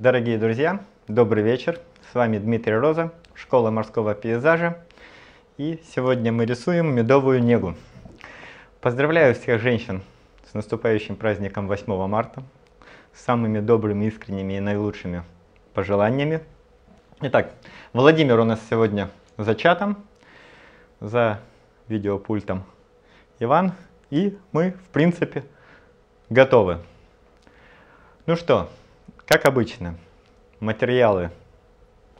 Дорогие друзья, добрый вечер. С вами Дмитрий Роза, Школа морского пейзажа. И сегодня мы рисуем медовую негу. Поздравляю всех женщин с наступающим праздником 8 марта, с самыми добрыми, искренними и наилучшими пожеланиями. Итак, Владимир у нас сегодня за чатом, за видеопультом Иван. И мы, в принципе, готовы. Ну что, как обычно, материалы,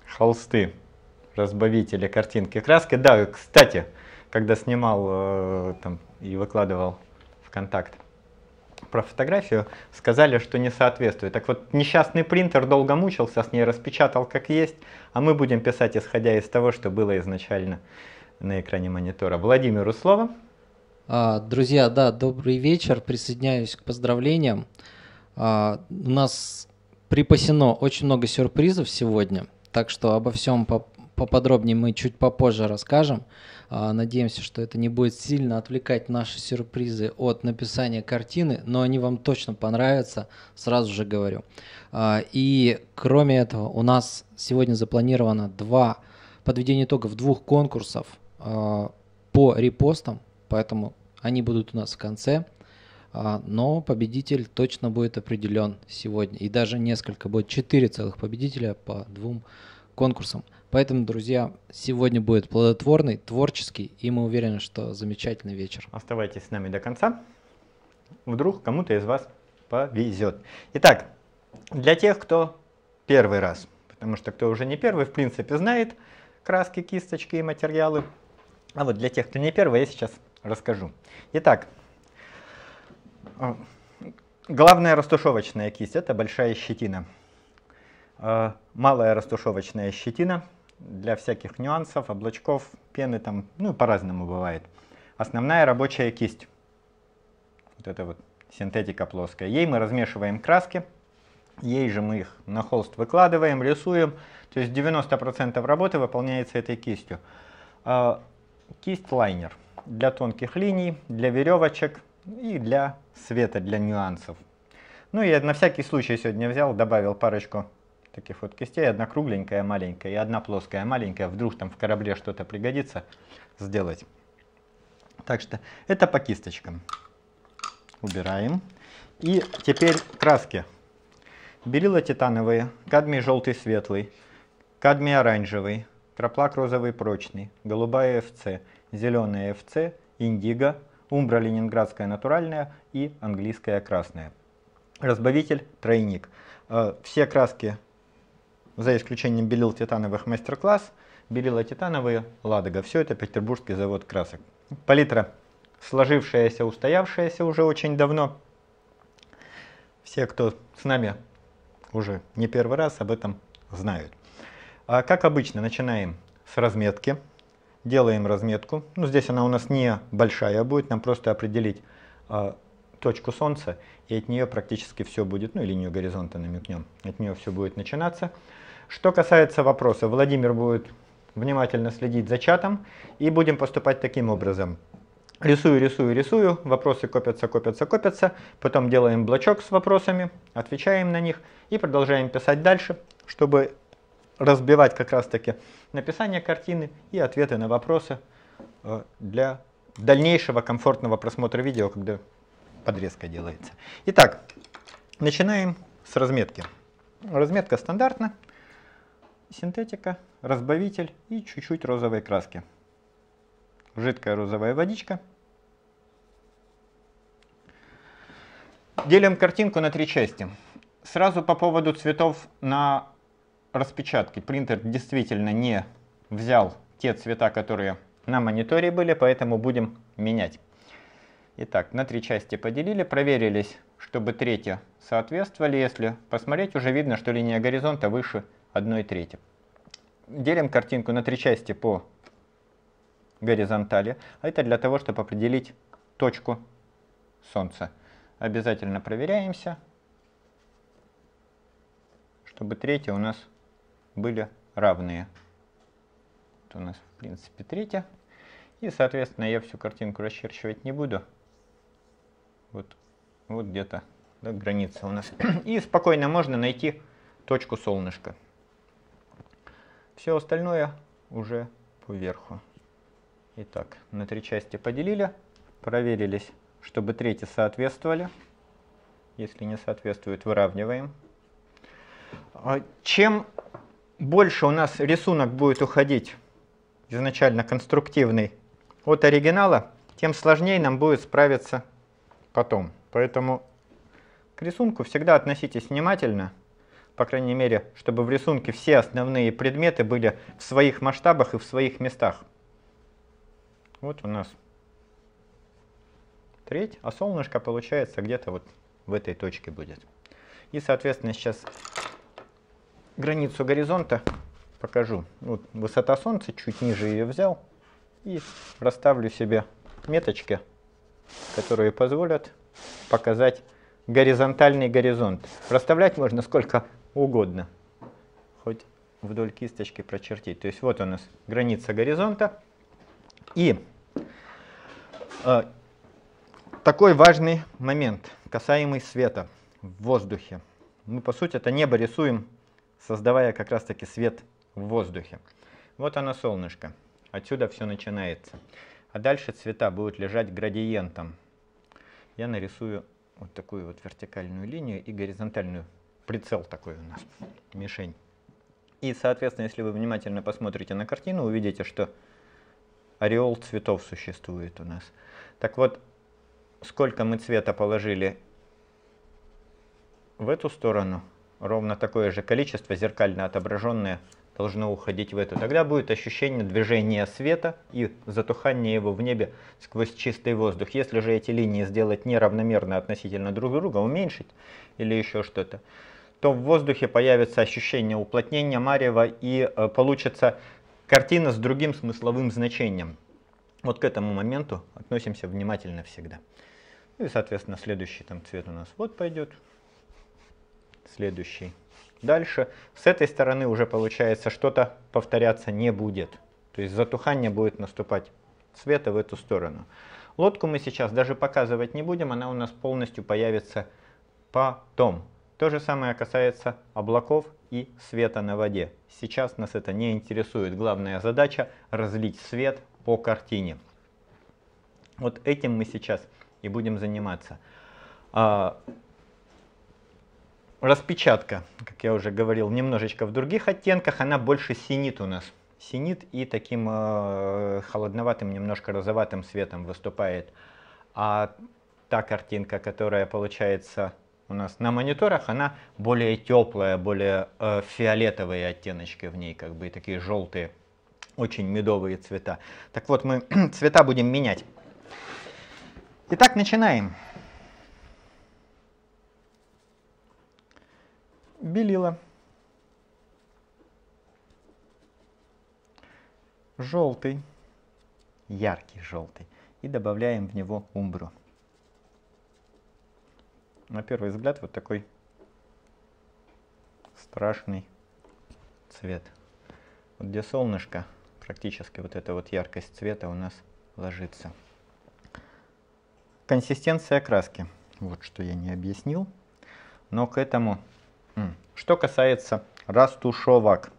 холсты, разбавители, картинки, краски. Да, кстати, когда снимал там, и выкладывал ВКонтакт про фотографию, сказали, что не соответствует. Так вот, несчастный принтер долго мучился, с ней распечатал как есть, а мы будем писать, исходя из того, что было изначально на экране монитора. Владимиру слово. Друзья, да, добрый вечер, присоединяюсь к поздравлениям. У нас припасено очень много сюрпризов сегодня, так что обо всем поподробнее мы чуть попозже расскажем. Надеемся, что это не будет сильно отвлекать наши сюрпризы от написания картины, но они вам точно понравятся, сразу же говорю. И кроме этого, у нас сегодня запланировано подведение итогов двух конкурсов по репостам, поэтому они будут у нас в конце. Но победитель точно будет определен сегодня. И даже несколько, будет 4 целых победителя по двум конкурсам. Поэтому, друзья, сегодня будет плодотворный, творческий, и мы уверены, что замечательный вечер. Оставайтесь с нами до конца. Вдруг кому-то из вас повезет. Итак, для тех, кто первый раз, потому что кто уже не первый, в принципе, знает краски, кисточки и материалы. А вот для тех, кто не первый, я сейчас расскажу. Итак, главная растушевочная кисть – это большая щетина. Малая растушевочная щетина для всяких нюансов, облачков, пены, там, ну, по-разному бывает. Основная рабочая кисть. Вот это вот синтетика плоская. Ей мы размешиваем краски, ей же мы их на холст выкладываем, рисуем. То есть 90% работы выполняется этой кистью. Кисть лайнер для тонких линий, для веревочек и для света, для нюансов. Ну, я на всякий случай сегодня взял, добавил парочку таких вот кистей. Одна кругленькая, маленькая, и одна плоская, маленькая. Вдруг там в корабле что-то пригодится сделать. Так что это по кисточкам. Убираем. И теперь краски. Берила титановые, кадмий желтый светлый, кадмий оранжевый, краплак розовый прочный, голубая ФЦ, зеленая ФЦ, индиго, умбра ленинградская натуральная и английская красная. Разбавитель тройник. Все краски, за исключением белил титановых мастер-класс, белила титановые Ладога. Все это Петербургский завод красок. Палитра сложившаяся, устоявшаяся уже очень давно. Все, кто с нами уже не первый раз, об этом знают. А как обычно, начинаем с разметки. Делаем разметку. Ну, здесь она у нас не большая будет, нам просто определить точку солнца, и от нее практически все будет, ну, линию горизонта намекнем, от нее все будет начинаться. Что касается вопроса, Владимир будет внимательно следить за чатом, и будем поступать таким образом. Рисую, рисую, рисую, вопросы копятся, копятся, копятся, потом делаем блочок с вопросами, отвечаем на них и продолжаем писать дальше, чтобы разбивать как раз-таки написание картины и ответы на вопросы для дальнейшего комфортного просмотра видео, когда подрезка делается. Итак, начинаем с разметки. Разметка стандартна, синтетика, разбавитель и чуть-чуть розовой краски. Жидкая розовая водичка. Делим картинку на три части. Сразу по поводу цветов на распечатки. Принтер действительно не взял те цвета, которые на мониторе были, поэтому будем менять. Итак, на три части поделили, проверились, чтобы трети соответствовали. Если посмотреть, уже видно, что линия горизонта выше 1/3. Делим картинку на три части по горизонтали. А это для того, чтобы определить точку солнца. Обязательно проверяемся, чтобы трети у нас были равные. Это у нас, в принципе, третья. И, соответственно, я всю картинку расчерчивать не буду. Вот где-то, да, граница у нас. И спокойно можно найти точку солнышка. Все остальное уже поверху. Итак, на три части поделили, проверились, чтобы трети соответствовали. Если не соответствует, выравниваем. Чем больше у нас рисунок будет уходить, изначально конструктивный, от оригинала, тем сложнее нам будет справиться потом. Поэтому к рисунку всегда относитесь внимательно, по крайней мере, чтобы в рисунке все основные предметы были в своих масштабах и в своих местах. Вот у нас треть, а солнышко получается где-то вот в этой точке будет. И, соответственно, сейчас границу горизонта покажу. Вот высота солнца, чуть ниже ее взял. И расставлю себе меточки, которые позволят показать горизонтальный горизонт. Расставлять можно сколько угодно. Хоть вдоль кисточки прочертить. То есть вот у нас граница горизонта. И такой важный момент, касаемый света в воздухе. Мы, по сути, это небо рисуем, создавая как раз-таки свет в воздухе. Вот оно, солнышко. Отсюда все начинается. А дальше цвета будут лежать градиентом. Я нарисую вот такую вот вертикальную линию и горизонтальную. Прицел такой у нас, мишень. И, соответственно, если вы внимательно посмотрите на картину, увидите, что ореол цветов существует у нас. Так вот, сколько мы цвета положили в эту сторону, ровно такое же количество, зеркально отображенное, должно уходить в эту. Тогда будет ощущение движения света и затухания его в небе сквозь чистый воздух. Если же эти линии сделать неравномерно относительно друг друга, уменьшить или еще что-то, то в воздухе появится ощущение уплотнения, марева, и получится картина с другим смысловым значением. Вот к этому моменту относимся внимательно всегда. И, соответственно, следующий там цвет у нас вот пойдет. Следующий. Дальше с этой стороны уже получается что-то повторяться не будет. То есть затухание будет наступать цвета в эту сторону. Лодку мы сейчас даже показывать не будем, она у нас полностью появится потом. То же самое касается облаков и света на воде. Сейчас нас это не интересует. Главная задача — разлить свет по картине. Вот этим мы сейчас и будем заниматься. Распечатка, как я уже говорил, немножечко в других оттенках, она больше синит у нас. Синит и таким холодноватым, немножко розоватым светом выступает. А та картинка, которая получается у нас на мониторах, она более теплая, более фиолетовые оттеночки в ней, как бы, и такие желтые, очень медовые цвета. Так вот, мы цвета будем менять. Итак, начинаем. Белила, желтый, яркий желтый, и добавляем в него умбру. На первый взгляд вот такой страшный цвет. Вот где солнышко, практически вот эта вот яркость цвета у нас ложится. Консистенция краски, вот что я не объяснил, но к этому... Что касается растушевок,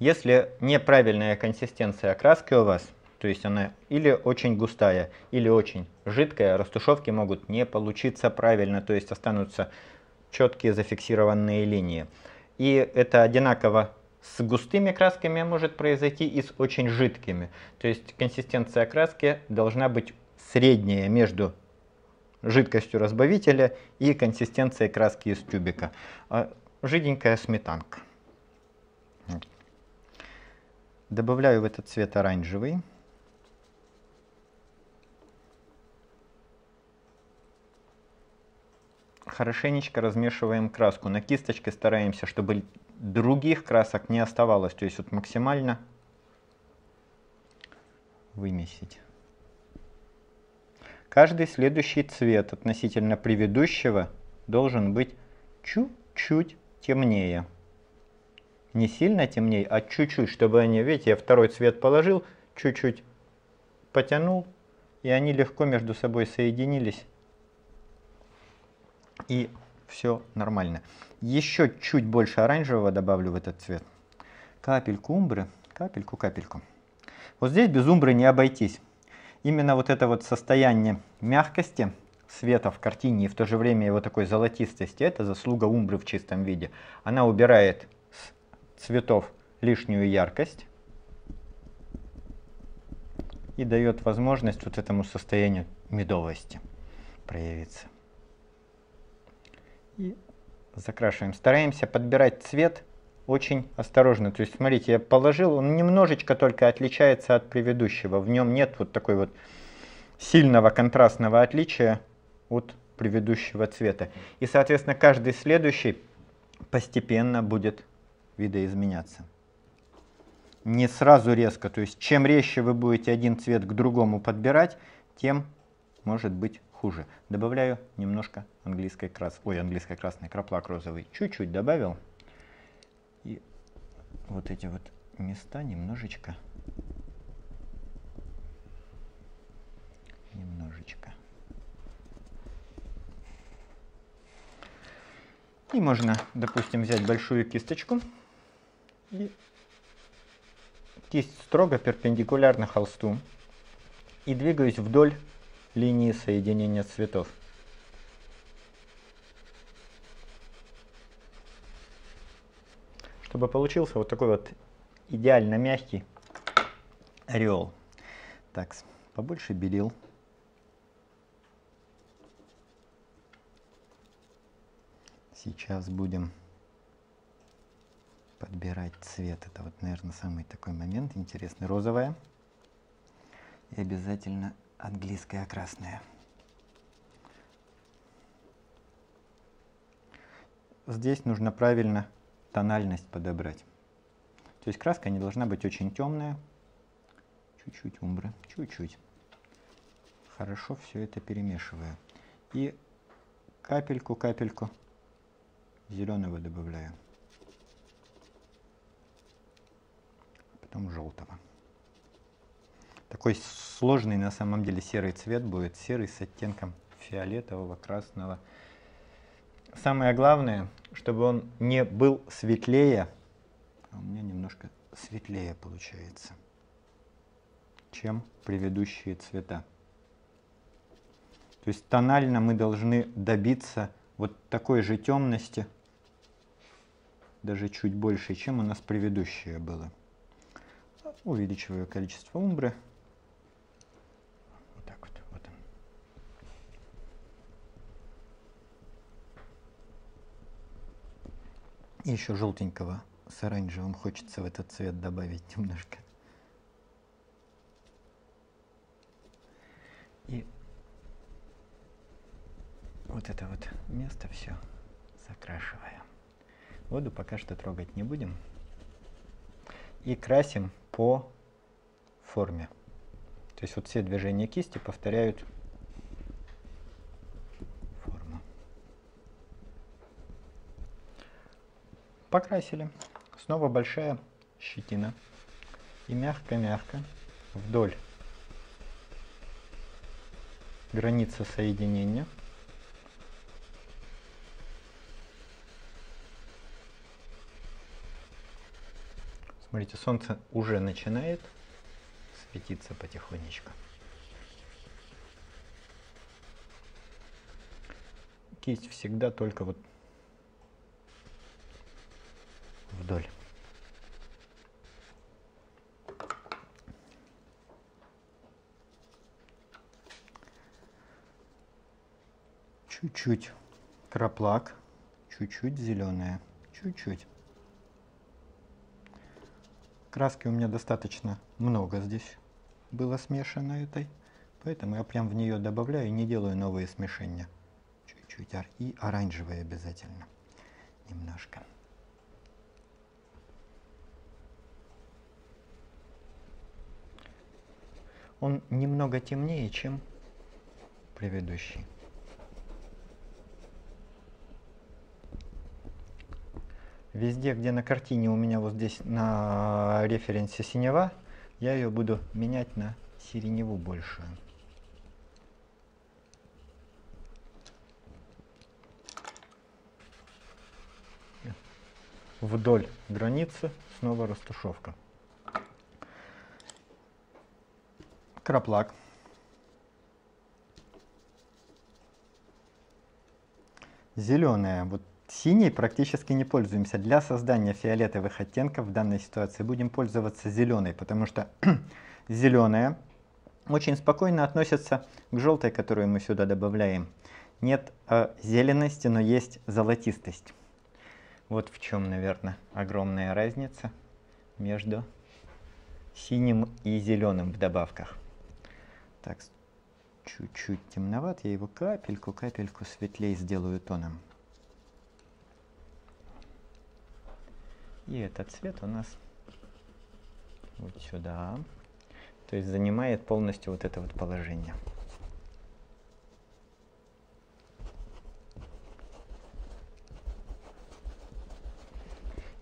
если неправильная консистенция краски у вас, то есть она или очень густая, или очень жидкая, растушевки могут не получиться правильно, то есть останутся четкие зафиксированные линии. И это одинаково с густыми красками может произойти и с очень жидкими. То есть консистенция краски должна быть средняя между жидкостью разбавителя и консистенцией краски из тюбика. Жиденькая сметанка. Добавляю в этот цвет оранжевый. Хорошенечко размешиваем краску. На кисточке стараемся, чтобы других красок не оставалось. То есть вот максимально вымесить. Каждый следующий цвет относительно предыдущего должен быть чуть-чуть темнее. Не сильно темнее, а чуть-чуть, чтобы они, видите, я второй цвет положил, чуть-чуть потянул, и они легко между собой соединились и все нормально. Еще чуть больше оранжевого добавлю в этот цвет. Капельку умбры, капельку. Вот здесь без умбры не обойтись. Именно вот это вот состояние мягкости света в картине и в то же время его такой золотистости, это заслуга умбры в чистом виде. Она убирает с цветов лишнюю яркость и дает возможность вот этому состоянию медовости проявиться. И закрашиваем. Стараемся подбирать цвет очень осторожно. То есть, смотрите, я положил, он немножечко только отличается от предыдущего. В нем нет вот такой вот сильного контрастного отличия от предыдущего цвета. И, соответственно, каждый следующий постепенно будет видоизменяться. Не сразу резко. То есть, чем резче вы будете один цвет к другому подбирать, тем может быть хуже. Добавляю немножко английской красной, краплак розовый. Чуть-чуть добавил. И вот эти вот места немножечко. И можно, допустим, взять большую кисточку. И кисть строго перпендикулярна холсту. И двигаюсь вдоль линии соединения цветов. Чтобы получился вот такой вот идеально мягкий ореол. Так, побольше белил. Сейчас будем подбирать цвет. Это вот, наверное, самый такой момент интересный. Розовая. И обязательно английская красная. Здесь нужно правильно тональность подобрать. То есть краска не должна быть очень темная. Чуть-чуть умбры. Чуть-чуть. Хорошо все это перемешиваю. И капельку зеленого добавляю. Потом желтого. Такой сложный на самом деле серый цвет будет. Серый с оттенком фиолетового, красного. Самое главное, чтобы он не был светлее. А у меня немножко светлее получается, чем предыдущие цвета. То есть тонально мы должны добиться вот такой же темности, даже чуть больше, чем у нас предыдущее было. Увеличиваю количество умбры. Вот так вот. Вот он. И еще желтенького с оранжевым хочется в этот цвет добавить немножко. И вот это вот место все закрашиваем. Воду пока что трогать не будем. И красим по форме. То есть вот все движения кисти повторяют форму. Покрасили. Снова большая щетина. И мягко-мягко вдоль границы соединения . Смотрите, солнце уже начинает светиться потихонечку. Кисть всегда только вот вдоль. Чуть-чуть краплак, чуть-чуть зеленая, чуть-чуть. Краски у меня достаточно много здесь было смешано этой, поэтому я прям в нее добавляю и не делаю новые смешения. Чуть-чуть. И оранжевые обязательно. Немножко. Он немного темнее, чем предыдущий. Везде, где на картине у меня вот здесь на референсе синева, я ее буду менять на сиреневу большую. вдоль границы снова растушевка. Краплак. Зеленая. Вот синей практически не пользуемся. Для создания фиолетовых оттенков в данной ситуации будем пользоваться зеленой, потому что зеленая очень спокойно относится к желтой, которую мы сюда добавляем. Нет зелености, но есть золотистость. Вот в чем, наверное, огромная разница между синим и зеленым в добавках. Так, чуть-чуть темноват, я его капельку светлее сделаю тоном. И этот цвет у нас вот сюда, то есть занимает полностью вот это вот положение.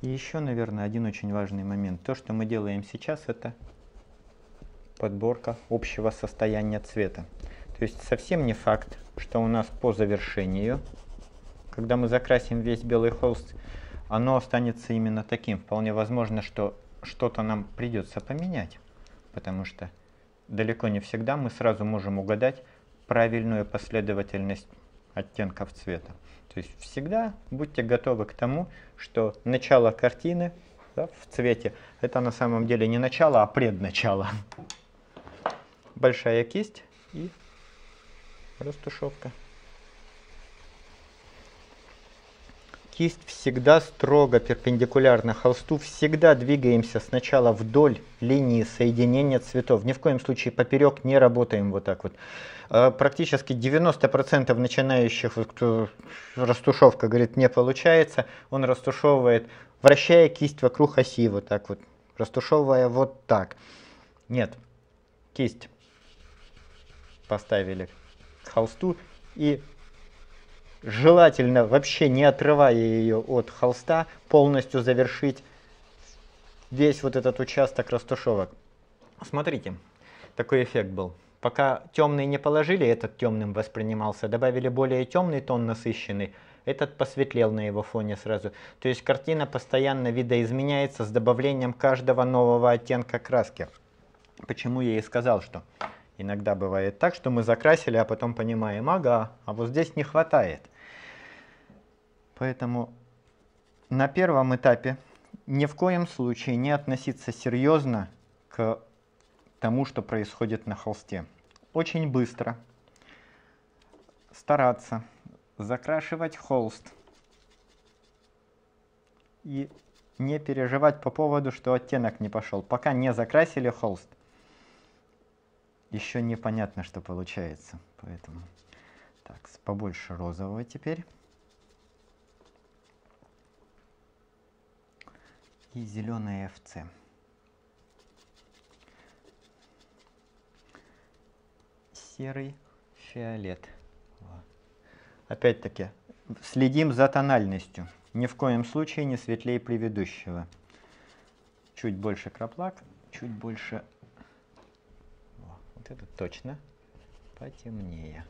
И еще, наверное, один очень важный момент. То, что мы делаем сейчас, это подборка общего состояния цвета. То есть совсем не факт, что у нас по завершению, когда мы закрасим весь белый холст, оно останется именно таким. Вполне возможно, что что-то нам придется поменять, потому что далеко не всегда мы сразу можем угадать правильную последовательность оттенков цвета. То есть всегда будьте готовы к тому, что начало картины, да, в цвете это на самом деле не начало, а предначало. Большая кисть и растушевка. Кисть всегда строго перпендикулярна холсту. Всегда двигаемся сначала вдоль линии соединения цветов. Ни в коем случае поперек не работаем вот так вот. Практически 90% начинающих, вот, кто растушевка говорит, не получается, он растушевывает, вращая кисть вокруг оси вот так вот, растушевывая вот так. Нет, кисть поставили к холсту и... желательно, вообще не отрывая ее от холста, полностью завершить весь вот этот участок растушевок. Смотрите, такой эффект был. Пока темный не положили, этот темным воспринимался, добавили более темный тон, насыщенный, этот посветлел на его фоне сразу. То есть картина постоянно видоизменяется с добавлением каждого нового оттенка краски. Почему я и сказал, что... иногда бывает так, что мы закрасили, а потом понимаем, ага, а вот здесь не хватает. Поэтому на первом этапе ни в коем случае не относиться серьезно к тому, что происходит на холсте. Очень быстро стараться закрашивать холст и не переживать по поводу, что оттенок не пошел. Пока не закрасили холст, еще непонятно, что получается, поэтому так, побольше розового теперь. И зеленое FC. Серый, фиолет. Опять-таки, следим за тональностью. Ни в коем случае не светлее предыдущего. Чуть больше краплак, чуть больше... это точно потемнее.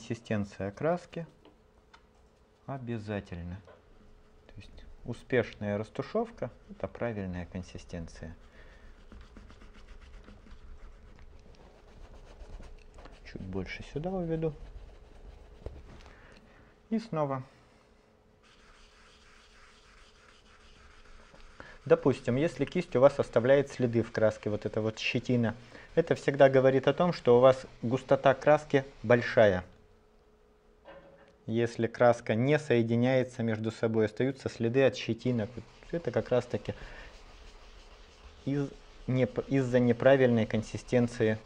Консистенция краски обязательно. Успешная растушевка – это правильная консистенция. Чуть больше сюда уведу. И снова. Допустим, если кисть у вас оставляет следы в краске, вот эта вот щетина, это всегда говорит о том, что у вас густота краски большая. Если краска не соединяется между собой, остаются следы от щетинок. Это как раз таки из-за неправильной консистенции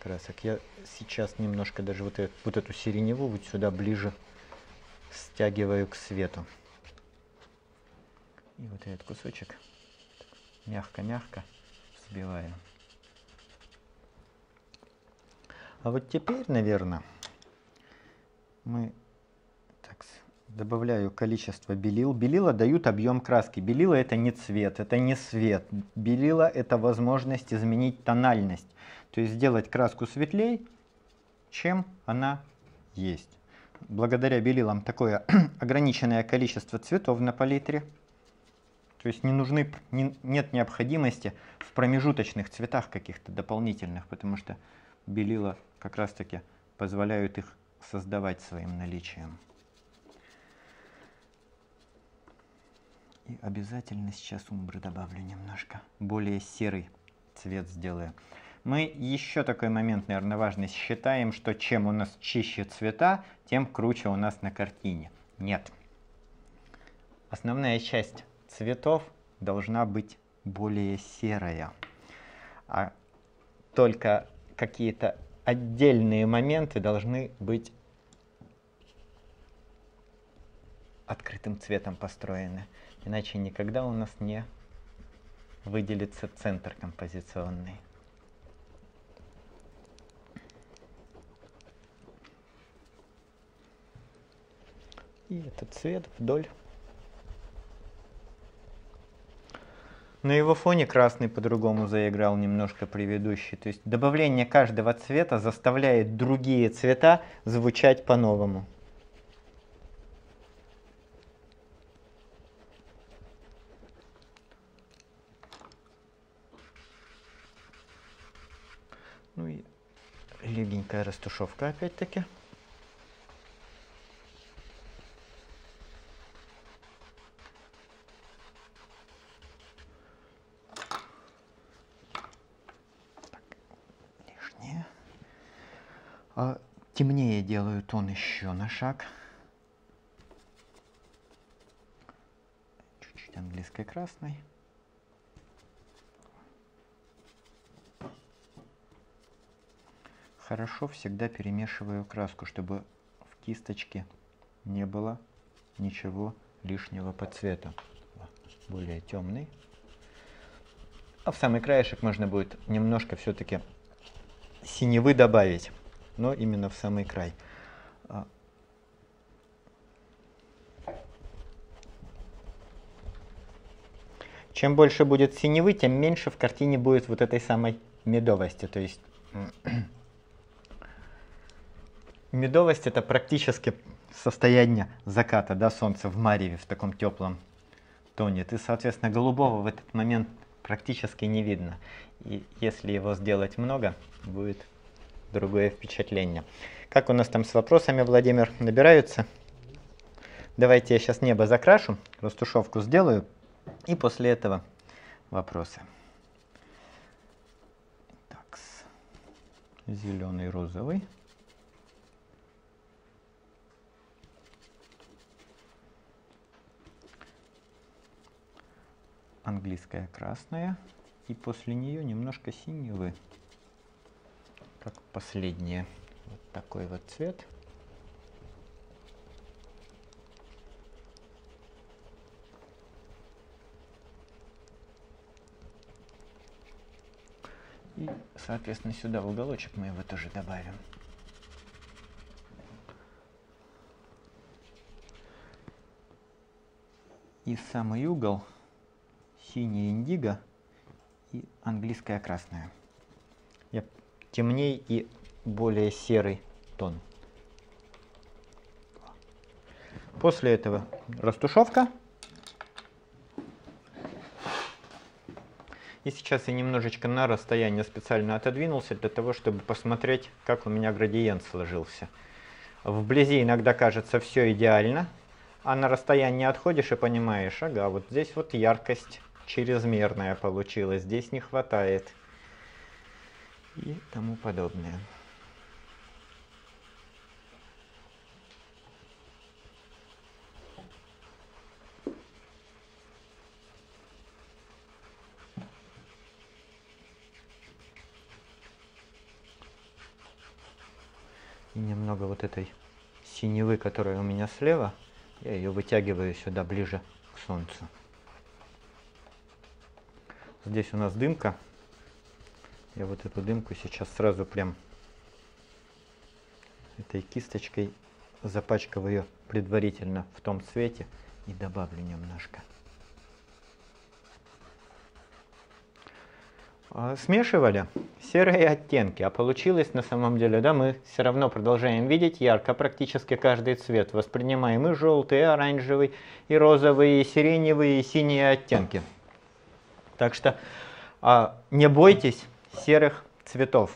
красок. Я сейчас немножко даже вот эту сиреневую вот сюда ближе стягиваю к свету. И вот этот кусочек мягко-мягко сбиваю. А вот теперь, наверное, мы так, добавляю количество белил. Белила дают объем краски. Белила — это не цвет, это не свет. Белила — это возможность изменить тональность. То есть сделать краску светлей, чем она есть. Благодаря белилам такое ограниченное количество цветов на палитре. То есть не нужны, нет необходимости в промежуточных цветах каких-то дополнительных, потому что белила как раз-таки позволяют их создавать своим наличием. И обязательно сейчас умбры добавлю немножко. Более серый цвет сделаю. Мы еще такой момент, наверное, важный. Считаем, что чем у нас чище цвета, тем круче у нас на картине. Нет. Основная часть цветов должна быть более серая. А только какие-то отдельные моменты должны быть открытым цветом построены. Иначе никогда у нас не выделится центр композиционный. И этот цвет вдоль. На его фоне красный по-другому заиграл немножко предыдущий. То есть добавление каждого цвета заставляет другие цвета звучать по-новому. Ну и легенькая растушевка опять-таки. Темнее делаю тон еще на шаг. Чуть-чуть английской красной. Хорошо всегда перемешиваю краску, чтобы в кисточке не было ничего лишнего по цвету. Более темный. А в самый краешек можно будет немножко все-таки синевы добавить. Но именно в самый край. Чем больше будет синевы, тем меньше в картине будет вот этой самой медовости. То есть медовость — это практически состояние заката, да, солнца в мареве, в таком теплом тоне. И, соответственно, голубого в этот момент практически не видно. И если его сделать много, будет другое впечатление. Как у нас там с вопросами, Владимир, набираются? Давайте я сейчас небо закрашу, растушевку сделаю, и после этого вопросы. Так, зеленый, розовый. Английская красная. И после нее немножко синевы. Как последнее, вот такой вот цвет. И, соответственно, сюда в уголочек мы его тоже добавим. И самый угол — синий индиго и английская красная. Темней и более серый тон. После этого растушевка. И сейчас я немножечко на расстояние специально отодвинулся для того, чтобы посмотреть, как у меня градиент сложился. Вблизи иногда кажется все идеально, а на расстоянии отходишь и понимаешь, ага, вот здесь вот яркость чрезмерная получилась, здесь не хватает. И тому подобное. И немного вот этой синевы, которая у меня слева, я ее вытягиваю сюда ближе к солнцу. Здесь у нас дымка. Я вот эту дымку сейчас сразу прям этой кисточкой, запачкаю ее предварительно в том цвете и добавлю немножко. Смешивали серые оттенки, а получилось на самом деле, да, мы все равно продолжаем видеть ярко практически каждый цвет. Воспринимаем и желтый, и оранжевый, и розовый, и сиреневый, и синие оттенки. Так что не бойтесь серых цветов,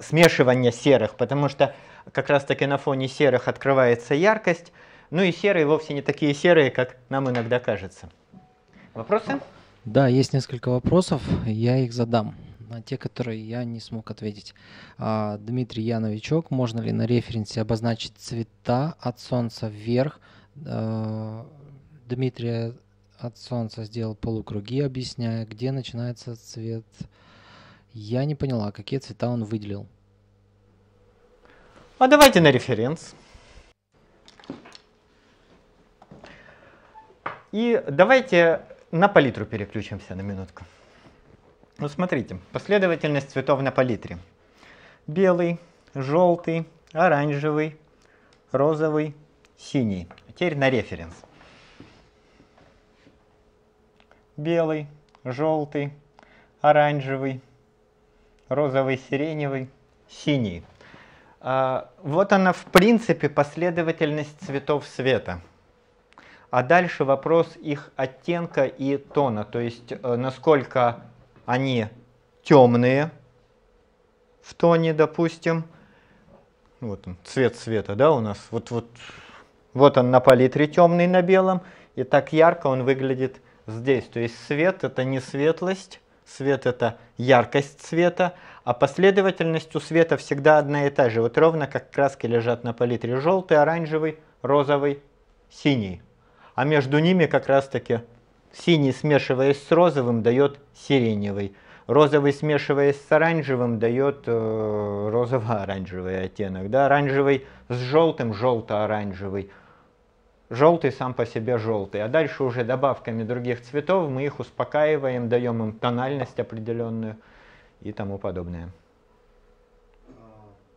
смешивания серых, потому что как раз таки на фоне серых открывается яркость. Ну и серые вовсе не такие серые, как нам иногда кажется. Вопросы? Да, есть несколько вопросов, я их задам, на те, которые я не смог ответить. Дмитрий, я новичок, можно ли на референсе обозначить цвета от солнца вверх? Дмитрий от солнца сделал полукруги, объясняя, где начинается цвет. Я не поняла, какие цвета он выделил. А давайте на референс. И давайте... на палитру переключимся на минутку. Ну, смотрите, последовательность цветов на палитре. Белый, желтый, оранжевый, розовый, синий. Теперь на референс. Белый, желтый, оранжевый, розовый, сиреневый, синий. Вот она, в принципе, последовательность цветов света. А дальше вопрос их оттенка и тона, то есть насколько они темные в тоне, допустим. Вот он, цвет света, да, у нас. Вот он на палитре темный на белом, и так ярко он выглядит здесь. То есть свет — это не светлость, свет — это яркость цвета, а последовательность у света всегда одна и та же. Вот ровно как краски лежат на палитре: желтый, оранжевый, розовый, синий. А между ними как раз-таки синий, смешиваясь с розовым, дает сиреневый. Розовый, смешиваясь с оранжевым, дает розово-оранжевый оттенок. Да? Оранжевый с желтым — желто-оранжевый. Желтый сам по себе желтый. А дальше уже добавками других цветов мы их успокаиваем, даем им тональность определенную и тому подобное.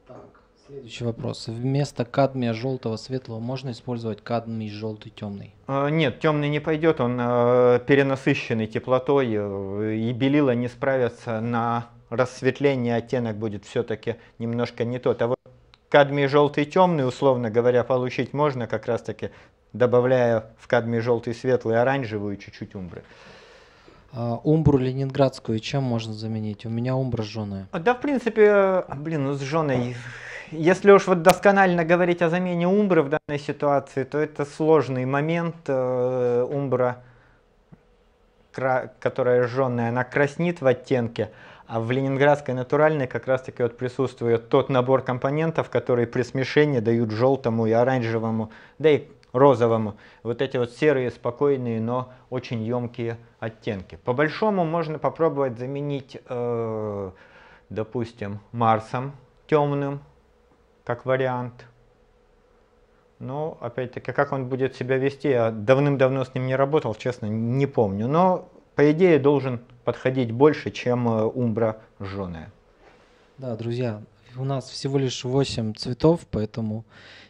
Так, следующий вопрос. Вместо кадмия желтого светлого можно использовать кадмий желтый темный? Нет, темный не пойдет, он перенасыщенный теплотой, и белила не справятся на рассветление, оттенок будет все-таки немножко не тот. А вот кадмий желтый темный, условно говоря, получить можно, как раз таки добавляя в кадмий желтый светлый оранжевую чуть-чуть умбры. Умбру ленинградскую чем можно заменить? У меня умбра сжженная. Да, в принципе, блин, ну сжженная. Если уж вот досконально говорить о замене умбры в данной ситуации, то это сложный момент. Умбра, которая сжженная, она краснит в оттенке, а в ленинградской натуральной как раз-таки вот присутствует тот набор компонентов, которые при смешении дают желтому и оранжевому, да и розовому, вот эти вот серые, спокойные, но очень емкие оттенки. По большому можно попробовать заменить, допустим, марсом темным, как вариант. Но, опять-таки, как он будет себя вести, я давным-давно с ним не работал, честно, не помню. Но, по идее, должен подходить больше, чем умбра жженая. Да, друзья, у нас всего лишь 8 цветов, поэтому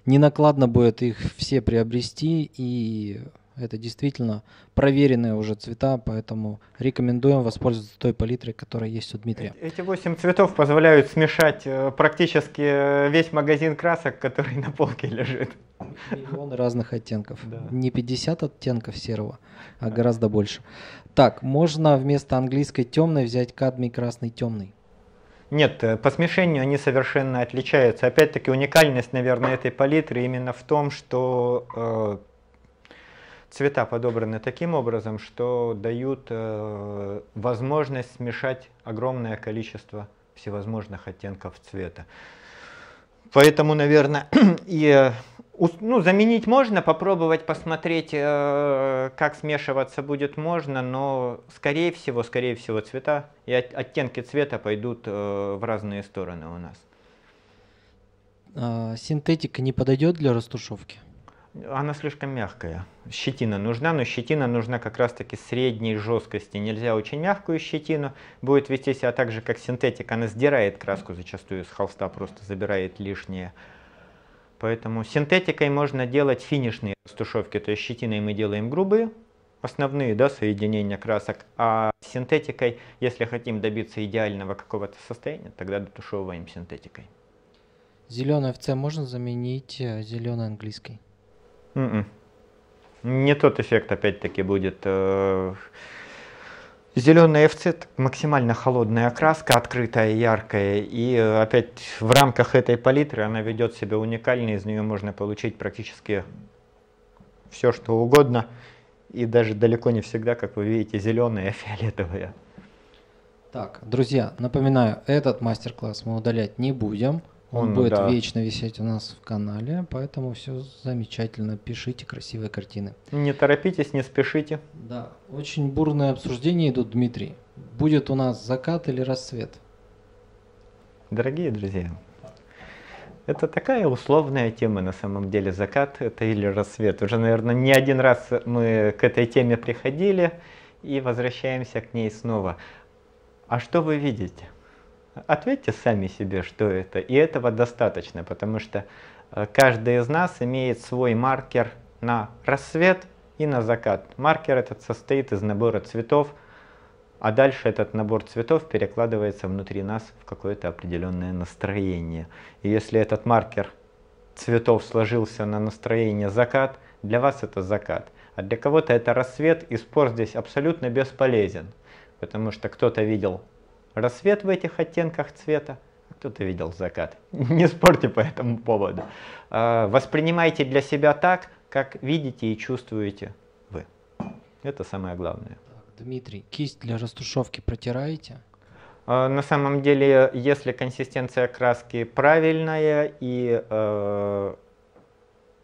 не накладно будет их все приобрести, и это действительно проверенные уже цвета, поэтому рекомендуем воспользоваться той палитрой, которая есть у Дмитрия. Эти 8 цветов позволяют смешать практически весь магазин красок, который на полке лежит. Миллионы разных оттенков. Да. Не 50 оттенков серого, а гораздо больше. Так, можно вместо английской темной взять кадмий красный темный? Нет, по смешению они совершенно отличаются. Опять-таки, уникальность, наверное, этой палитры именно в том, что цвета подобраны таким образом, что дают возможность смешать огромное количество всевозможных оттенков цвета. Поэтому, наверное, и заменить можно, попробовать, посмотреть, как смешиваться будет можно, но, скорее всего, цвета и оттенки цвета пойдут в разные стороны у нас. Синтетика не подойдет для растушевки? Она слишком мягкая. Щетина нужна, но щетина нужна как раз-таки средней жесткости. Нельзя очень мягкую щетину. Будет вести себя так же, как синтетика. Она сдирает краску зачастую с холста, просто забирает лишнее. Поэтому синтетикой можно делать финишные растушевки, то есть щетиной мы делаем грубые, основные, да, соединения красок, а синтетикой, если хотим добиться идеального какого-то состояния, тогда дотушевываем синтетикой. Зеленое ФЦ можно заменить зеленой английской? Не тот эффект опять-таки будет. Зеленая ФЦ – максимально холодная окраска, открытая, яркая, и опять в рамках этой палитры она ведет себя уникально, из нее можно получить практически все, что угодно, и даже далеко не всегда, как вы видите, зеленая, фиолетовая. Так, друзья, напоминаю, этот мастер-класс мы удалять не будем, он будет вечно висеть у нас в канале, поэтому все замечательно. Пишите красивые картины. Не торопитесь, не спешите. Да, очень бурные обсуждения идут, Дмитрий. Будет у нас закат или рассвет? Дорогие друзья, это такая условная тема на самом деле. Закат это или рассвет. Уже, наверное, не один раз мы к этой теме приходили и возвращаемся к ней снова. А что вы видите? Ответьте сами себе, что это. И этого достаточно, потому что каждый из нас имеет свой маркер на рассвет и на закат. Маркер этот состоит из набора цветов, а дальше этот набор цветов перекладывается внутри нас в какое-то определенное настроение. И если этот маркер цветов сложился на настроение закат, для вас это закат, а для кого-то это рассвет, и спор здесь абсолютно бесполезен, потому что кто-то видел рассвет в этих оттенках цвета, кто-то видел закат. Не спорьте по этому поводу. Воспринимайте для себя так, как видите и чувствуете вы. Это самое главное. Так, Дмитрий, кисть для растушевки протираете? На самом деле, если консистенция краски правильная и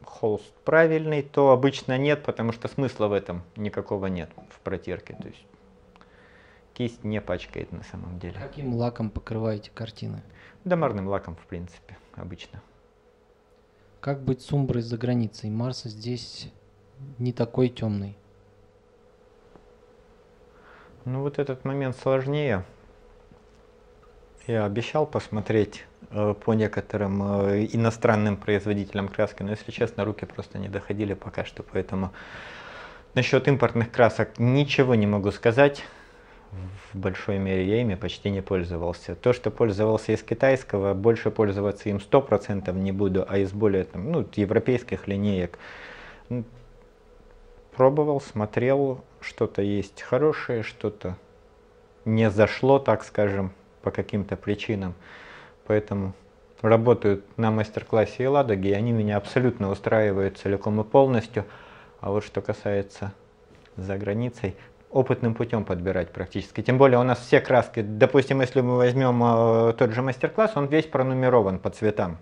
холст правильный, то обычно нет, потому что смысла в этом никакого нет в протирке. То есть кисть не пачкает на самом деле. Каким лаком покрываете картины? Домарным лаком, в принципе, обычно. Как быть с умброй за границей? Марс здесь не такой темный. Ну вот этот момент сложнее. Я обещал посмотреть по некоторым иностранным производителям краски, но, если честно, руки просто не доходили пока что, поэтому насчет импортных красок ничего не могу сказать. В большой мере я ими почти не пользовался. То, что пользовался из китайского, больше пользоваться им 100% не буду, а из более там, европейских линеек. Пробовал, смотрел, что-то есть хорошее, что-то не зашло, так скажем, по каким-то причинам. Поэтому работают на мастер-классе и Ладоги, и они меня абсолютно устраивают целиком и полностью. А вот что касается за границей, опытным путем подбирать практически. Тем более у нас все краски, допустим, если мы возьмем тот же мастер-класс, он весь пронумерован по цветам.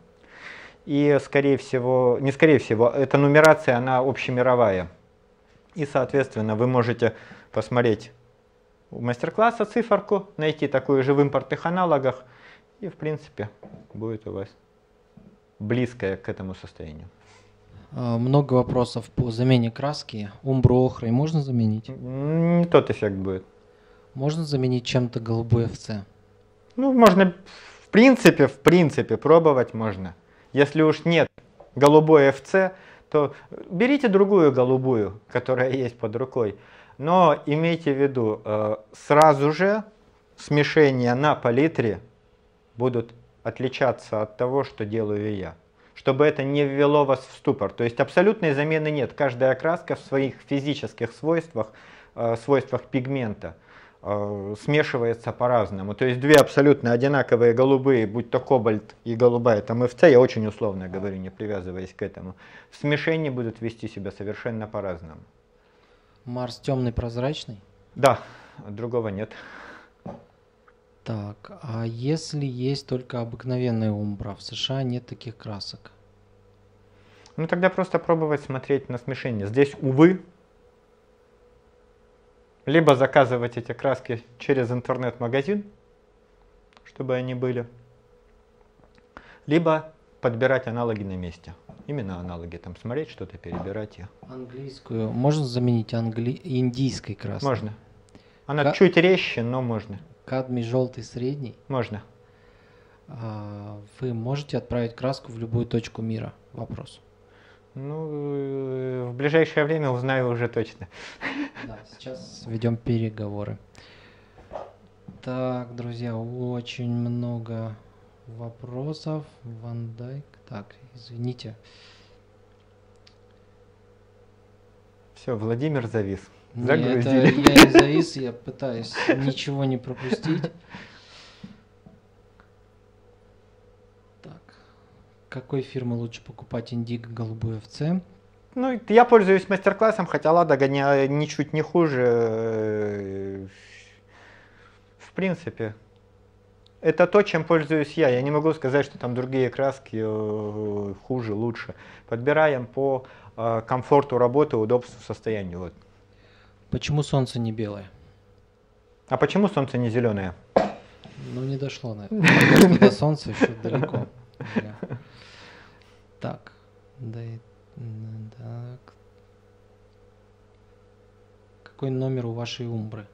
И скорее всего, эта нумерация, она общемировая. И, соответственно, вы можете посмотреть у мастер-класса циферку, найти такую же в импортных аналогах, и, в принципе, будет у вас близкое к этому состоянию. Много вопросов по замене краски. Умбру охрой можно заменить? Не тот эффект будет. Можно заменить чем-то голубой ФЦ? Ну, можно, в принципе, пробовать можно. Если уж нет голубой ФЦ, то берите другую голубую, которая есть под рукой. Но имейте в виду, сразу же смешения на палитре будут отличаться от того, что делаю я, чтобы это не ввело вас в ступор. То есть абсолютной замены нет. Каждая краска в своих физических свойствах, свойствах пигмента смешивается по-разному. То есть две абсолютно одинаковые голубые, будь то кобальт и голубая там ФЦ, я очень условно говорю, не привязываясь к этому, в смешении будут вести себя совершенно по-разному. Марс темный, прозрачный? Да, другого нет. Так, а если есть только обыкновенная умбра, в США нет таких красок? Ну тогда просто пробовать смотреть на смешение. Здесь, увы, либо заказывать эти краски через интернет-магазин, чтобы они были, либо подбирать аналоги на месте. Именно аналоги, там смотреть что-то, перебирать. Английскую можно заменить индийской краской? Можно. Она чуть резче, но можно. Кадмий желтый средний? Можно. Вы можете отправить краску в любую точку мира? Вопрос. Ну, в ближайшее время узнаю уже точно. Да, сейчас ведем переговоры. Так, друзья, очень много вопросов. Ван Дайк. Так, извините. Все, Владимир завис. Загрузили. Нет, я не завис, я пытаюсь ничего не пропустить. Какой фирмы лучше покупать индиго, голубую овце? Ну, я пользуюсь мастер-классом, хотя Ладога ничуть не хуже. В принципе, это то, чем пользуюсь я. Я не могу сказать, что там другие краски хуже, лучше. Подбираем по комфорту работы, удобству, состоянию. Вот. Почему солнце не белое? А почему солнце не зеленое? Ну, не дошло, наверное. До солнца еще далеко. Так, да, так. Какой номер у вашей умбры?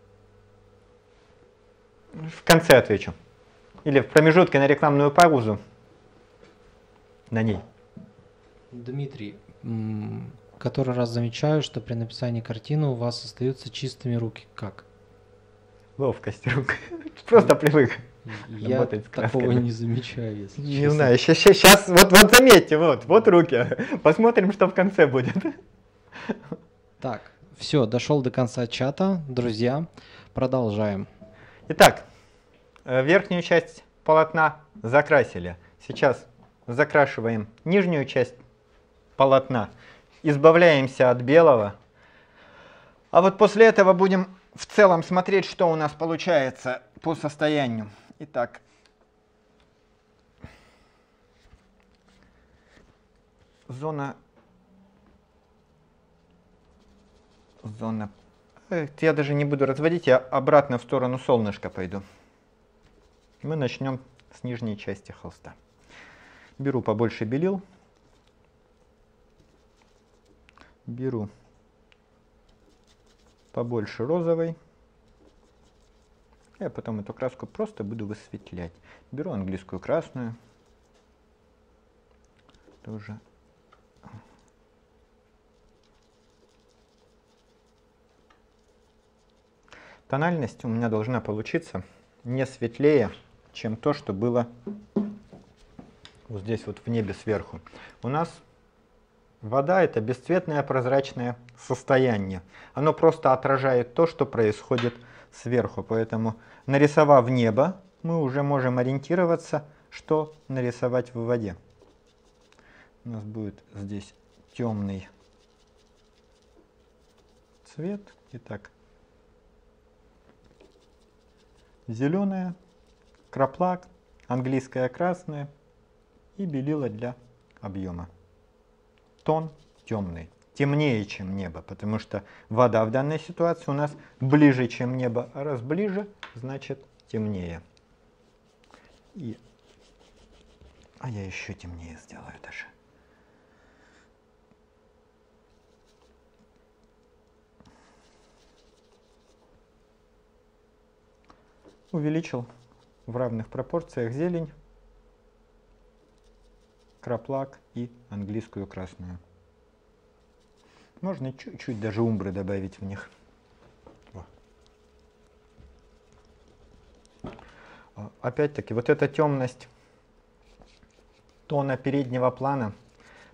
В конце отвечу. Или в промежутке на рекламную паузу. На ней. Дмитрий, который раз замечаю, что при написании картины у вас остаются чистыми руки. Как? Ловкость рук. Просто привык. Я такого не замечаю, если честно. Не знаю, сейчас, вот заметьте, вот руки. Посмотрим, что в конце будет. Так, все, дошел до конца чата, друзья, продолжаем. Итак, верхнюю часть полотна закрасили. Сейчас закрашиваем нижнюю часть полотна, избавляемся от белого. А вот после этого будем в целом смотреть, что у нас получается по состоянию. Итак, зона, я даже не буду разводить, я обратно в сторону солнышка пойду. Мы начнем с нижней части холста. Беру побольше белил, беру побольше розовой. Я потом эту краску просто буду высветлять. Беру английскую красную. Тоже. Тональность у меня должна получиться не светлее, чем то, что было вот здесь вот в небе сверху. У нас вода — это бесцветное прозрачное состояние. Оно просто отражает то, что происходит сверху, поэтому, нарисовав небо, мы уже можем ориентироваться, что нарисовать в воде. У нас будет здесь темный цвет. Итак, зеленая, краплак, английская красная и белила для объема. Тон темный. Темнее, чем небо, потому что вода в данной ситуации у нас ближе, чем небо. А раз ближе, значит темнее. И... А я еще темнее сделаю даже. Увеличил в равных пропорциях зелень, краплак и английскую красную. Можно чуть-чуть даже умбры добавить в них. Опять-таки, вот эта темность тона переднего плана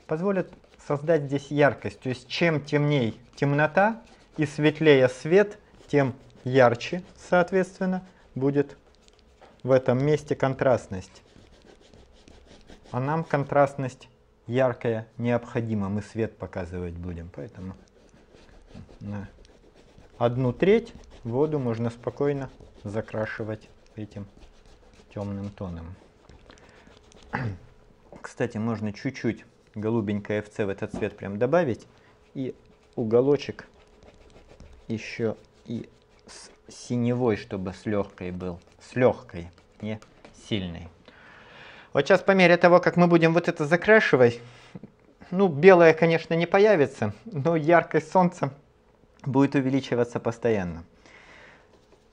позволит создать здесь яркость. То есть, чем темнее темнота и светлее свет, тем ярче, соответственно, будет в этом месте контрастность. А нам контрастность яркое необходимо, мы свет показывать будем, поэтому на 1/3 воду можно спокойно закрашивать этим темным тоном. Кстати, можно чуть-чуть голубенькое ФЦ в этот цвет прям добавить, и уголочек еще и с синевой, чтобы с легкой был, с легкой, не сильной. Вот сейчас по мере того, как мы будем вот это закрашивать, ну, белое, конечно, не появится, но яркость солнца будет увеличиваться постоянно.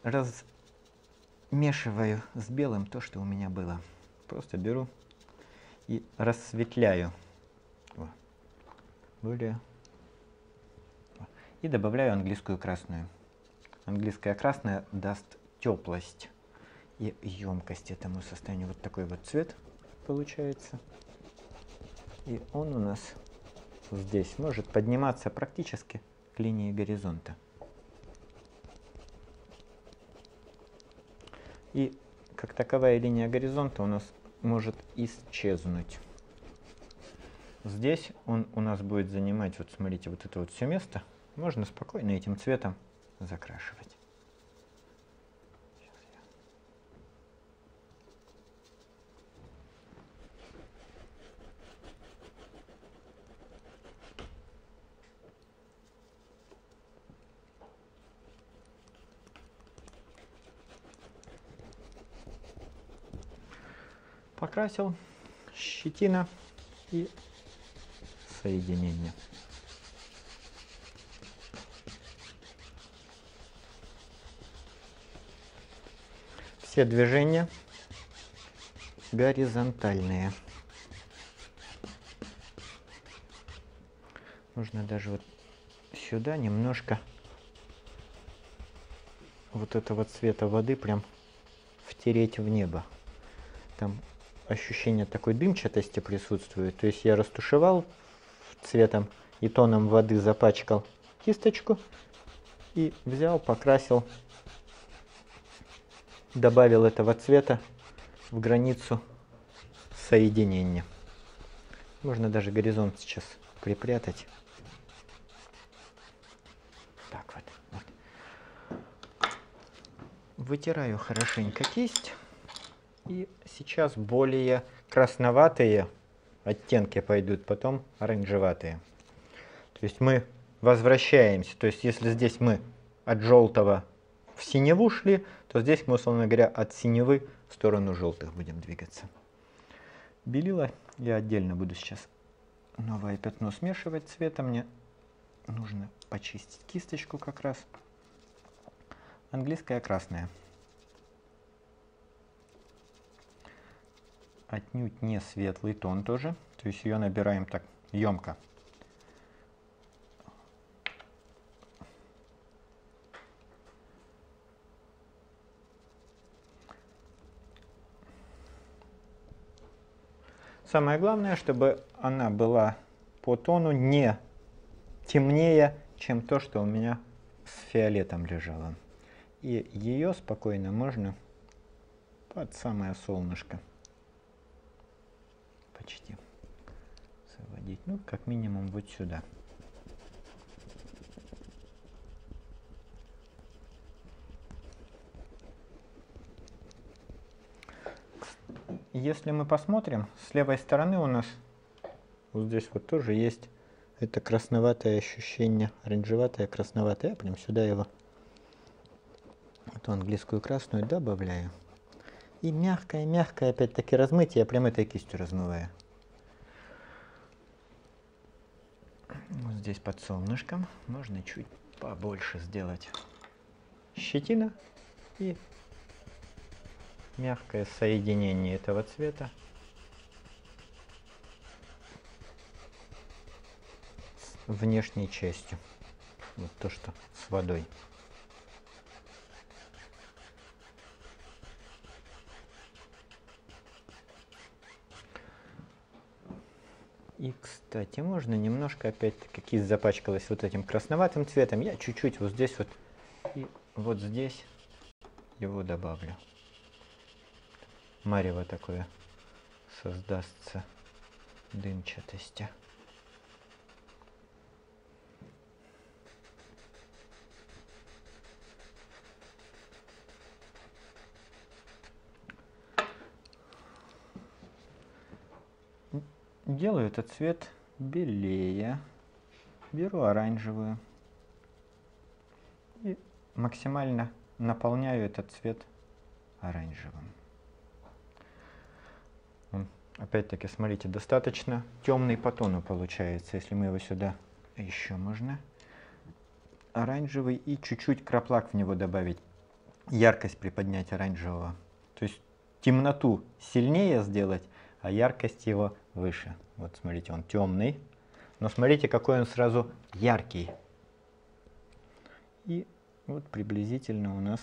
Размешиваю с белым то, что у меня было. Просто беру и рассветляю. Более. И добавляю английскую красную. Английская красная даст теплость и емкость этому состоянию. Вот такой вот цвет получается. И он у нас здесь может подниматься практически к линии горизонта. И как таковая линия горизонта у нас может исчезнуть. Здесь он у нас будет занимать, вот смотрите, вот это вот все место. Можно спокойно этим цветом закрашивать. Покрасил, щетина и соединение. Все движения горизонтальные. Нужно даже вот сюда немножко вот этого цвета воды прям втереть в небо. Там ощущение такой дымчатости присутствует. То есть я растушевал цветом и тоном воды, запачкал кисточку и взял, покрасил, добавил этого цвета в границу соединения. Можно даже горизонт сейчас припрятать. Так вот. Вытираю хорошенько кисть. И сейчас более красноватые оттенки пойдут, потом оранжеватые. То есть мы возвращаемся. То есть если здесь мы от желтого в синеву шли, то здесь мы, условно говоря, от синевы в сторону желтых будем двигаться. Белила я отдельно буду сейчас новое пятно смешивать цвета. Мне нужно почистить кисточку как раз. Английская красная. Отнюдь не светлый тон тоже, то есть ее набираем так емко. Самое главное, чтобы она была по тону не темнее, чем то, что у меня с фиолетом лежало. И ее спокойно можно под самое солнышко. Почти заводить, ну, как минимум вот сюда. Если мы посмотрим, с левой стороны у нас вот здесь вот тоже есть это красноватое ощущение, оранжеватое, красноватое. Я прям сюда его, эту английскую красную добавляю. И мягкое-мягкое опять-таки размытие, я прям этой кистью размываю. Вот здесь под солнышком можно чуть побольше сделать. Щетина и мягкое соединение этого цвета с внешней частью. Вот то, что с водой. И, кстати, можно немножко, опять-таки, кисть запачкалась вот этим красноватым цветом. Я чуть-чуть вот здесь вот и вот здесь его добавлю. Марево такое создастся дымчатости. Делаю этот цвет белее, беру оранжевую и максимально наполняю этот цвет оранжевым. Опять-таки, смотрите, достаточно темный по тону получается, если мы его сюда еще можно. Оранжевый и чуть-чуть краплак в него добавить, яркость приподнять оранжевого. То есть темноту сильнее сделать, а яркость его выше. Вот смотрите, он темный, но смотрите, какой он сразу яркий. И вот приблизительно у нас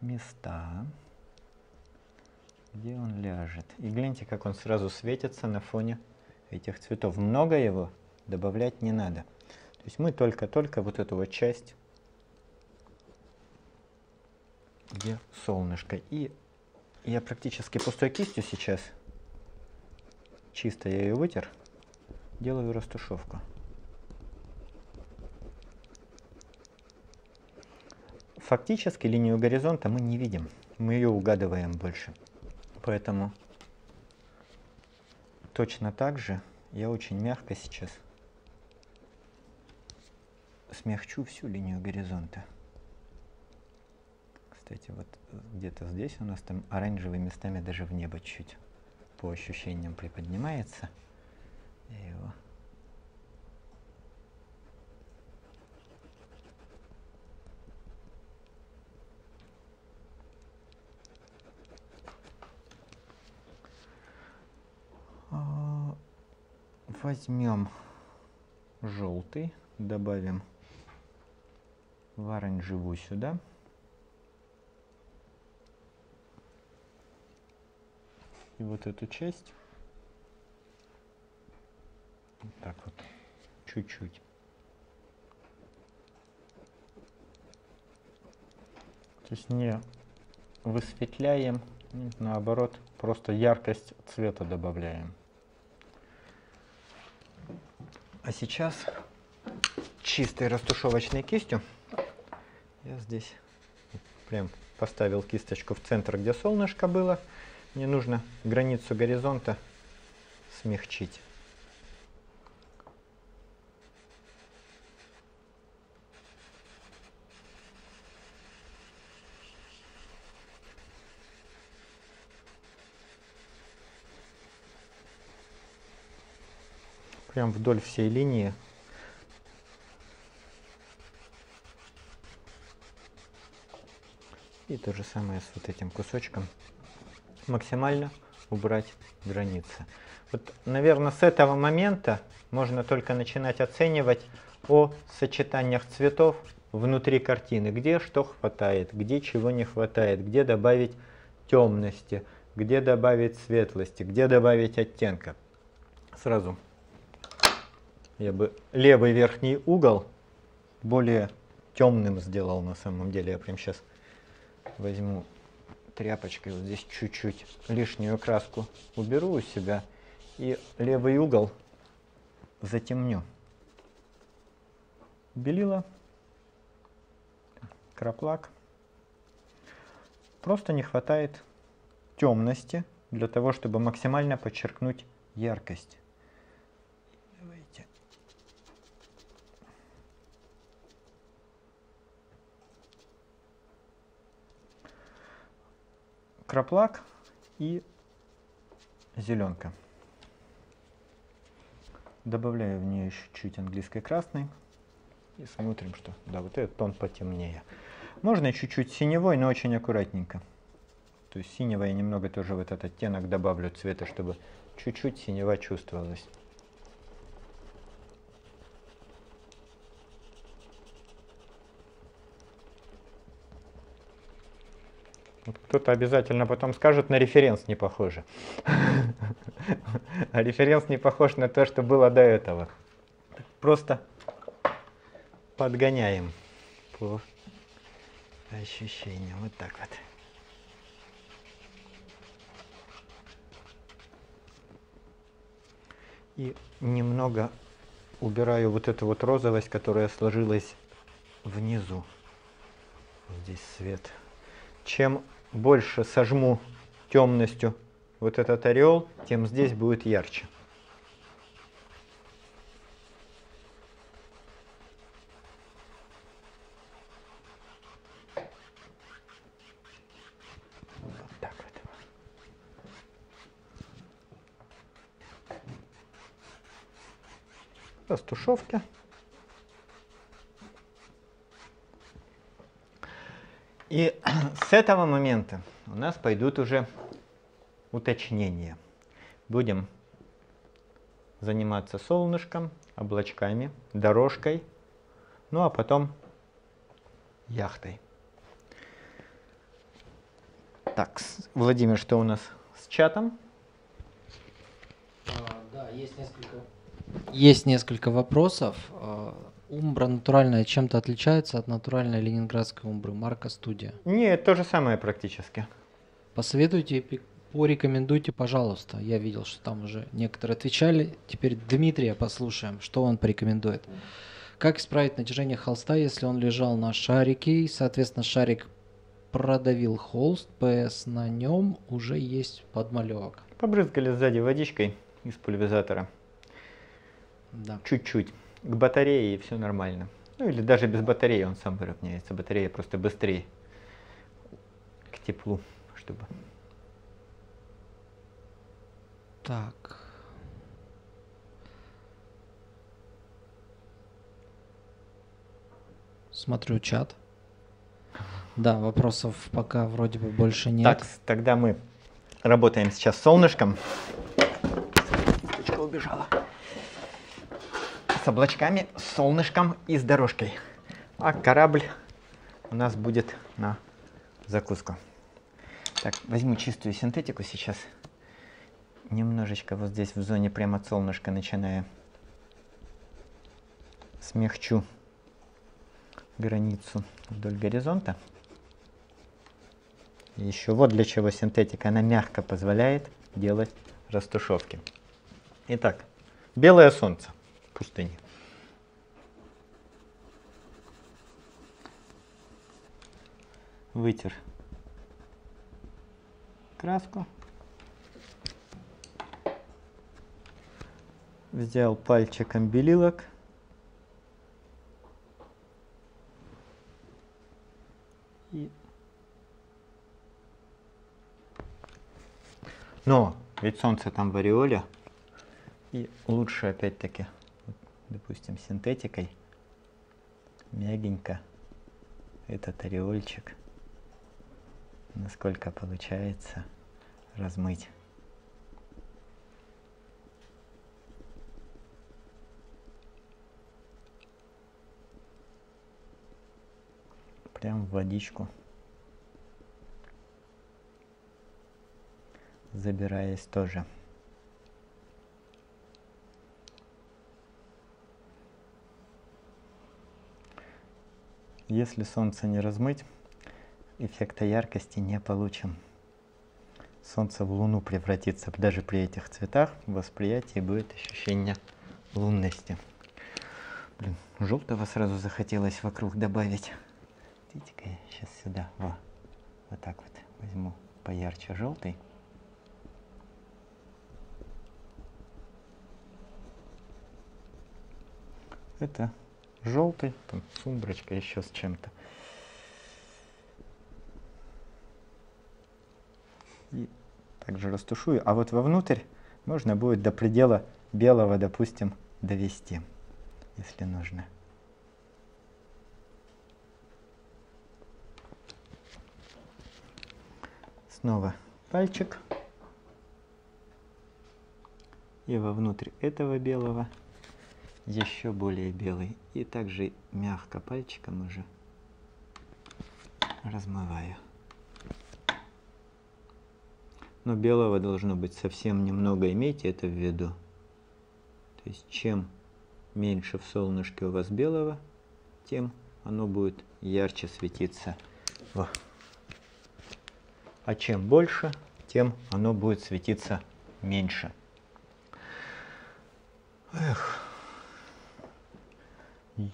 места, где он ляжет. И гляньте, как он сразу светится на фоне этих цветов. Много его добавлять не надо. То есть мы только-только вот эту вот часть, где солнышко. И я практически пустой кистью сейчас, чисто я ее вытер, делаю растушевку. Фактически линию горизонта мы не видим, мы ее угадываем больше. Поэтому точно так же я очень мягко сейчас смягчу всю линию горизонта. Кстати, вот где-то здесь у нас там оранжевый местами даже в небо чуть по ощущениям приподнимается. Я его возьмем желтый, добавим в оранжевую сюда. И вот эту часть, вот так вот, чуть-чуть. То есть не высветляем, наоборот, просто яркость цвета добавляем. А сейчас чистой растушевочной кистью я здесь прям поставил кисточку в центр, где солнышко было. Мне нужно границу горизонта смягчить. Прям вдоль всей линии. И то же самое с вот этим кусочком. Максимально убрать границы. Вот, наверное, с этого момента можно только начинать оценивать о сочетаниях цветов внутри картины. Где что хватает, где чего не хватает, где добавить темности, где добавить светлости, где добавить оттенка. Сразу я бы левый верхний угол более темным сделал на самом деле. Я прям сейчас возьму тряпочкой вот здесь чуть-чуть лишнюю краску уберу у себя и левый угол затемню. Белила, краплак. Просто не хватает темности для того, чтобы максимально подчеркнуть яркость. Давайте. Краплак и зеленка. Добавляю в нее еще чуть английской красной. И смотрим, что... Да, вот этот тон потемнее. Можно чуть-чуть синевой, но очень аккуратненько. То есть синего я немного тоже в этот оттенок добавлю цвета, чтобы чуть-чуть синева чувствовалась. Кто-то обязательно потом скажет, на референс не похоже. А референс не похож на то, что было до этого. Просто подгоняем по ощущениям. Вот так вот. И немного убираю вот эту вот розовость, которая сложилась внизу. Здесь свет. Чем больше сожму темностью вот этот ореол, тем здесь будет ярче. Вот так вот. Растушевка. И с этого момента у нас пойдут уже уточнения. Будем заниматься солнышком, облачками, дорожкой, ну а потом яхтой. Так, Владимир, что у нас с чатом? Да, есть несколько вопросов. Умбра натуральная чем-то отличается от натуральной ленинградской умбры? Марка студия. Нет, то же самое практически. Посоветуйте, порекомендуйте, пожалуйста. Я видел, что там уже некоторые отвечали. Теперь Дмитрия послушаем, что он порекомендует. Как исправить натяжение холста, если он лежал на шарике и, соответственно, шарик продавил холст, ПС на нем уже есть подмалевок? Побрызгали сзади водичкой из пульверизатора. Да. Чуть-чуть. К батарее, и все нормально. Ну или даже без батареи он сам выровняется. Батарея просто быстрее к теплу, чтобы. Так. Смотрю чат. Да, вопросов пока вроде бы больше нет. Так, тогда мы работаем сейчас с солнышком. Сучка убежала. С облачками, с солнышком и с дорожкой. А корабль у нас будет на закуску. Так, возьму чистую синтетику сейчас. Немножечко вот здесь в зоне прямо от солнышка начиная. Смягчу границу вдоль горизонта. И еще вот для чего синтетика. Она мягко позволяет делать растушевки. Итак, белое солнце пустыни. Вытер краску. Взял пальчиком белилок. Но ведь солнце там в ореоле. И лучше опять-таки, допустим, синтетикой мягенько этот ореольчик, насколько получается, размыть. Прям в водичку, забираясь тоже. Если солнце не размыть, эффекта яркости не получим. Солнце в луну превратится. Даже при этих цветах в восприятии будет ощущение лунности. Блин, желтого сразу захотелось вокруг добавить. Видите-ка, я сейчас сюда вот так вот возьму поярче желтый. Это желтый, там сумброчка еще с чем-то. И также растушую. А вот вовнутрь можно будет до предела белого, допустим, довести, если нужно. Снова пальчик. И вовнутрь этого белого еще более белый. И также мягко пальчиком уже размываю. Но белого должно быть совсем немного, имейте это в виду. То есть чем меньше в солнышке у вас белого, тем оно будет ярче светиться. Во. А чем больше, тем оно будет светиться меньше. Эх.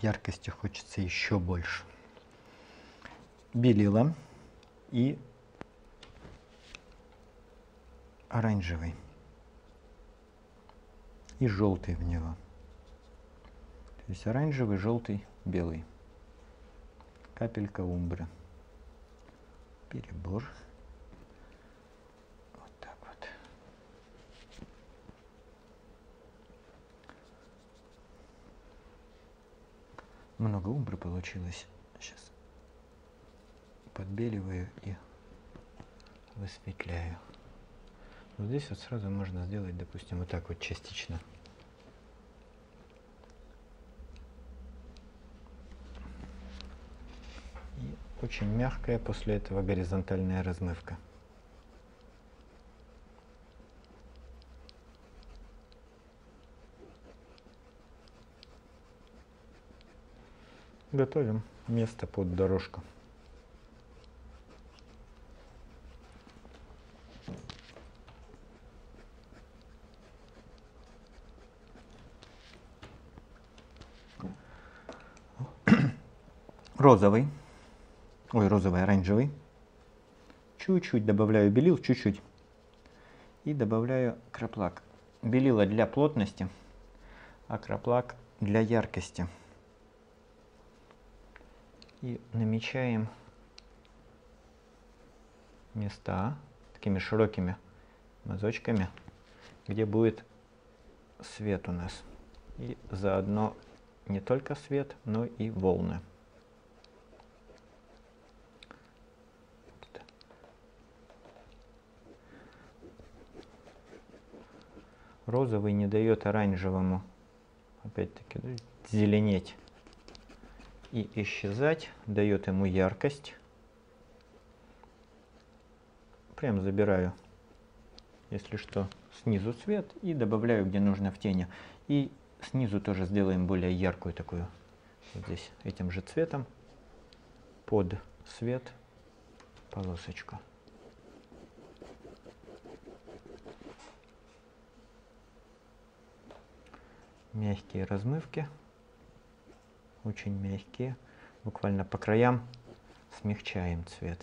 Яркости хочется еще больше. Белила и оранжевый. И желтый в него. То есть оранжевый, желтый, белый. Капелька умбры. Перебор. Вот так вот. Много умбры получилось. Сейчас подбеливаю и высветляю. Вот здесь вот сразу можно сделать, допустим, вот так вот частично. И очень мягкая после этого горизонтальная размывка. Готовим место под дорожку. Розовый, ой, розовый, оранжевый. Чуть-чуть добавляю белил, чуть-чуть. И добавляю краплак. Белила для плотности, а краплак для яркости. И намечаем места такими широкими мазочками, где будет свет у нас. И заодно не только свет, но и волны. Розовый не дает оранжевому, опять-таки, зеленеть и исчезать, дает ему яркость. Прям забираю, если что, снизу цвет и добавляю, где нужно, в тени. И снизу тоже сделаем более яркую такую, вот здесь, этим же цветом, под свет полосочку. Мягкие размывки, очень мягкие, буквально по краям смягчаем цвет.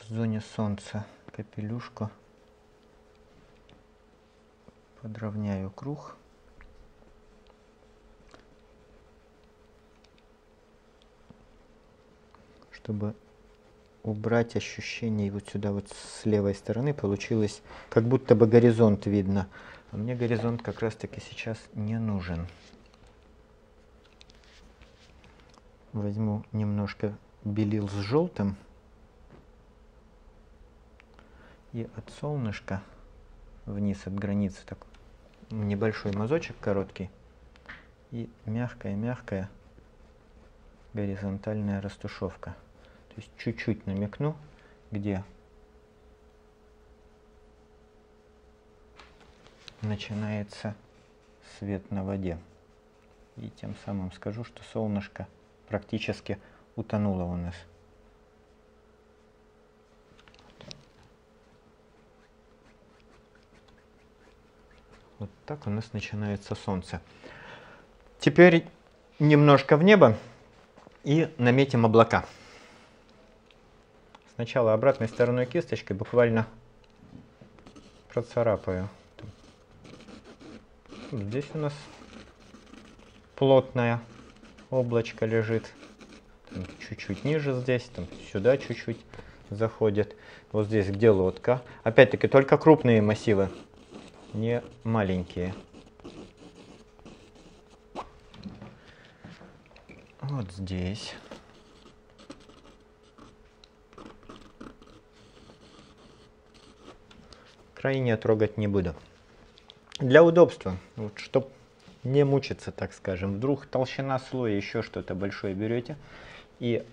В зоне солнца капелюшку подровняю круг. Чтобы убрать ощущение, вот сюда вот с левой стороны получилось, как будто бы горизонт видно. А мне горизонт как раз таки сейчас не нужен. Возьму немножко белил с желтым. И от солнышка вниз, от границы, так небольшой мазочек короткий. И мягкая-мягкая горизонтальная растушевка. То есть чуть-чуть намекну, где начинается свет на воде. И тем самым скажу, что солнышко практически утонуло у нас. Вот так у нас начинается солнце. Теперь немножко в небо и наметим облака. Сначала обратной стороной кисточкой буквально процарапаю. Здесь у нас плотное облачко лежит. Чуть-чуть ниже здесь, там сюда чуть-чуть заходит. Вот здесь, где лодка. Опять-таки только крупные массивы. Не маленькие. Вот здесь. Крайне трогать не буду. Для удобства, вот, чтобы не мучиться, так скажем. Вдруг толщина слоя, еще что-то большое берете. И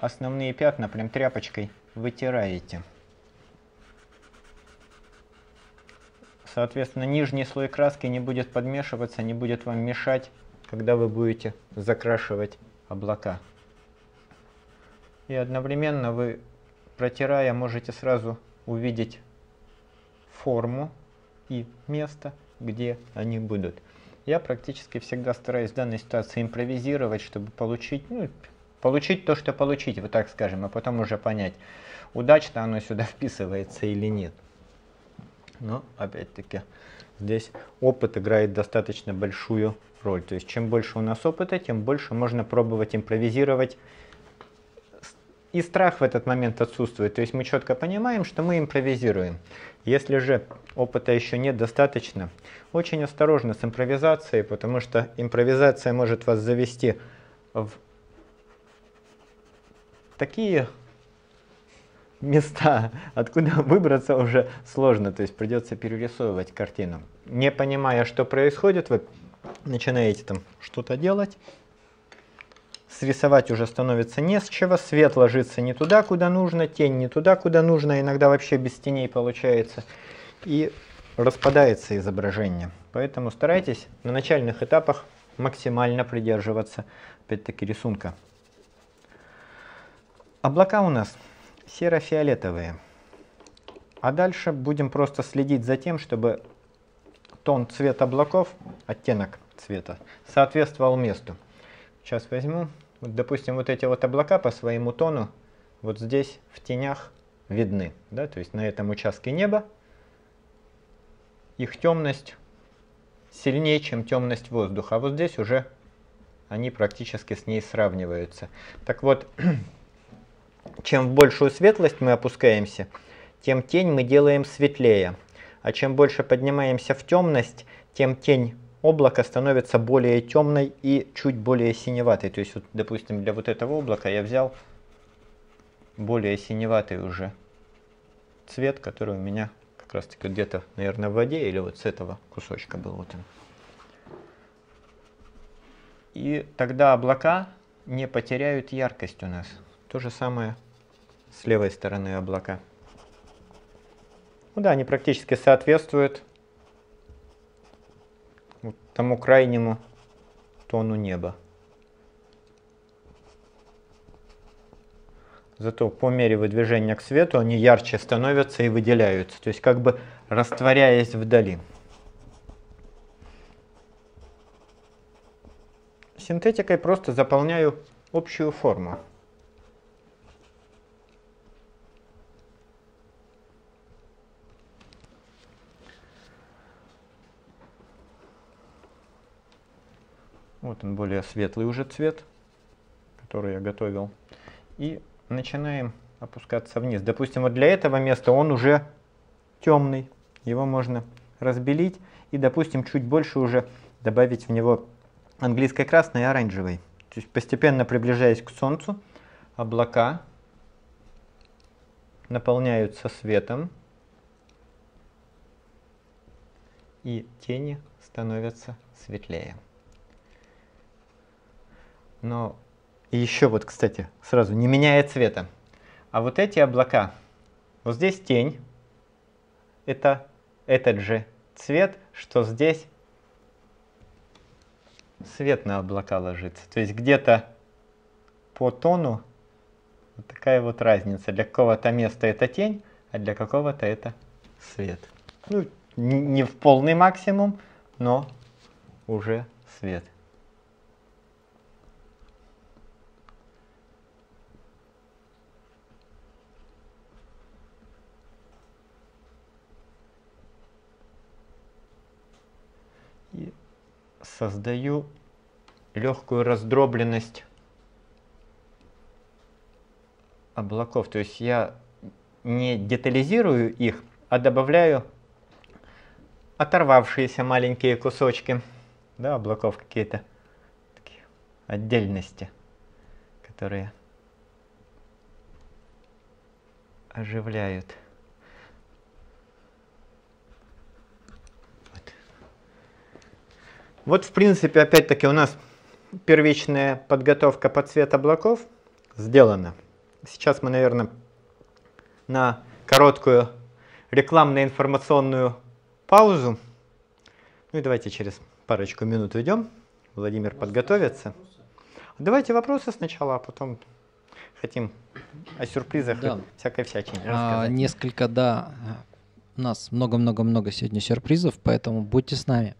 основные пятна прям тряпочкой вытираете. Соответственно, нижний слой краски не будет подмешиваться, не будет вам мешать, когда вы будете закрашивать облака. И одновременно вы, протирая, можете сразу увидеть форму и место, где они будут. Я практически всегда стараюсь в данной ситуации импровизировать, чтобы получить, получить то, что получить, вот так скажем, а потом уже понять, удачно оно сюда вписывается или нет. но опять-таки здесь опыт играет достаточно большую роль. То есть чем больше у нас опыта, тем больше можно пробовать импровизировать. И страх в этот момент отсутствует. То есть мы четко понимаем, что мы импровизируем. Если же опыта еще недостаточно, очень осторожно с импровизацией, потому что импровизация может вас завести в такие места, откуда выбраться уже сложно. То есть придется перерисовывать картину. Не понимая, что происходит, вы начинаете там что-то делать. Срисовать уже становится не с чего, свет ложится не туда, куда нужно, тень не туда, куда нужно, иногда вообще без теней получается, и распадается изображение. Поэтому старайтесь на начальных этапах максимально придерживаться, опять-таки, рисунка. Облака у нас серо-фиолетовые, а дальше будем просто следить за тем, чтобы тон цвета облаков, оттенок цвета, соответствовал месту. Сейчас возьму, допустим, вот эти вот облака по своему тону вот здесь в тенях видны, да, то есть на этом участке неба их темность сильнее, чем темность воздуха, а вот здесь уже они практически с ней сравниваются. Так вот, чем в большую светлость мы опускаемся, тем тень мы делаем светлее, а чем больше поднимаемся в темность, тем тень облако становится более темной и чуть более синеватой. То есть, вот, допустим, для вот этого облака я взял более синеватый уже цвет, который у меня как раз таки где-то, наверное, в воде или вот с этого кусочка был. Вот он. И тогда облака не потеряют яркость у нас. То же самое с левой стороны облака. Ну да, они практически соответствуют тому крайнему тону неба. Зато по мере выдвижения к свету они ярче становятся и выделяются, то есть как бы растворяясь вдали. Синтетикой просто заполняю общую форму. Вот он, более светлый уже цвет, который я готовил. И начинаем опускаться вниз. Допустим, вот для этого места он уже темный. Его можно разбелить и, допустим, чуть больше уже добавить в него английской красной и оранжевой. То есть постепенно приближаясь к солнцу, облака наполняются светом, и тени становятся светлее. Но еще вот, кстати, сразу не меняя цвета. А вот эти облака, вот здесь тень, это этот же цвет, что здесь свет на облака ложится. То есть где-то по тону вот такая вот разница. Для какого-то места это тень, а для какого-то это свет. Ну, не в полный максимум, но уже свет. Создаю легкую раздробленность облаков. То есть я не детализирую их, а добавляю оторвавшиеся маленькие кусочки, да, облаков, какие-то такие отдельности, которые оживляют. Вот, в принципе, опять-таки у нас первичная подготовка под цвет облаков сделана. Сейчас мы, наверное, на короткую рекламно-информационную паузу. Ну и давайте через парочку минут уйдем. Владимир подготовится. Давайте вопросы сначала, а потом хотим о сюрпризах, да, и всякой всячине рассказать. Несколько, да. У нас много-много-много сегодня сюрпризов, поэтому будьте с нами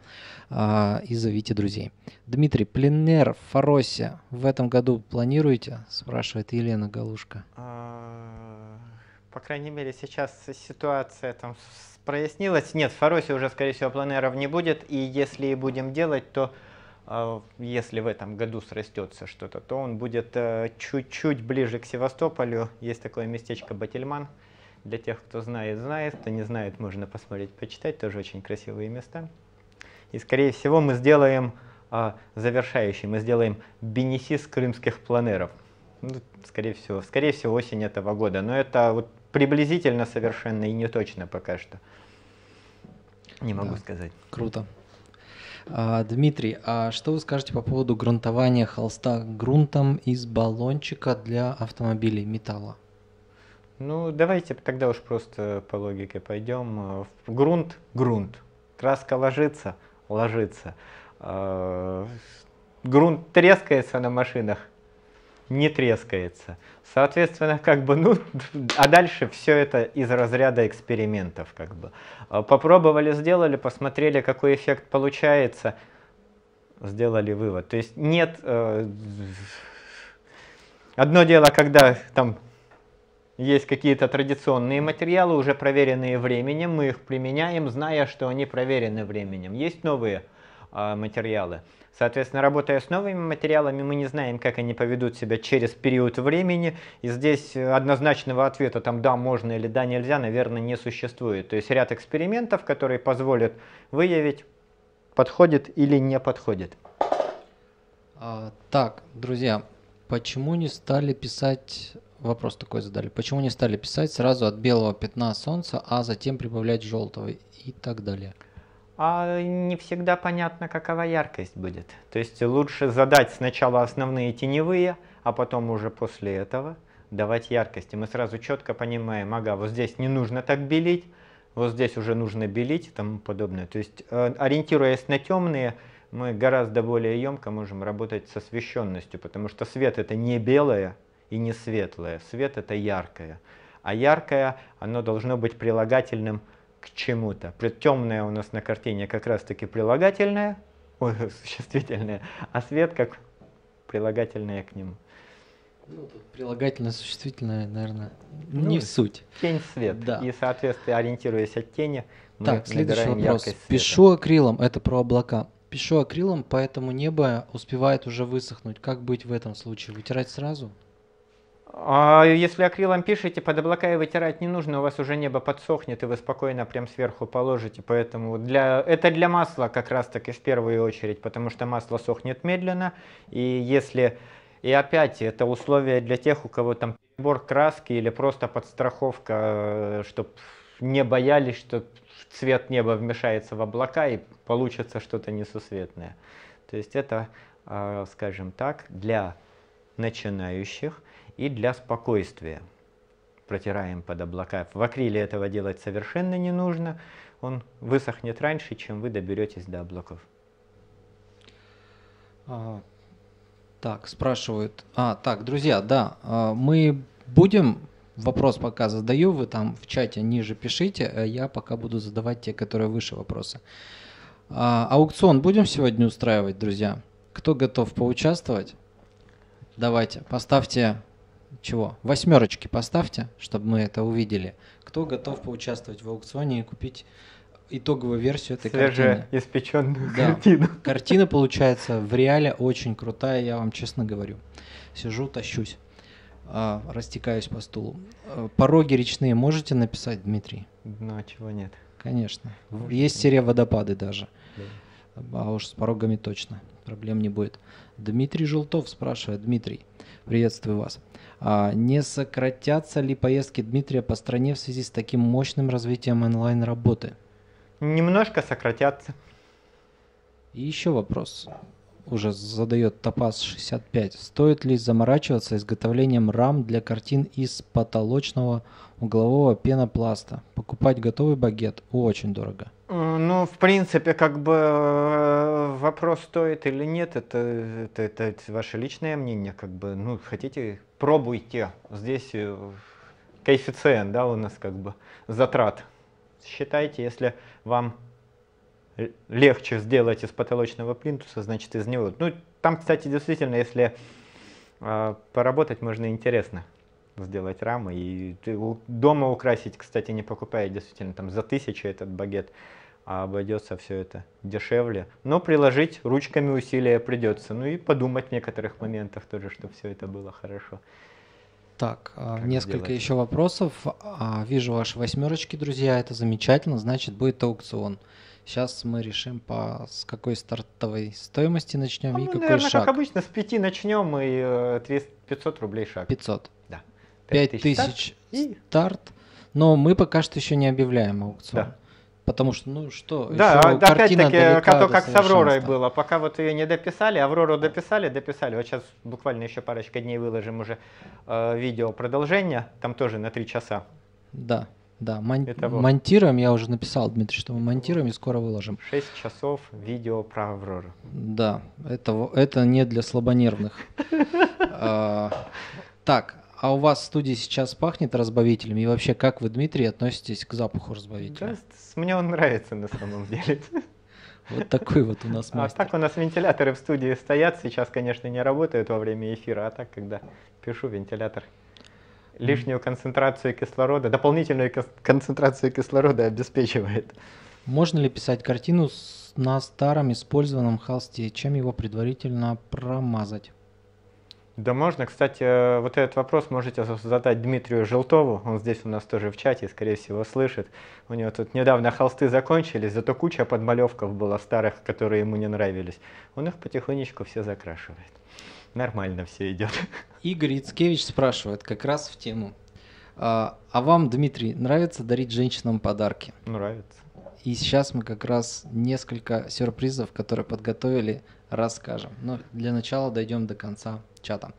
и зовите друзей. Дмитрий, пленер в Форосе в этом году планируете? Спрашивает Елена Галушка. По крайней мере, сейчас ситуация там с прояснилось. Нет, в Форосе уже, скорее всего, планеров не будет. И если будем делать, то если в этом году срастется что-то, то он будет чуть-чуть ближе к Севастополю. Есть такое местечко Батильман. Для тех, кто знает, знает. Кто не знает, можно посмотреть, почитать. Тоже очень красивые места. И, скорее всего, мы сделаем завершающий, мы сделаем бенефис крымских планеров. Ну, скорее всего, осень этого года. Но это вот приблизительно совершенно и не точно пока что. Не могу сказать. Круто. Дмитрий, а что вы скажете по поводу грунтования холста грунтом из баллончика для автомобилей металла? Ну, давайте тогда уж просто по логике пойдем. Грунт – грунт. Краска ложится – ложится. Грунт трескается на машинах – не трескается. Соответственно, как бы, ну, а дальше все это из разряда экспериментов, как бы. Попробовали, сделали, посмотрели, какой эффект получается, сделали вывод. То есть нет… Одно дело, когда там… Есть какие-то традиционные материалы, уже проверенные временем, мы их применяем, зная, что они проверены временем. Есть новые материалы. Соответственно, работая с новыми материалами, мы не знаем, как они поведут себя через период времени. И здесь однозначного ответа, там, да, можно или да, нельзя, наверное, не существует. То есть ряд экспериментов, которые позволят выявить, подходит или не подходит. Так, друзья, почему не стали писать... Вопрос такой задали. Почему не стали писать сразу от белого пятна солнца, а затем прибавлять желтого и так далее? А не всегда понятно, какова яркость будет. То есть лучше задать сначала основные теневые, а потом уже после этого давать яркость. И мы сразу четко понимаем, ага, вот здесь не нужно так белить, вот здесь уже нужно белить и тому подобное. То есть ориентируясь на темные, мы гораздо более емко можем работать с освещенностью, потому что свет это не белое, и не светлое. Свет это яркое. А яркое, оно должно быть прилагательным к чему-то. Темное у нас на картине как раз-таки прилагательное, ой, существительное, а свет как прилагательное к нему. Ну, прилагательное, существительное, наверное, ну, не в суть. Тень, свет. Да. И, соответственно, ориентируясь от тени, мы так, следующий вопрос. Пишу акрилом, это про облака. Пишу акрилом, поэтому небо успевает уже высохнуть. Как быть в этом случае? Вытирать сразу? А если акрилом пишете, под облака и вытирать не нужно, у вас уже небо подсохнет, и вы спокойно прям сверху положите. Поэтому это для масла как раз таки в первую очередь, потому что масло сохнет медленно. И если опять это условие для тех, у кого там перебор краски или просто подстраховка, чтобы не боялись, что цвет неба вмешается в облака и получится что-то несусветное. То есть это, скажем так, для начинающих. И для спокойствия протираем под облака. В акриле этого делать совершенно не нужно. Он высохнет раньше, чем вы доберетесь до облаков. Так, спрашивают. Так, друзья, да, мы будем... Вопрос пока задаю, вы там в чате ниже пишите. Я пока буду задавать те, которые выше вопросы. Аукцион будем сегодня устраивать, друзья? Кто готов поучаствовать? Давайте, поставьте... Чего? Восьмерочки поставьте, чтобы мы это увидели. Кто готов поучаствовать в аукционе и купить итоговую версию этой картины? Свежеиспеченную картину. Картина получается в реале очень крутая, я вам честно говорю. Сижу, тащусь, растекаюсь по стулу. Пороги речные можете написать, Дмитрий? Ну, а чего нет? Конечно. Может, есть серия водопады даже. Да. А уж с порогами точно проблем не будет. Дмитрий Желтов спрашивает. Дмитрий, приветствую вас. Не сократятся ли поездки Дмитрия по стране в связи с таким мощным развитием онлайн-работы? Немножко сократятся. И еще вопрос. Уже задает Топаз65. Стоит ли заморачиваться изготовлением рам для картин из потолочного углового пенопласта? Покупать готовый багет очень дорого. Ну, в принципе, как бы вопрос, стоит или нет, это ваше личное мнение. Как бы, ну, хотите, пробуйте. Здесь коэффициент, да, у нас как бы затрат. Считайте, если вам легче сделать из потолочного плинтуса, значит, из него. Ну, там, кстати, действительно, если поработать, можно интересно. сделать рамы. И дома украсить, кстати, не покупая действительно там за 1000 этот багет, а обойдется все это дешевле. Но приложить ручками усилия придется. Ну и подумать в некоторых моментах тоже, чтобы все это было хорошо. Так, как несколько делать? Еще вопросов. Вижу ваши восьмерочки, друзья, это замечательно, значит будет аукцион. Сейчас мы решим, с какой стартовой стоимости начнем и какой наверное, шаг. Как обычно, с 5 начнем и 500 рублей шаг. 500. Да. 5000 старт, но мы пока что еще не объявляем аукцион. Да. Потому что, ну что, да, еще да, опять-таки, как с Авророй было, пока вот ее не дописали, Аврору дописали, вот сейчас буквально еще парочка дней выложим уже видео продолжение, там тоже на 3 часа. Да, да, монтируем, я уже написал, Дмитрий, что мы монтируем и скоро выложим. 6 часов видео про Аврору. Да, это не для слабонервных. Так. А у вас в студии сейчас пахнет разбавителем? И вообще, как вы, Дмитрий, относитесь к запаху разбавителя? Да, мне он нравится на самом деле. Вот такой вот у нас мастер. А так у нас вентиляторы в студии стоят. Сейчас, конечно, не работают во время эфира, а так, когда пишу, вентилятор лишнюю концентрацию кислорода, дополнительную концентрацию кислорода обеспечивает. Можно ли писать картину на старом использованном холсте? Чем его предварительно промазать? Да можно, кстати, вот этот вопрос можете задать Дмитрию Желтову, он здесь у нас тоже в чате, скорее всего, слышит. У него тут недавно холсты закончились, зато куча подмалевков было старых, которые ему не нравились. Он их потихонечку все закрашивает. Нормально все идет. Игорь Яцкевич спрашивает, как раз в тему. А вам, Дмитрий, нравится дарить женщинам подарки? Нравится. И сейчас мы как раз несколько сюрпризов, которые подготовили, расскажем. Но для начала дойдем до конца чата.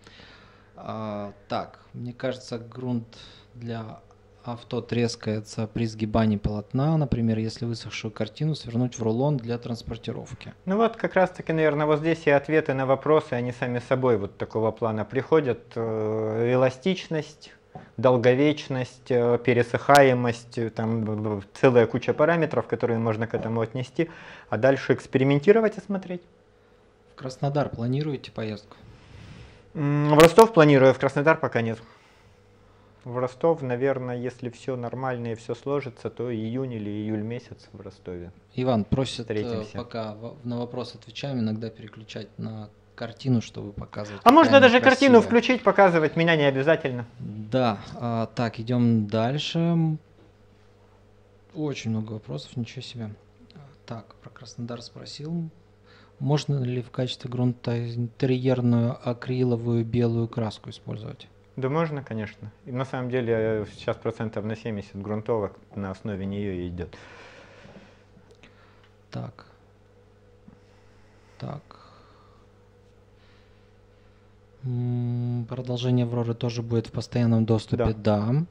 Так, мне кажется, грунт для авто трескается при сгибании полотна. Например, если высохшую картину свернуть в рулон для транспортировки. Ну вот как раз таки, наверное, вот здесь и ответы на вопросы, они сами собой вот такого плана приходят. Эластичность, долговечность, пересыхаемость, там целая куча параметров, которые можно к этому отнести, а дальше экспериментировать и смотреть. В Краснодар планируете поездку? В Ростов планирую, в Краснодар пока нет. В Ростов, наверное, если все нормально и все сложится, то июнь или июль месяц в Ростове. Иван просит, пока на вопрос отвечаем, иногда переключать на картину, чтобы показывать. А можно даже красивая. Картину включить, показывать меня не обязательно. Да, так, идем дальше. Очень много вопросов, ничего себе. Так, про Краснодар спросил. Можно ли в качестве грунта интерьерную акриловую белую краску использовать? Да можно, конечно. И на самом деле сейчас 70% грунтовок на основе нее идет. Так. Так. Продолжение Авроры тоже будет в постоянном доступе, да.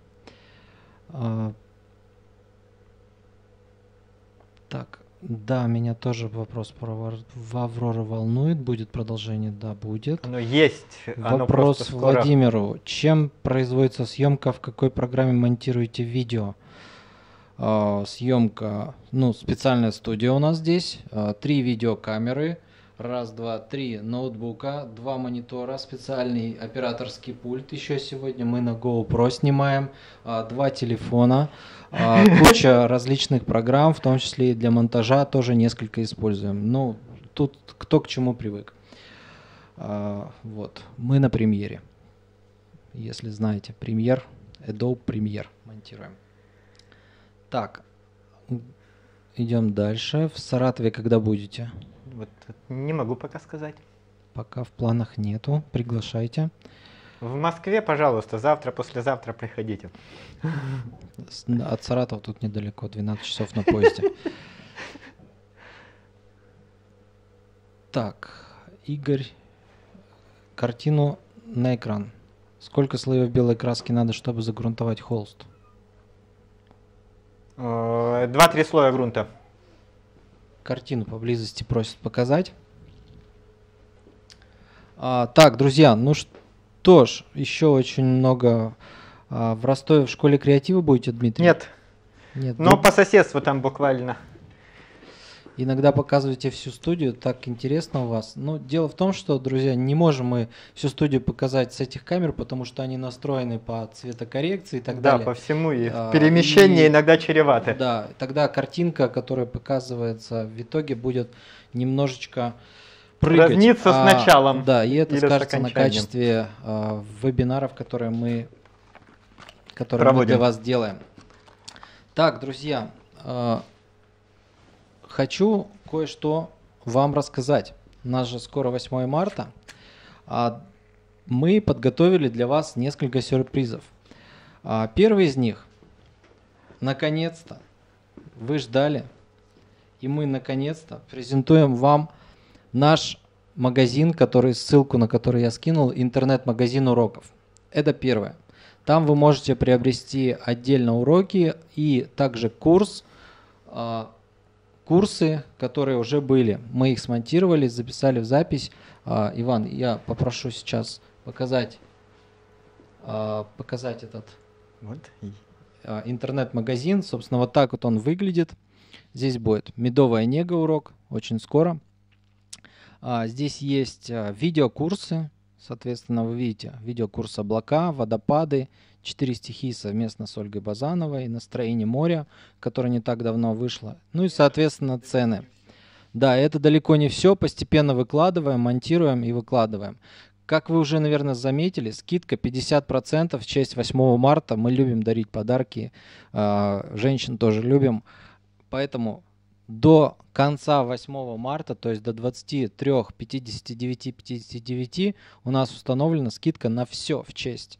Так, да, меня тоже вопрос про Аврору волнует. Будет продолжение? Да, будет. Оно есть. Вопрос Владимиру. Чем производится съемка, в какой программе монтируете видео? Съемка, ну, специальная студия у нас здесь, 3 видеокамеры. 1, 2, 3 ноутбука, 2 монитора, специальный операторский пульт. Еще сегодня мы на GoPro снимаем, 2 телефона, куча различных программ, в том числе и для монтажа тоже несколько используем. Ну, тут кто к чему привык. Вот, мы на премьере. Если знаете, премьер, Adobe Premiere монтируем. Так, идем дальше. В Саратове когда будете? Вот, не могу пока сказать. Пока в планах нету. Приглашайте. В Москве, пожалуйста, завтра, послезавтра приходите. От Саратова тут недалеко, 12 часов на поезде. Так, Игорь, картину на экран. Сколько слоев белой краски надо, чтобы загрунтовать холст? 2-3 слоя грунта. Картину поблизости просят показать. Так, друзья, ну что ж, еще очень много. В Ростове в школе креатива будете, Дмитрий? Нет. Но по соседству там буквально. Иногда показываете всю студию, так интересно у вас. Но дело в том, что, друзья, не можем мы всю студию показать с этих камер, потому что они настроены по цветокоррекции и так далее. Да, по всему их перемещение иногда чревато. Да, тогда картинка, которая показывается в итоге, будет немножечко прыгать. Разнится с началом. Да, и это скажется на качестве вебинаров, которые мы для вас делаем. Так, друзья, хочу кое-что вам рассказать. У нас же скоро 8 марта. Мы подготовили для вас несколько сюрпризов. Первый из них. Наконец-то вы ждали. И мы наконец-то презентуем вам наш магазин, ссылку на который я скинул, интернет-магазин уроков. Это первое. Там вы можете приобрести отдельно уроки и также курсы, которые уже были. Мы их смонтировали, записали в запись. Иван, я попрошу сейчас показать этот интернет-магазин. Собственно, вот так вот он выглядит. Здесь будет «Медовая нега» урок очень скоро. Здесь есть видеокурсы. Соответственно, вы видите видеокурс «Облака», «Водопады», «4 стихии» совместно с Ольгой Базановой, «Настроение моря», которое не так давно вышло. Ну и, соответственно, цены. Да, это далеко не все. Постепенно выкладываем, монтируем и выкладываем. Как вы уже, наверное, заметили, скидка 50% в честь 8 марта. Мы любим дарить подарки. Женщин тоже любим. Поэтому до конца 8 марта, то есть до 23:59:59, у нас установлена скидка на все в честь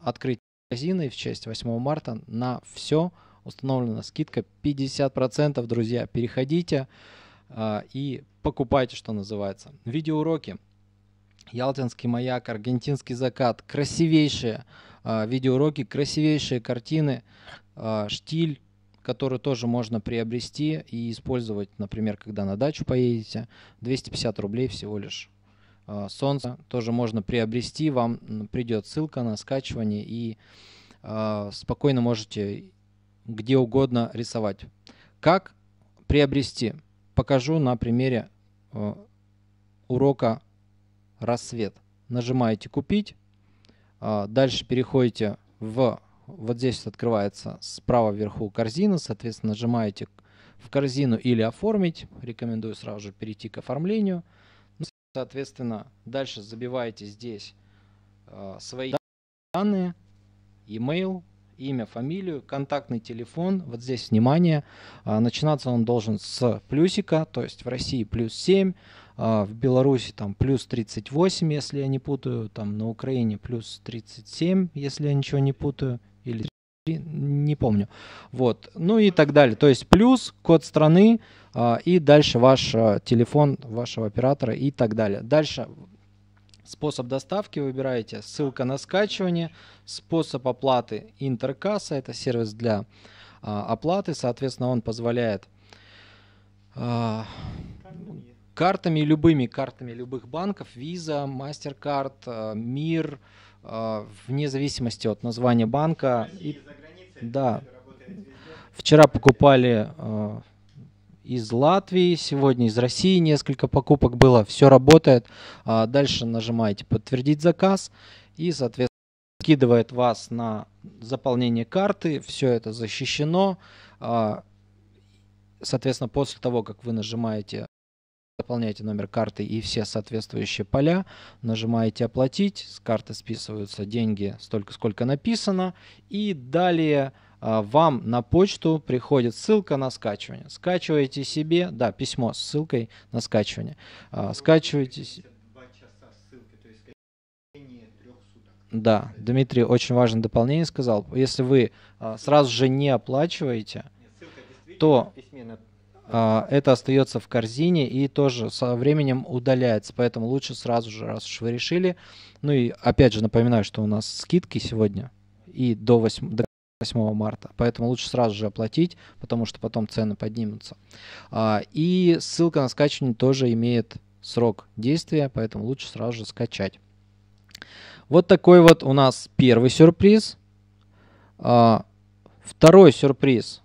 открытия магазина и в честь 8 марта на все установлена скидка 50%, друзья. Переходите и покупайте, что называется. Видеоуроки. Ялтинский маяк, аргентинский закат, красивейшие видеоуроки, красивейшие картины, штиль, которую тоже можно приобрести и использовать, например, когда на дачу поедете. 250 рублей всего лишь. Солнце тоже можно приобрести. Вам придет ссылка на скачивание и спокойно можете где угодно рисовать. Как приобрести? Покажу на примере урока «Рассвет». Нажимаете «Купить». Дальше переходите в... Вот здесь открывается справа вверху корзина, соответственно, нажимаете в корзину или оформить. Рекомендую сразу же перейти к оформлению. Ну, соответственно, дальше забиваете здесь свои данные, email, имя, фамилию, контактный телефон. Вот здесь, внимание, начинаться он должен с плюсика, то есть в России +7, в Беларуси там +38, если я не путаю, там на Украине +37, если я ничего не путаю, или не помню, вот, ну и так далее, то есть плюс, код страны и дальше ваш телефон вашего оператора и так далее. Дальше способ доставки выбираете, ссылка на скачивание, способ оплаты Интеркасса, это сервис для оплаты, соответственно, он позволяет картами, любыми картами любых банков, Visa, MasterCard, Мир, вне зависимости от названия банка. И, да, вчера покупали из Латвии, сегодня из России несколько покупок было, все работает. Дальше нажимаете «Подтвердить заказ» и, соответственно, скидывает вас на заполнение карты, все это защищено. Соответственно, после того, как вы нажимаете заполняете номер карты и все соответствующие поля, нажимаете «Оплатить», с карты списываются деньги столько, сколько написано, и далее вам на почту приходит ссылка на скачивание. Скачиваете себе, да, письмо с ссылкой на скачивание. Скачиваете... Да, Дмитрий очень важное дополнение сказал. Если вы сразу же не оплачиваете, нет, то... это остается в корзине и тоже со временем удаляется, поэтому лучше сразу же, раз уж вы решили. Ну и опять же напоминаю, что у нас скидки сегодня и до 8 марта, поэтому лучше сразу же оплатить, потому что потом цены поднимутся. И ссылка на скачивание тоже имеет срок действия, поэтому лучше сразу же скачать. Вот такой вот у нас первый сюрприз. Второй сюрприз.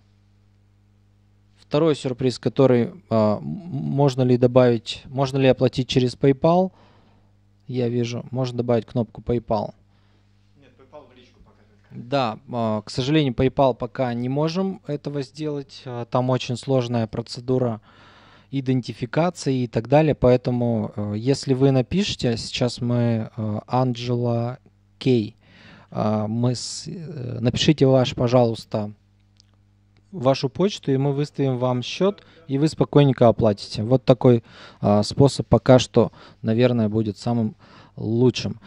Второй сюрприз, который можно ли добавить, можно ли оплатить через PayPal? Я вижу, можно добавить кнопку PayPal. Нет, PayPal в личку пока. Да, к сожалению, PayPal пока не можем этого сделать. Там очень сложная процедура идентификации и так далее. Поэтому, если вы напишите, сейчас мы Анджела Кей, напишите ваш, пожалуйста, вашу почту, и мы выставим вам счет, и вы спокойненько оплатите. Вот такой способ пока что, наверное, будет самым лучшим.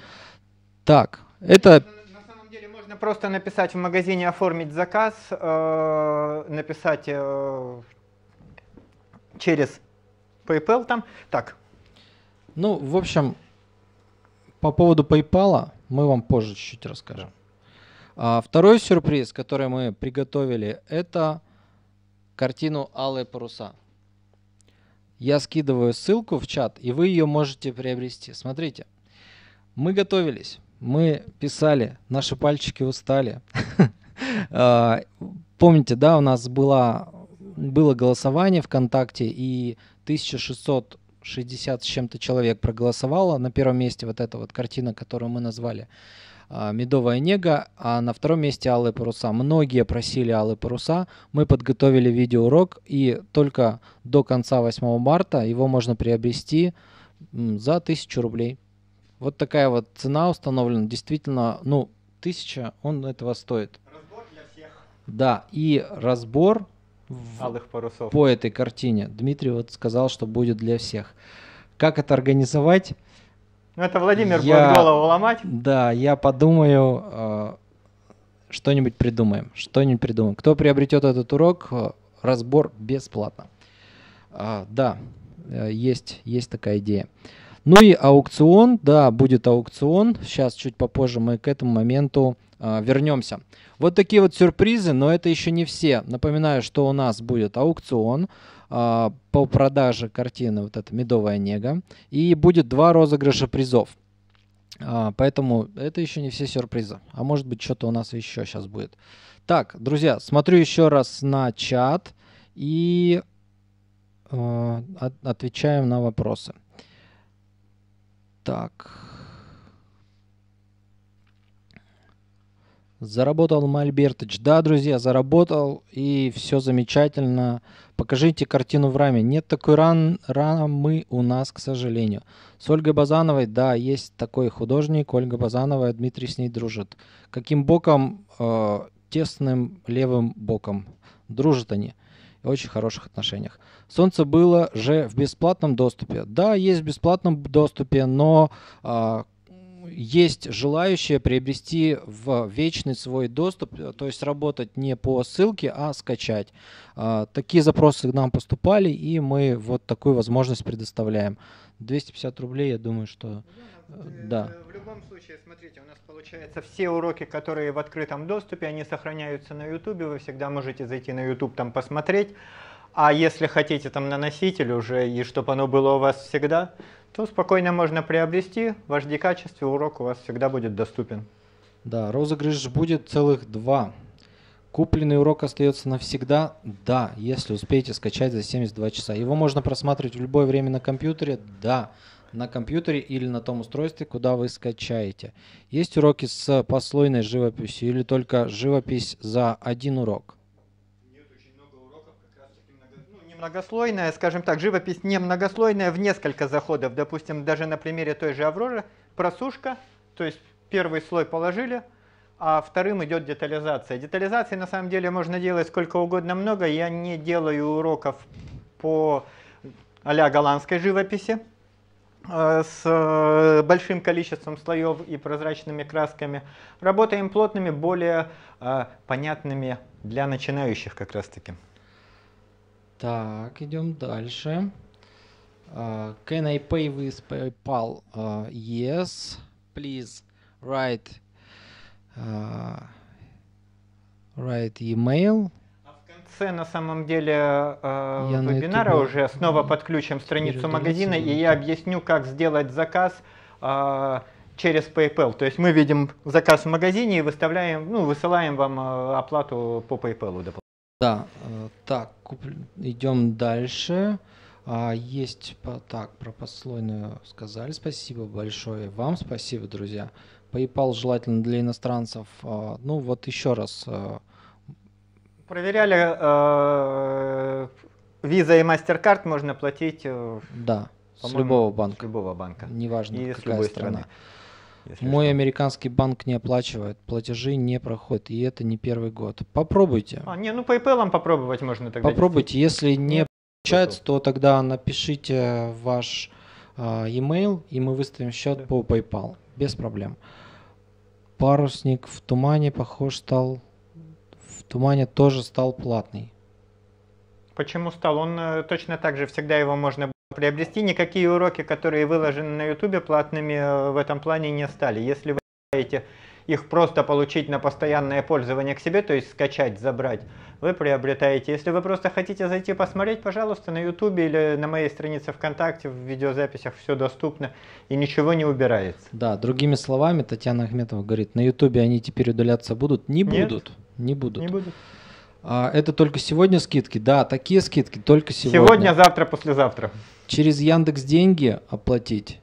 Так, это... На самом деле можно просто написать в магазине, оформить заказ, написать через PayPal там. Так. Ну, в общем, по поводу PayPal мы вам позже чуть-чуть расскажем. Второй сюрприз, который мы приготовили, это картину «Алые паруса». Я скидываю ссылку в чат, и вы ее можете приобрести. Смотрите, мы готовились, мы писали, наши пальчики устали. Помните, да, у нас было голосование ВКонтакте, и 1660 с чем-то человек проголосовало. На первом месте вот эта вот картина, которую мы назвали «Медовая нега», а на втором месте «Алые паруса». Многие просили «Алые паруса». Мы подготовили видеоурок, и только до конца 8 марта его можно приобрести за 1000 рублей. Вот такая вот цена установлена. Действительно, ну, 1000 он этого стоит. Разбор для всех. Да, и разбор «Алых парусов» по этой картине. Дмитрий вот сказал, что будет для всех. Как это организовать? Ну, это Владимир будет голову ломать. Да, я подумаю, что-нибудь придумаем. Что-нибудь придумаем. Кто приобретет этот урок, разбор бесплатно. Да, есть такая идея. Ну и аукцион, да, будет аукцион. Сейчас чуть попозже мы к этому моменту вернемся. Вот такие вот сюрпризы, но это еще не все. Напоминаю, что у нас будет аукцион по продаже картины вот эта «Медовая нега», и будет 2 розыгрыша призов. Поэтому это еще не все сюрпризы, а может быть, что-то у нас еще сейчас будет. Так, друзья, смотрю еще раз на чат и отвечаем на вопросы. Так, заработал Мальбертыч. Да, друзья, заработал, и все замечательно. Покажите картину в раме. Нет такой рамы у нас, к сожалению. С Ольгой Базановой, да, есть такой художник, Ольга Базанова, Дмитрий с ней дружит. Каким боком? Тесным левым боком. Дружат они. В очень хороших отношениях. Солнце было же в бесплатном доступе. Да, есть в бесплатном доступе, но... есть желающие приобрести в вечный свой доступ, то есть работать не по ссылке, а скачать. Такие запросы к нам поступали, и мы вот такую возможность предоставляем. 250 рублей, я думаю, что... Да. В любом случае, смотрите, у нас получается все уроки, которые в открытом доступе, они сохраняются на YouTube, вы всегда можете зайти на YouTube, там посмотреть. А если хотите там на носитель уже, и чтобы оно было у вас всегда, то спокойно можно приобрести, в HD-качестве урок у вас всегда будет доступен. Да, розыгрыш будет целых 2. Купленный урок остается навсегда, да, если успеете скачать за 72 часа. Его можно просматривать в любое время на компьютере, да, на компьютере или на том устройстве, куда вы скачаете. Есть уроки с послойной живописью или только живопись за 1 урок? Многослойная, скажем так, живопись не многослойная, в несколько заходов. Допустим, даже на примере той же «Авроры» просушка, то есть первый слой положили, а вторым идет детализация. Детализации на самом деле можно делать сколько угодно много. Я не делаю уроков по а-ля голландской живописи с большим количеством слоев и прозрачными красками. Работаем плотными, более понятными для начинающих как раз таки. Так, идем дальше. Can I pay with PayPal? Yes, please write, write email. А в конце, на самом деле, вебинара уже снова подключим страницу магазина, и я объясню, как сделать заказ через PayPal. То есть мы видим заказ в магазине и выставляем, ну, высылаем вам оплату по PayPal. Да, так, идем дальше. Есть, так, про подслойную сказали. Спасибо большое вам, спасибо, друзья. PayPal желательно для иностранцев. Ну вот еще раз. Проверяли Visa и MasterCard, можно платить. Да, с любого банка. С любого банка. Неважно, и какая страна. Мой американский банк не оплачивает, платежи не проходят, и это не первый год. Попробуйте. Не, ну PayPal попробовать можно тогда. Попробуйте, если не получается, то тогда напишите ваш e-mail, и мы выставим счет по PayPal, без проблем. Парусник в тумане похож стал, в тумане тоже стал платный. Почему стал? Он точно так же, всегда его можно было приобрести. Никакие уроки, которые выложены на YouTube, платными в этом плане не стали. Если вы хотите их просто получить на постоянное пользование к себе, то есть скачать, забрать, вы приобретаете. Если вы просто хотите зайти посмотреть, пожалуйста, на YouTube или на моей странице ВКонтакте, в видеозаписях все доступно и ничего не убирается. Да, другими словами, Татьяна Ахметова говорит, на YouTube они теперь удаляться будут? Не будут. Нет, не будут. Не будут. Это только сегодня скидки? Да, такие скидки только сегодня. Сегодня, завтра, послезавтра. Через Яндекс.Деньги оплатить?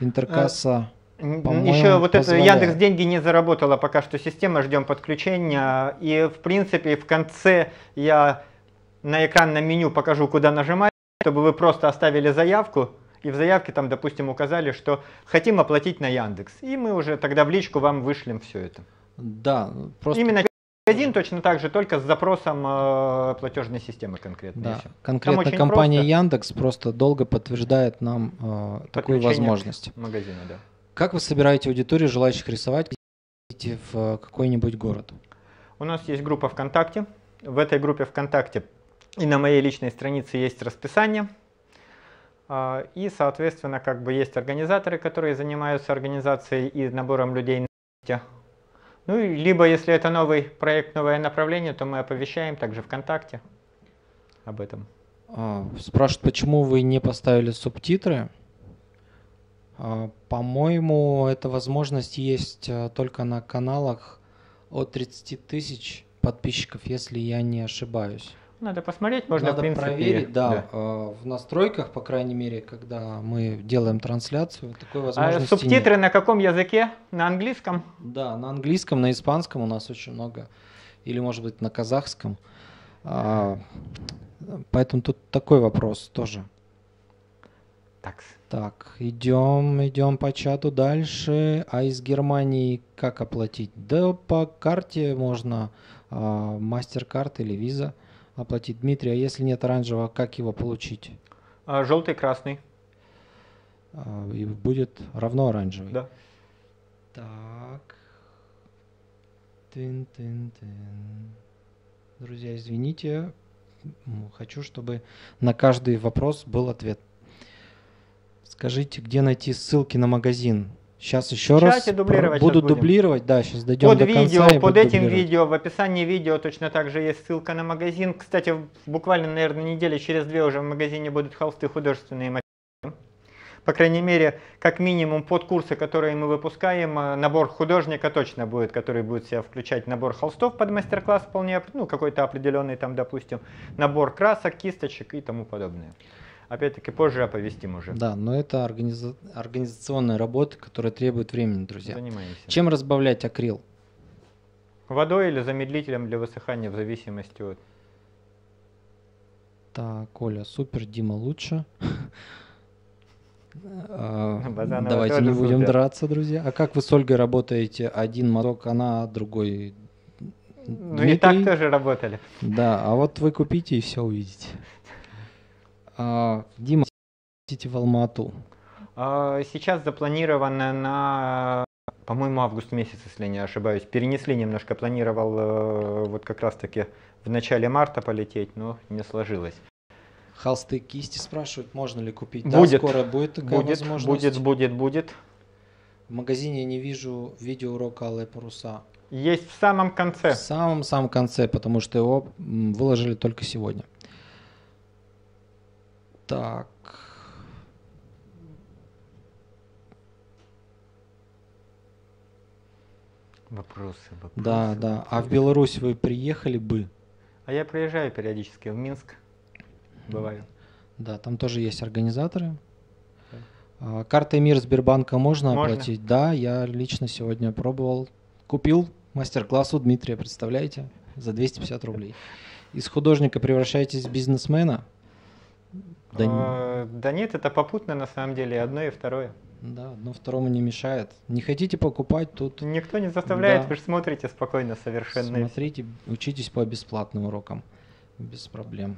Интеркасса. Еще вот позволяет. Это Яндекс.Деньги не заработала пока что система, ждем подключения. И в принципе в конце я на экранном меню покажу, куда нажимать, чтобы вы просто оставили заявку. И в заявке там, допустим, указали, что хотим оплатить на Яндекс. И мы уже тогда в личку вам вышлем все это. Да, просто... Именно магазин точно так же, только с запросом платежной системы конкретно. Да, конкретно компания просто... Яндекс просто долго подтверждает нам такую возможность. Магазина, да. Как вы собираете аудиторию, желающих рисовать, в какой-нибудь город? У нас есть группа ВКонтакте. В этой группе ВКонтакте и на моей личной странице есть расписание. И, соответственно, как бы есть организаторы, которые занимаются организацией и набором людей на месте. Ну, либо, если это новый проект, новое направление, то мы оповещаем также ВКонтакте об этом. Спрашивают, почему вы не поставили субтитры? По-моему, эта возможность есть только на каналах от 30 тысяч подписчиков, если я не ошибаюсь. Надо посмотреть, можно, надо в принципе, проверить, да. В настройках, по крайней мере, когда мы делаем трансляцию, такой возможности субтитры нет. На каком языке? На английском? Да, на английском, на испанском у нас очень много, или, может быть, на казахском. Поэтому тут такой вопрос тоже. Так, идем по чату дальше. А из Германии как оплатить? Да по карте можно, MasterCard или Visa оплатить. Дмитрий, а если нет оранжевого, как его получить? Желтый, красный. И будет равно оранжевый. Да. Так. Друзья, извините. Хочу, чтобы на каждый вопрос был ответ. Скажите, где найти ссылки на магазин? Сейчас еще раз буду дублировать, да, сейчас дойдем до конца. Под этим видео, в описании видео точно так же есть ссылка на магазин. Кстати, буквально, наверное, недели через две уже в магазине будут холсты художественные материалы. По крайней мере, как минимум под курсы, которые мы выпускаем, набор художника точно будет, который будет себя включать набор холстов под мастер-класс вполне, ну, какой-то определенный там, допустим, набор красок, кисточек и тому подобное. Опять-таки позже оповестим уже. Да, но это организационная работа, которая требует времени, друзья. Занимаемся. Чем разбавлять акрил? Водой или замедлителем для высыхания, в зависимости от... Так, Оля, супер, Дима лучше. Давайте не будем драться, друзья. А как вы с Ольгой работаете? Один моток, она, другой... Ну и так тоже работали. Да, а вот вы купите и все увидите. Дима, идите в Алмату. Сейчас запланировано на, по-моему, август месяц, если не ошибаюсь. Перенесли немножко, планировал вот как раз-таки в начале марта полететь, но не сложилось. Холсты, кисти спрашивают, можно ли купить. Будет. Да, скоро будет такая возможность. Будет. В магазине я не вижу видеоурока «Алые паруса». Есть в самом конце. В самом-самом конце, потому что его выложили только сегодня. Так. Вопросы. Да. А в Беларусь вы приехали бы? А я приезжаю периодически в Минск, бываю. Да, там тоже есть организаторы. Да. Картой МИР Сбербанка можно оплатить? Да, я лично сегодня пробовал. Купил мастер-класс у Дмитрия, представляете, за 250 рублей. Из художника превращаетесь в бизнесмена? Да, да нет, это попутно на самом деле, одно и второе. Да, одно второму не мешает. Не хотите покупать тут? Никто не заставляет, да. Вы же смотрите спокойно совершенно. Смотрите, учитесь по бесплатным урокам, без проблем.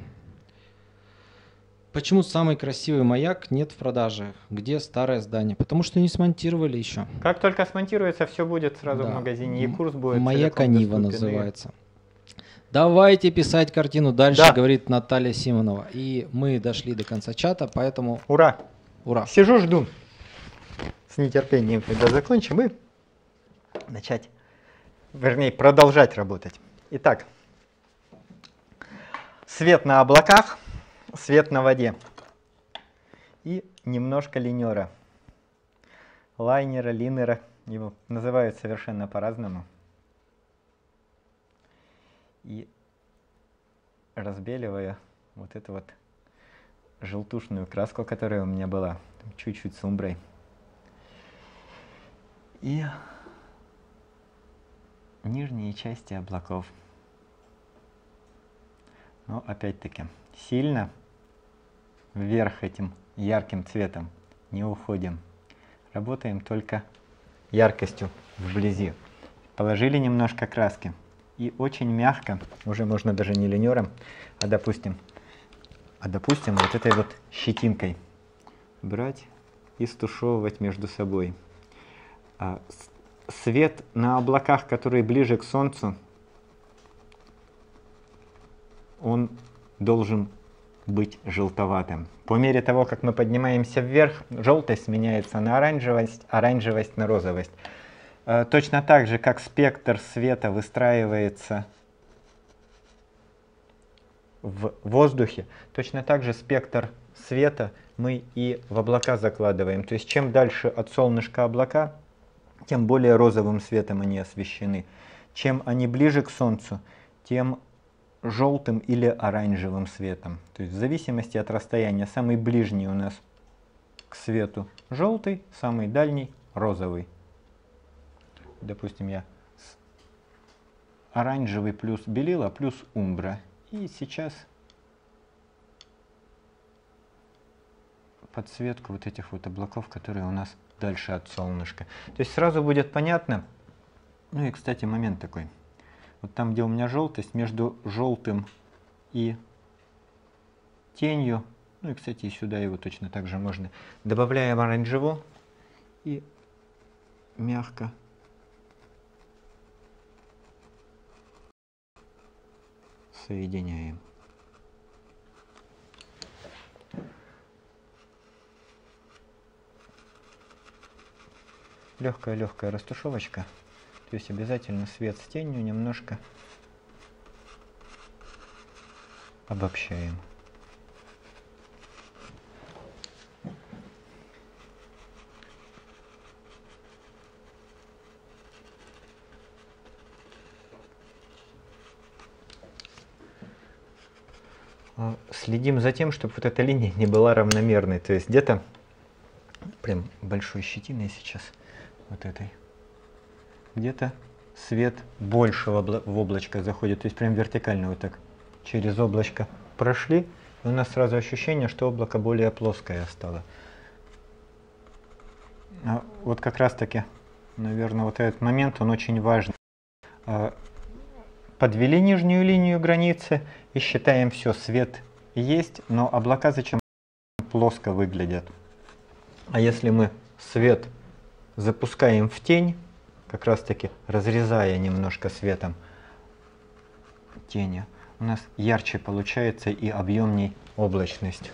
Почему самый красивый маяк нет в продаже? Где старое здание? Потому что не смонтировали еще. Как только смонтируется, все будет сразу, да, в магазине, и курс будет. Маяк Анива называется. Давайте писать картину дальше, да, говорит Наталья Симонова. И мы дошли до конца чата, поэтому… Ура! Ура! Сижу, жду. С нетерпением, когда закончим, и начать, вернее, продолжать работать. Итак, свет на облаках, свет на воде и немножко линера. Лайнера, линера, его называют совершенно по-разному. И разбеливаю вот эту вот желтушную краску, которая у меня была, чуть-чуть с умброй. И нижние части облаков. Но опять-таки сильно вверх этим ярким цветом не уходим. Работаем только яркостью вблизи. Положили немножко краски. И очень мягко, уже можно даже не линером, а допустим вот этой вот щетинкой брать и стушевывать между собой. Свет на облаках, который ближе к солнцу, он должен быть желтоватым. По мере того, как мы поднимаемся вверх, желтость меняется на оранжевость, оранжевость на розовость. Точно так же, как спектр света выстраивается в воздухе, точно так же спектр света мы и в облака закладываем. То есть чем дальше от солнышка облака, тем более розовым светом они освещены. Чем они ближе к солнцу, тем желтым или оранжевым светом. То есть в зависимости от расстояния, самый ближний у нас к свету желтый, самый дальний розовый. Допустим, я оранжевый плюс белила плюс умбра. И сейчас подсветку вот этих вот облаков, которые у нас дальше от солнышка. То есть сразу будет понятно. Ну и, кстати, момент такой. Вот там, где у меня желтость, между желтым и тенью, ну и, кстати, и сюда его точно так же можно. Добавляем оранжеву и мягко соединяем. Легкая-легкая растушевочка, то есть обязательно свет с тенью немножко обобщаем. Следим за тем, чтобы вот эта линия не была равномерной, то есть где-то прям большой щетиной сейчас. Вот этой. Где-то свет больше в облачко заходит, то есть прям вертикально вот так через облачко прошли, и у нас сразу ощущение, что облако более плоское стало. А вот как раз таки, наверное, вот этот момент, он очень важен. Подвели нижнюю линию границы и считаем все, свет есть, но облака зачем плоско выглядят. А если мы свет запускаем в тень, как раз таки разрезая немножко светом тени, у нас ярче получается и объемней облачность.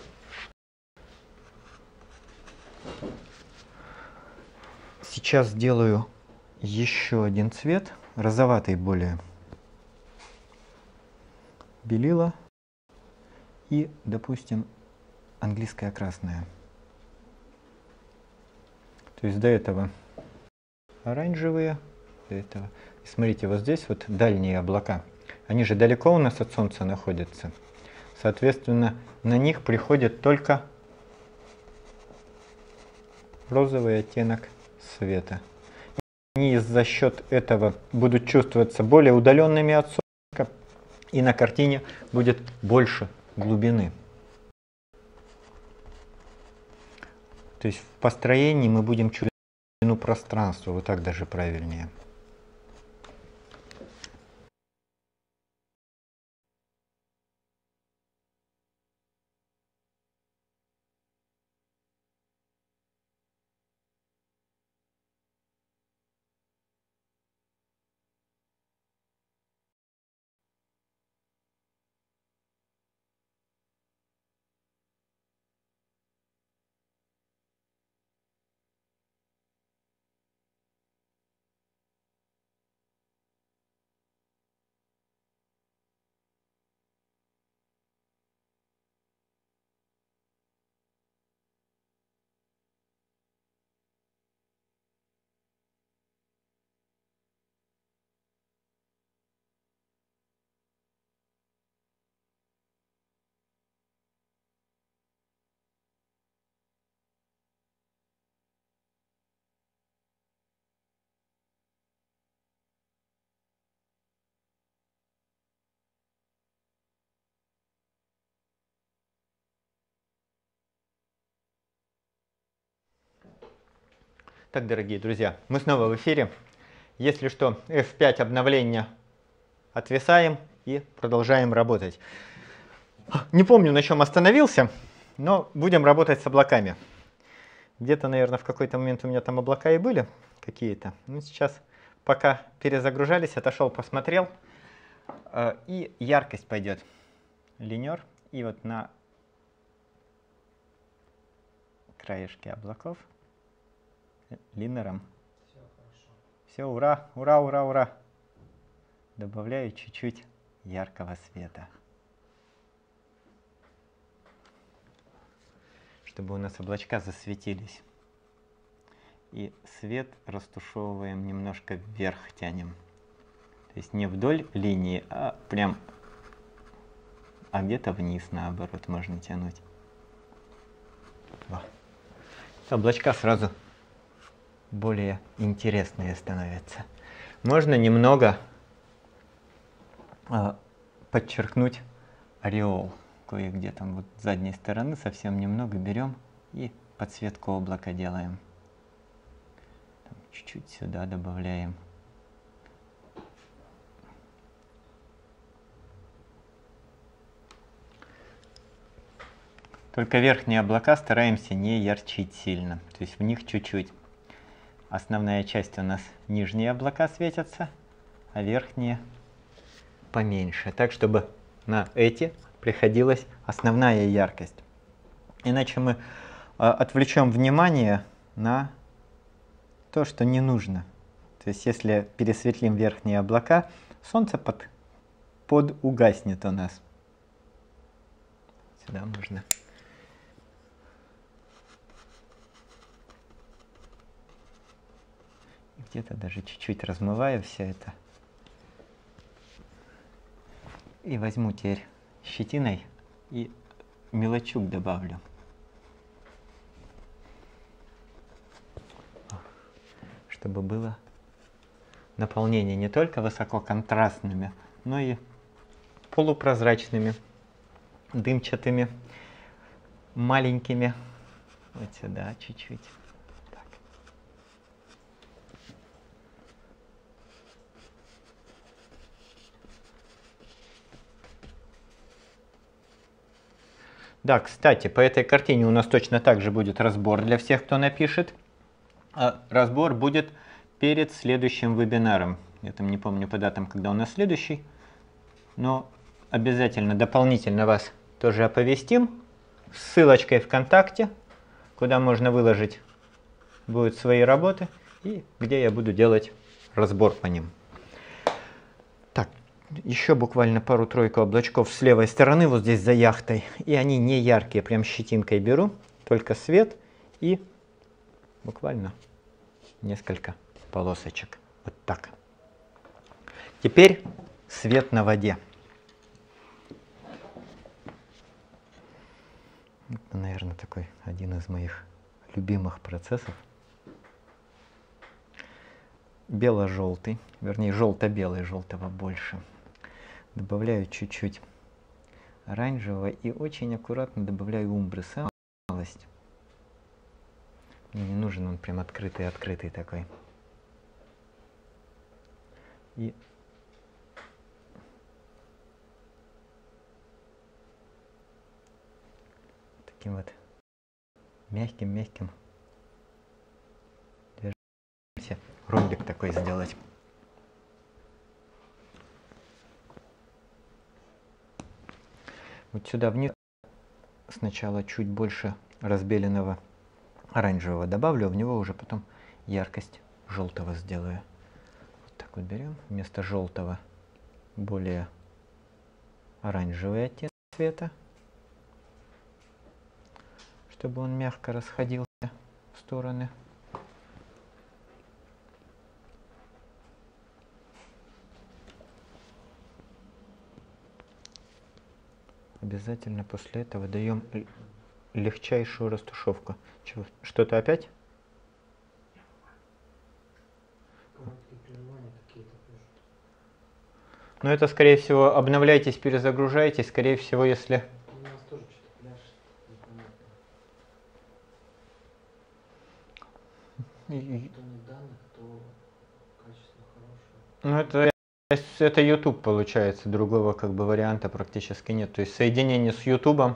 Сейчас сделаю еще один цвет, розоватый более. Белила и, допустим, английская красная. То есть до этого оранжевые, до этого. И смотрите, вот здесь вот дальние облака. Они же далеко у нас от Солнца находятся. Соответственно, на них приходит только розовый оттенок света. Они за счет этого будут чувствоваться более удаленными от Солнца, и на картине будет больше глубины. То есть в построении мы будем чувствовать глубину пространства, вот так даже правильнее. Так, дорогие друзья, мы снова в эфире. Если что, F5 обновление отвисаем и продолжаем работать. Не помню, на чем остановился, но будем работать с облаками. Где-то, наверное, в какой-то момент у меня там облака и были какие-то. Ну, сейчас пока перезагружались, отошел, посмотрел. И яркость пойдет. Линер. И вот на краешке облаков линером. Все, хорошо. Все, ура, ура, ура, ура. Добавляю чуть-чуть яркого света, чтобы у нас облачка засветились. И свет растушевываем немножко вверх, тянем. То есть не вдоль линии, а прям, а где-то вниз, наоборот, можно тянуть. Во. Облачка сразу более интересные становятся. Можно немного подчеркнуть ореол. Кое-где там вот с задней стороны совсем немного берем и подсветку облака делаем. Чуть-чуть сюда добавляем. Только верхние облака стараемся не ярчить сильно. То есть в них чуть-чуть. Основная часть у нас нижние облака светятся, а верхние поменьше. Так, чтобы на эти приходилась основная яркость. Иначе мы отвлечем внимание на то, что не нужно. То есть, если пересветлим верхние облака, солнце подугаснет у нас. Сюда можно. Где-то даже чуть-чуть размываю все это. И возьму теперь щетиной и мелочук добавлю. Чтобы было наполнение не только высококонтрастными, но и полупрозрачными, дымчатыми, маленькими. Вот сюда чуть-чуть. Да, кстати, по этой картине у нас точно так же будет разбор для всех, кто напишет. Разбор будет перед следующим вебинаром. Я там не помню по датам, когда у нас следующий. Но обязательно дополнительно вас тоже оповестим. С ссылочкой ВКонтакте, куда можно выложить будут свои работы. И где я буду делать разбор по ним. Еще буквально пару-тройку облачков с левой стороны, вот здесь за яхтой. И они не яркие, прям щетинкой беру, только свет и буквально несколько полосочек. Вот так. Теперь свет на воде. Это, наверное, такой один из моих любимых процессов. Бело-желтый, вернее, желто-белый, желтого больше. Добавляю чуть-чуть оранжевого и очень аккуратно добавляю умбры, самую малость. Мне не нужен он прям открытый-открытый такой. И таким вот мягким-мягким движением ромбик такой сделать. Вот сюда вниз сначала чуть больше разбеленного оранжевого добавлю, а в него уже потом яркость желтого сделаю. Вот так вот берем. Вместо желтого более оранжевый оттенок цвета, чтобы он мягко расходился в стороны. Обязательно после этого даем легчайшую растушевку. Что-то опять? Но это, скорее всего, обновляйтесь, перезагружайтесь. Скорее всего, если... Ну, это YouTube получается, другого как бы варианта практически нет. То есть соединение с YouTube.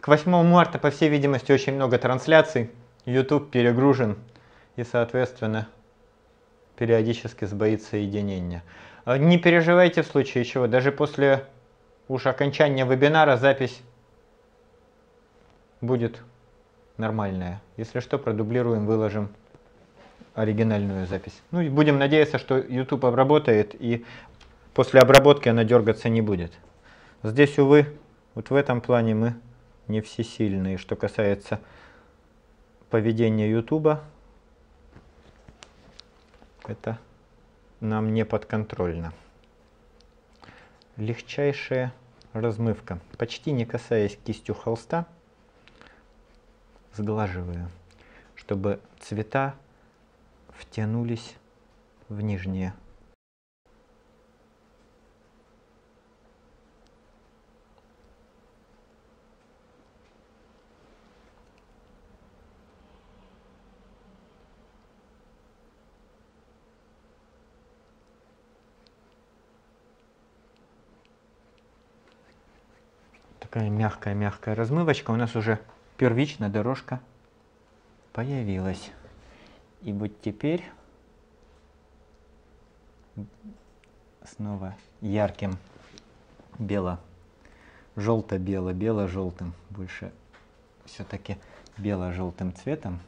К 8 марта, по всей видимости, очень много трансляций. YouTube перегружен и, соответственно, периодически сбоит соединение. Не переживайте в случае чего. Даже после уж окончания вебинара запись будет нормальная. Если что, продублируем, выложим оригинальную запись. Ну и будем надеяться, что YouTube обработает, и после обработки она дергаться не будет. Здесь, увы, вот в этом плане мы не всесильные. Что касается поведения YouTube, это нам не подконтрольно. Легчайшая размывка. Почти не касаясь кистью холста, сглаживаю, чтобы цвета втянулись в нижние. Такая мягкая-мягкая размывочка. У нас уже первичная дорожка появилась. И вот теперь снова ярким бело-желтым, больше все-таки бело-желтым цветом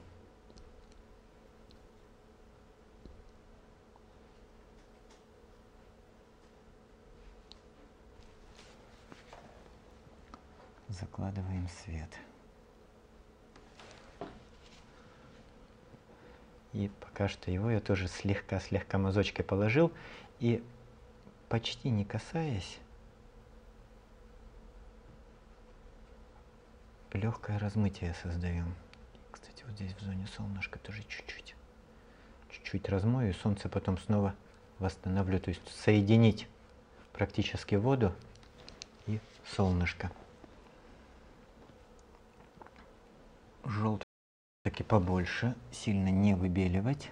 закладываем свет. И пока что его я тоже слегка мазочкой положил. И почти не касаясь, легкое размытие создаем. Кстати, вот здесь в зоне солнышка тоже чуть-чуть размою, и солнце потом снова восстановлю. То есть соединить практически воду и солнышко. Желтый таки побольше, сильно не выбеливать,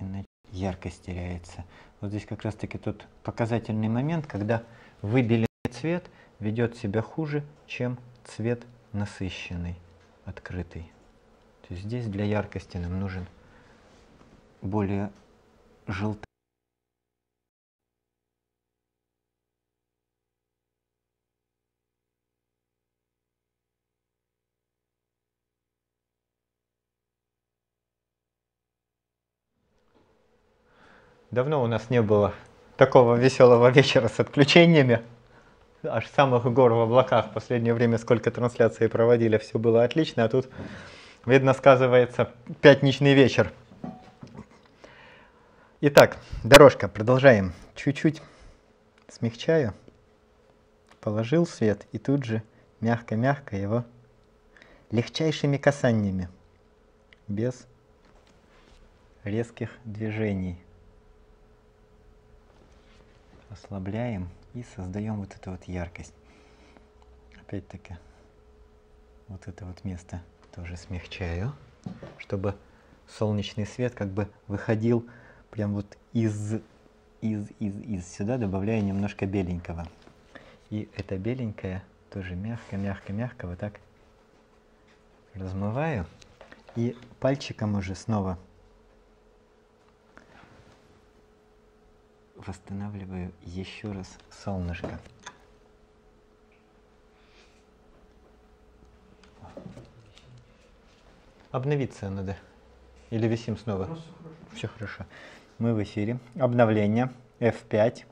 иначе яркость теряется. Вот здесь как раз таки тот показательный момент, когда выбеленный цвет ведет себя хуже, чем цвет насыщенный, открытый. То есть здесь для яркости нам нужен более желтый. Давно у нас не было такого веселого вечера с отключениями. Аж самых гор в облаках. В последнее время сколько трансляций проводили, все было отлично. А тут, видно, сказывается пятничный вечер. Итак, дорожка, продолжаем. Чуть-чуть смягчаю, положил свет и тут же мягко-мягко его легчайшими касаниями, без резких движений. Ослабляем и создаем вот эту вот яркость. Опять-таки, вот это вот место тоже смягчаю, чтобы солнечный свет как бы выходил прям вот из сюда, добавляя немножко беленького. И это беленькое тоже мягко-мягко-мягко вот так размываю. И пальчиком уже снова восстанавливаю еще раз солнышко. Обновиться надо. Или висим снова? Хорошо. Все хорошо. Мы в эфире. Обновление. F5.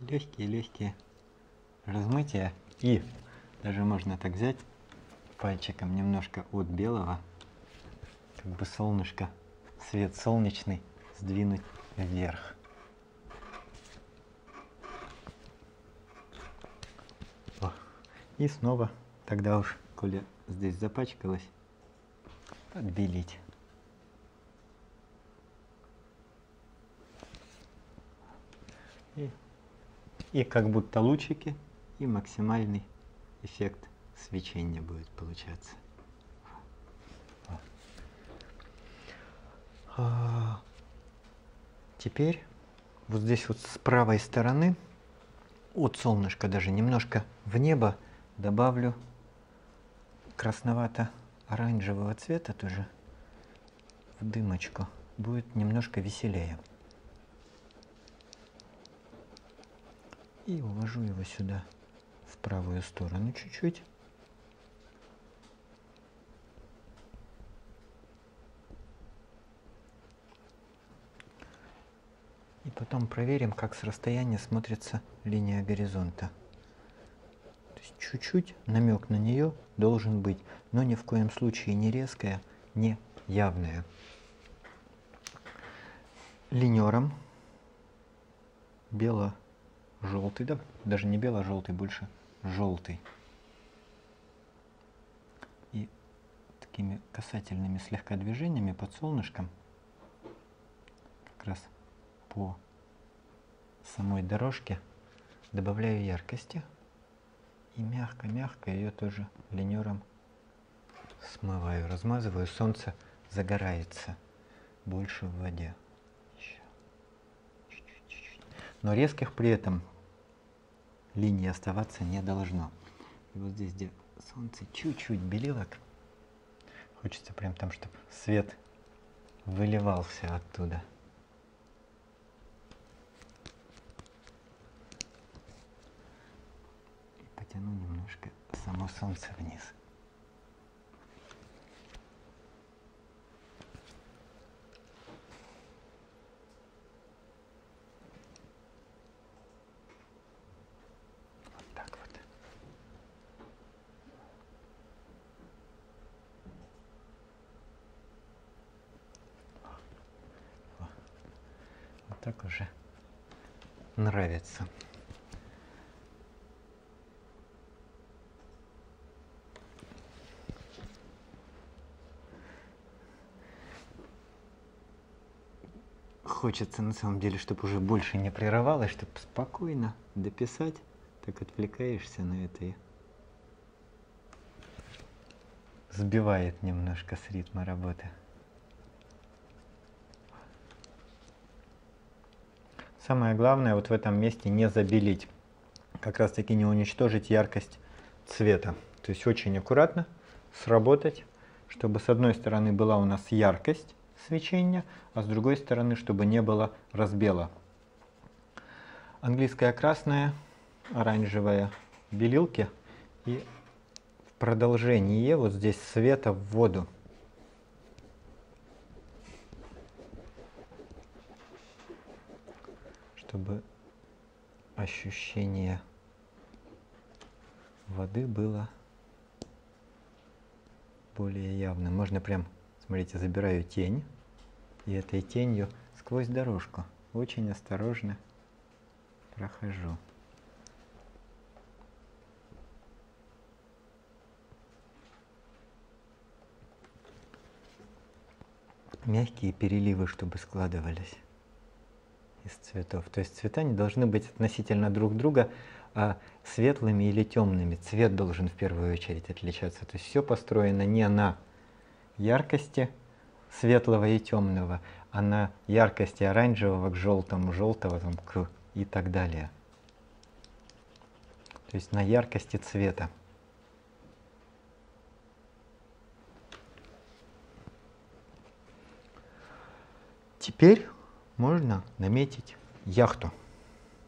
Легкие-легкие размытия. И даже можно так взять пальчиком немножко от белого, как бы солнышко, свет солнечный сдвинуть вверх. О. И снова, тогда уж, коли здесь запачкалось, подбелить. И как будто лучики, и максимальный эффект свечение будет получаться. Теперь вот здесь вот с правой стороны от солнышка даже немножко в небо добавлю красновато-оранжевого цвета тоже в дымочку. Будет немножко веселее. И уложу его сюда в правую сторону чуть-чуть. И потом проверим, как с расстояния смотрится линия горизонта. То есть чуть-чуть намек на нее должен быть, но ни в коем случае не резкая, не явная. Линером бело-желтый, да, даже не бело-желтый, больше желтый. И такими касательными слегка движениями под солнышком как раз по самой дорожке добавляю яркости и мягко-мягко ее тоже линером смываю, размазываю. Солнце загорается больше в воде. Еще. Чуть-чуть, чуть-чуть. Но резких при этом линий оставаться не должно. И вот здесь, где солнце чуть-чуть белилок, хочется прям там, чтобы свет выливался оттуда. Тяну немножко само солнце вниз. Вот так вот. О. О. Вот так уже нравится. Хочется на самом деле, чтобы уже больше не прерывалось, чтобы спокойно дописать, так отвлекаешься на это и сбивает немножко с ритма работы. Самое главное вот в этом месте не забелить, как раз таки не уничтожить яркость цвета. То есть очень аккуратно сработать, чтобы с одной стороны была у нас яркость свечения, а с другой стороны, чтобы не было разбела. Английская красная, оранжевая белилки и в продолжение вот здесь света в воду. Чтобы ощущение воды было более явно. Можно прям, смотрите, забираю тень, и этой тенью сквозь дорожку очень осторожно прохожу. Мягкие переливы, чтобы складывались из цветов. То есть цвета не должны быть относительно друг друга светлыми или темными. Цвет должен в первую очередь отличаться. То есть все построено не на яркости светлого и темного, а на яркости оранжевого к желтому, желтого там, к и так далее. То есть на яркости цвета. Теперь можно наметить яхту.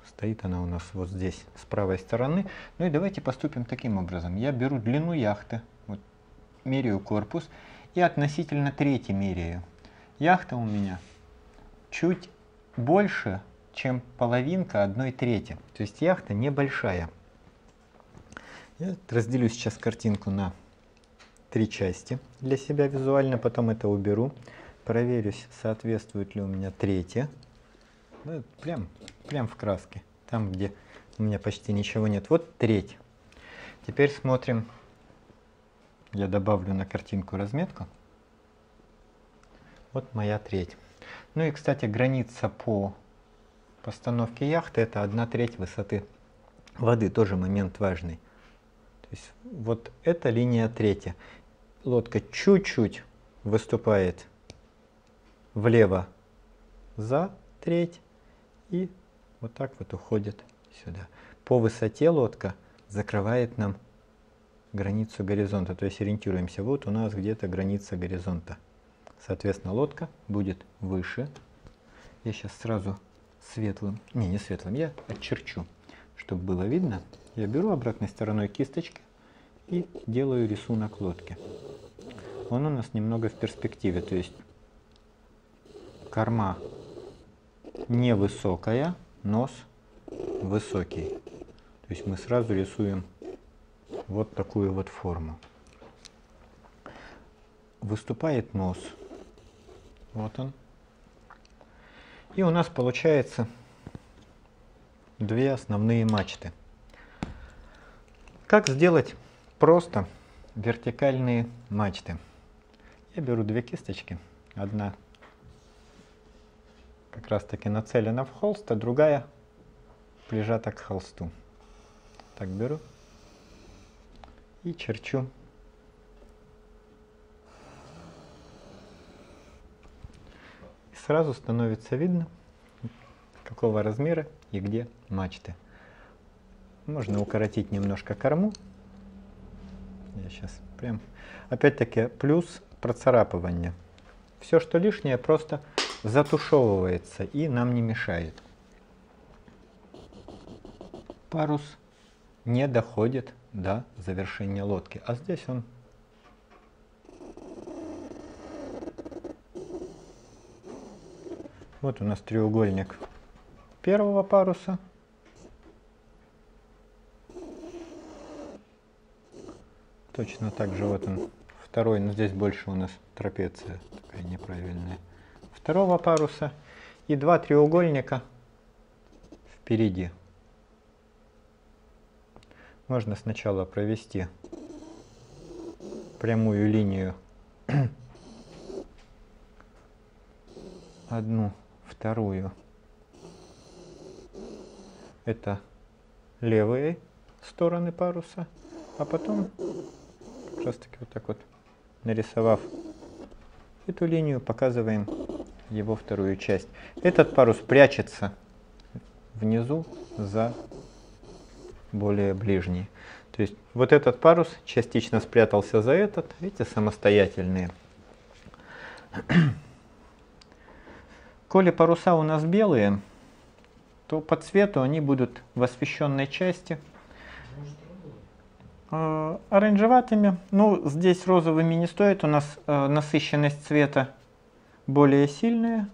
Стоит она у нас вот здесь, с правой стороны. Ну и давайте поступим таким образом. Я беру длину яхты, вот, меряю корпус и относительно трети меряю. Яхта у меня чуть больше, чем половинка 1/3. То есть яхта небольшая. Я разделю сейчас картинку на 3 части для себя визуально, потом это уберу. Проверюсь, соответствует ли у меня третья. Ну, прям в краске. Там, где у меня почти ничего нет. Вот треть. Теперь смотрим. Я добавлю на картинку разметку. Вот моя треть. Ну и, кстати, граница по постановке яхты — это 1/3 высоты воды. Тоже момент важный. То есть вот эта линия третья. Лодка чуть-чуть выступает влево за треть и вот так вот уходит сюда. По высоте лодка закрывает нам границу горизонта, то есть ориентируемся, вот у нас где-то граница горизонта. Соответственно, лодка будет выше. Я сейчас сразу светлым, не светлым, я отчерчу, чтобы было видно. Я беру обратной стороной кисточки и делаю рисунок лодки. Он у нас немного в перспективе, то есть корма невысокая, нос высокий. То есть мы сразу рисуем вот такую вот форму. Выступает нос. Вот он. И у нас получается две основные мачты. Как сделать просто вертикальные мачты? Я беру две кисточки. Одна как раз таки нацелена в холст, а другая прижата к холсту. Так, беру и черчу. И сразу становится видно, какого размера и где мачты. Можно укоротить немножко корму. Я сейчас прям... Опять-таки плюс процарапывание. Все, что лишнее, просто затушевывается и нам не мешает. Парус не доходит до завершения лодки, а здесь он вот у нас треугольник первого паруса, точно так же вот он второй, но здесь больше у нас трапеция такая неправильная второго паруса, и два треугольника впереди. Можно сначала провести прямую линию, одну, вторую. Это левые стороны паруса, а потом как раз таки вот так вот, нарисовав эту линию, показываем его вторую часть. Этот парус прячется внизу за более ближний. То есть вот этот парус частично спрятался за этот, видите, самостоятельные. Коли паруса у нас белые, то по цвету они будут в освещенной части оранжеватыми. Ну, здесь розовыми не стоит, у нас насыщенность цвета более сильные.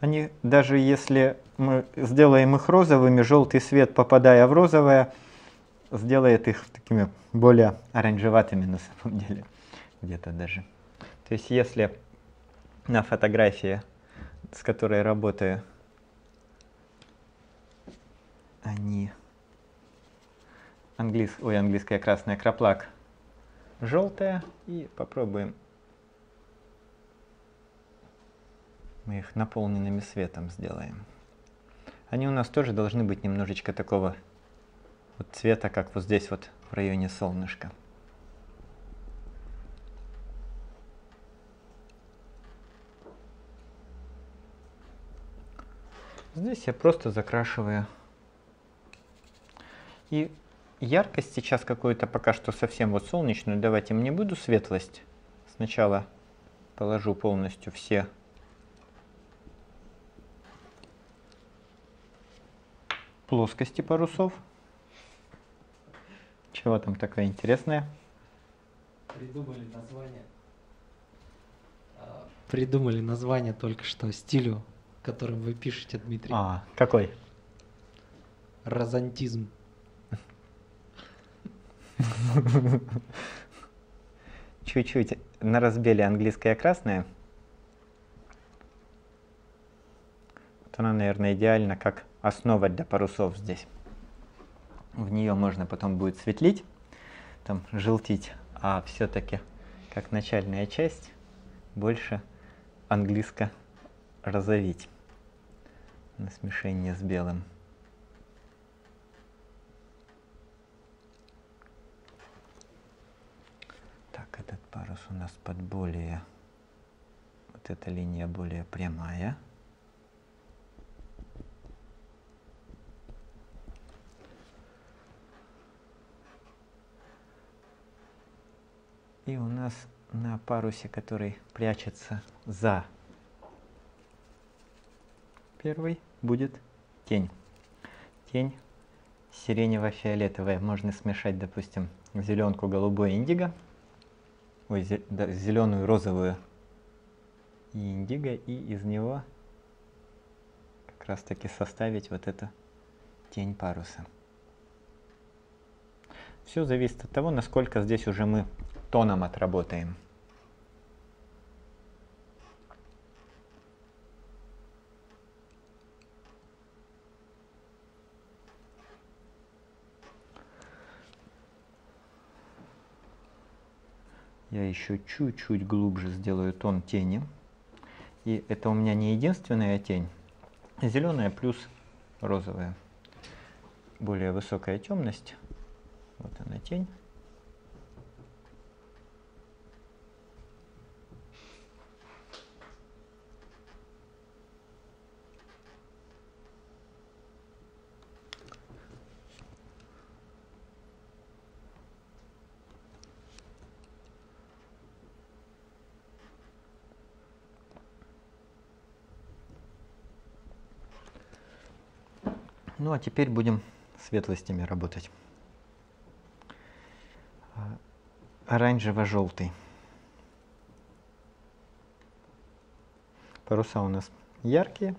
Они, даже если мы сделаем их розовыми, желтый свет, попадая в розовое, сделает их такими более оранжеватыми на самом деле. где-то даже. То есть если на фотографии, с которой работаю, они английская красная краплак желтая, и попробуем мы их наполненными светом сделаем. Они у нас тоже должны быть немножечко такого вот цвета, как вот здесь вот в районе солнышка. Здесь я просто закрашиваю. И яркость сейчас какую-то пока что совсем вот солнечную давать им не буду, светлость. Сначала положу полностью все плоскости парусов. Чего там такое интересное? Придумали название только что стилю, которым вы пишете, Дмитрий. А, какой? Розантизм. Чуть-чуть на разбеле английская красная. Вот она, наверное, идеально как основа для парусов здесь. В нее можно потом будет светлить, там желтить, а все-таки как начальная часть больше английско-розовить на смешение с белым. Так, этот парус у нас под более, вот эта линия более прямая. И у нас на парусе, который прячется за первый, будет тень. Тень сиренево-фиолетовая. Можно смешать, допустим, зеленку, голубой, индиго. Ой, зеленую, розовую и индиго. И из него как раз таки составить вот эту тень паруса. Все зависит от того, насколько здесь уже мы тоном отработаем. Я еще чуть-чуть глубже сделаю тон тени. И это у меня не единственная тень. Зеленая плюс розовая. Более высокая темность. Вот она тень. Ну а теперь будем светлостями работать. Оранжево-желтый. Паруса у нас яркие.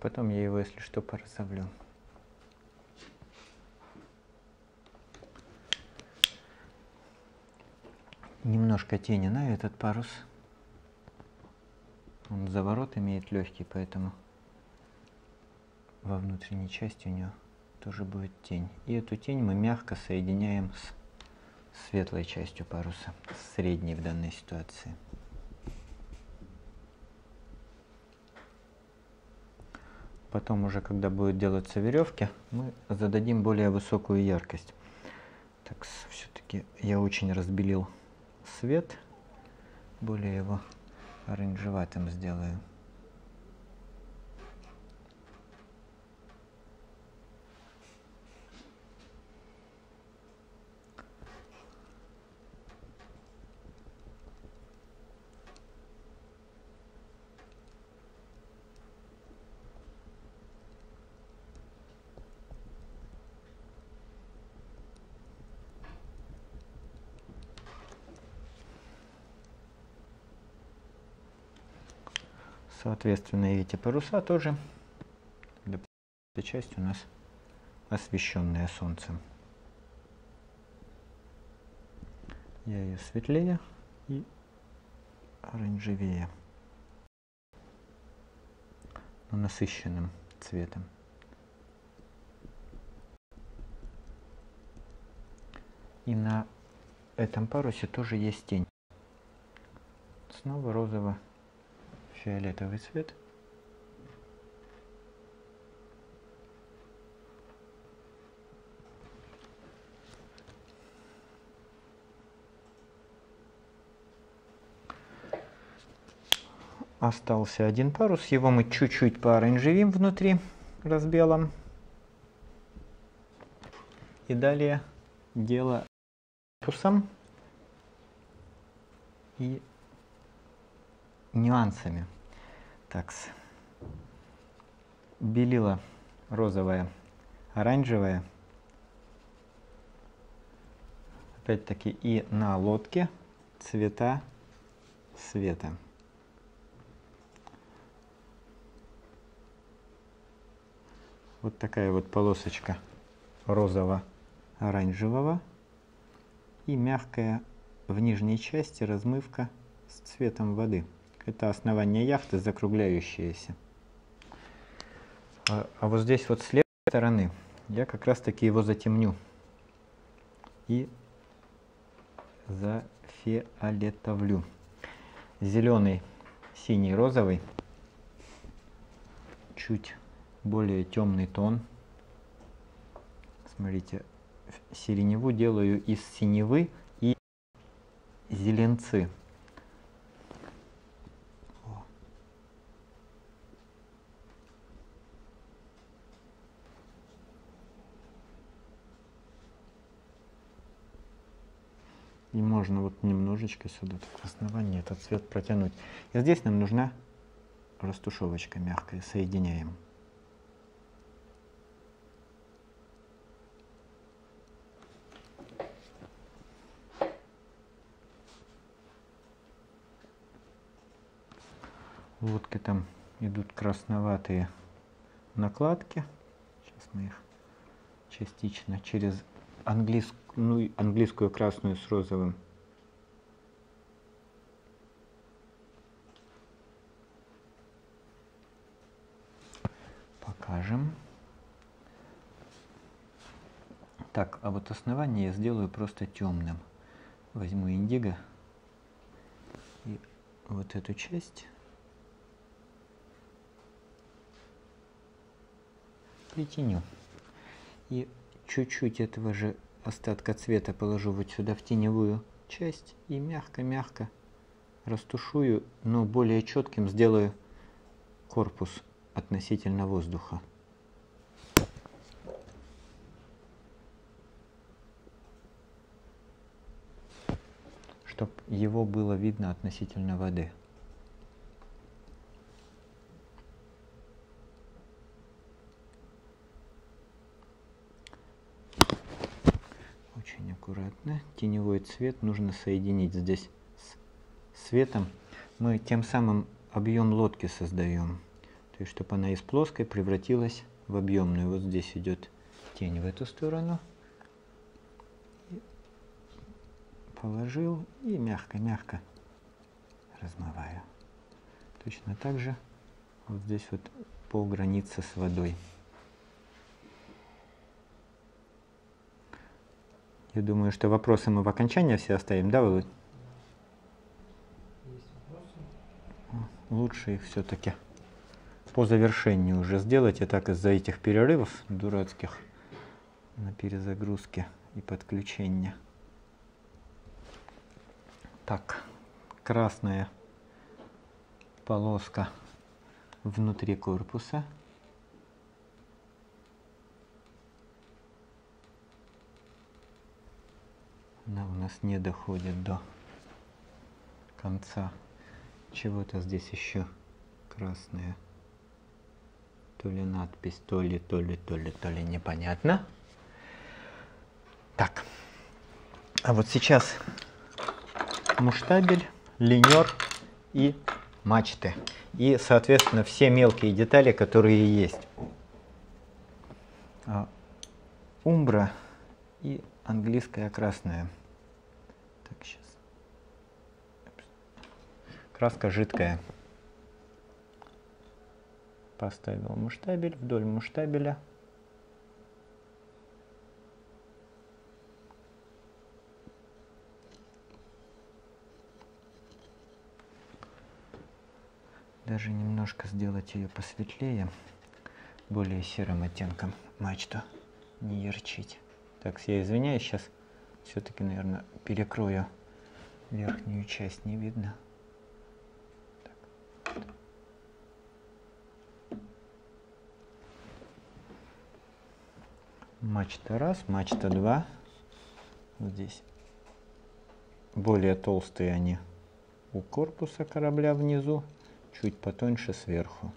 Потом я его, если что, порозовлю. Немножко тени на этот парус. Он заворот имеет легкий, поэтому во внутренней части у него тоже будет тень. И эту тень мы мягко соединяем с светлой частью паруса, с средней в данной ситуации. Потом уже, когда будут делаться веревки, мы зададим более высокую яркость. Так, все-таки я очень разбелил свет, более его оранжеватым сделаю. Соответственно, и эти паруса тоже, эта часть у нас освещенная солнцем. Я ее светлее и оранжевее, но насыщенным цветом. И на этом парусе тоже есть тень. Снова розово-фиолетовый цвет. Остался один парус, его мы чуть-чуть пооранжевим внутри разбелом. И далее дело парусом и нюансами. Такс. Белила розовое, оранжевое. Опять-таки и на лодке цвета света. Вот такая вот полосочка розово-оранжевого и мягкая в нижней части размывка с цветом воды. Это основание яхты, закругляющееся. А вот здесь вот с левой стороны я как раз таки его затемню и зафиолетовлю. Зеленый, синий, розовый, чуть более темный тон. Смотрите, сиреневу делаю из синевы и зеленцы. И можно вот немножечко сюда в основании этот цвет протянуть. И здесь нам нужна растушевочка мягкая. Соединяем. В лодке там идут красноватые накладки. Сейчас мы их частично через английскую красную с розовым. Покажем. Так, а вот основание я сделаю просто темным. Возьму индиго и вот эту часть. Притяню. И чуть-чуть этого же остатка цвета положу вот сюда в теневую часть и мягко-мягко растушую, но более четким сделаю корпус относительно воздуха. Чтобы его было видно относительно воды. Аккуратно. Теневой цвет нужно соединить здесь с светом. Мы тем самым объем лодки создаем. То есть, чтобы она из плоской превратилась в объемную. Вот здесь идет тень в эту сторону. Положил и мягко-мягко размываю. Точно так же вот здесь вот по границе с водой. Я думаю, что вопросы мы в окончании все оставим, да, Володь? Есть вопросы? Лучше их все-таки по завершению уже сделать. И так из-за этих перерывов дурацких на перезагрузке и подключения. Так, красная полоска внутри корпуса. Она у нас не доходит до конца. Чего-то здесь еще красное. То ли надпись, то ли непонятно. Так. А вот сейчас муштабель, линер и мачты. и, соответственно, все мелкие детали, которые есть. Умбра и английская красная. Так, сейчас. Краска жидкая. Поставил масштабель, вдоль масштабеля. Даже немножко сделать ее посветлее, более серым оттенком мачту, не ярчить. Так, я извиняюсь, сейчас все-таки, наверное, перекрою верхнюю часть, не видно. Так. Мачта раз, мачта два. Вот здесь более толстые они у корпуса корабля внизу. Чуть потоньше сверху.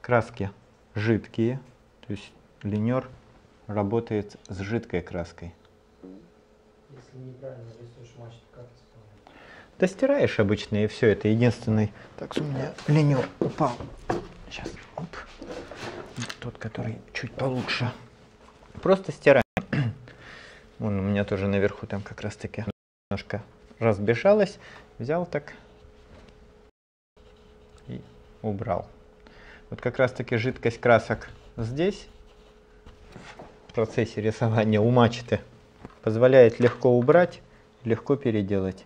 Краски жидкие, то есть линер работает с жидкой краской. Если неправильно рисуешь мачту, как исправляешь? Да стираешь обычно, и все, это единственный. Так, у меня линер упал. Сейчас, оп. Тот, который чуть получше. Просто стираем. Вон у меня тоже наверху там как раз таки немножко разбежалось. Взял так. Убрал. Вот как раз таки жидкость красок здесь, в процессе рисования у мачты, позволяет легко убрать, легко переделать.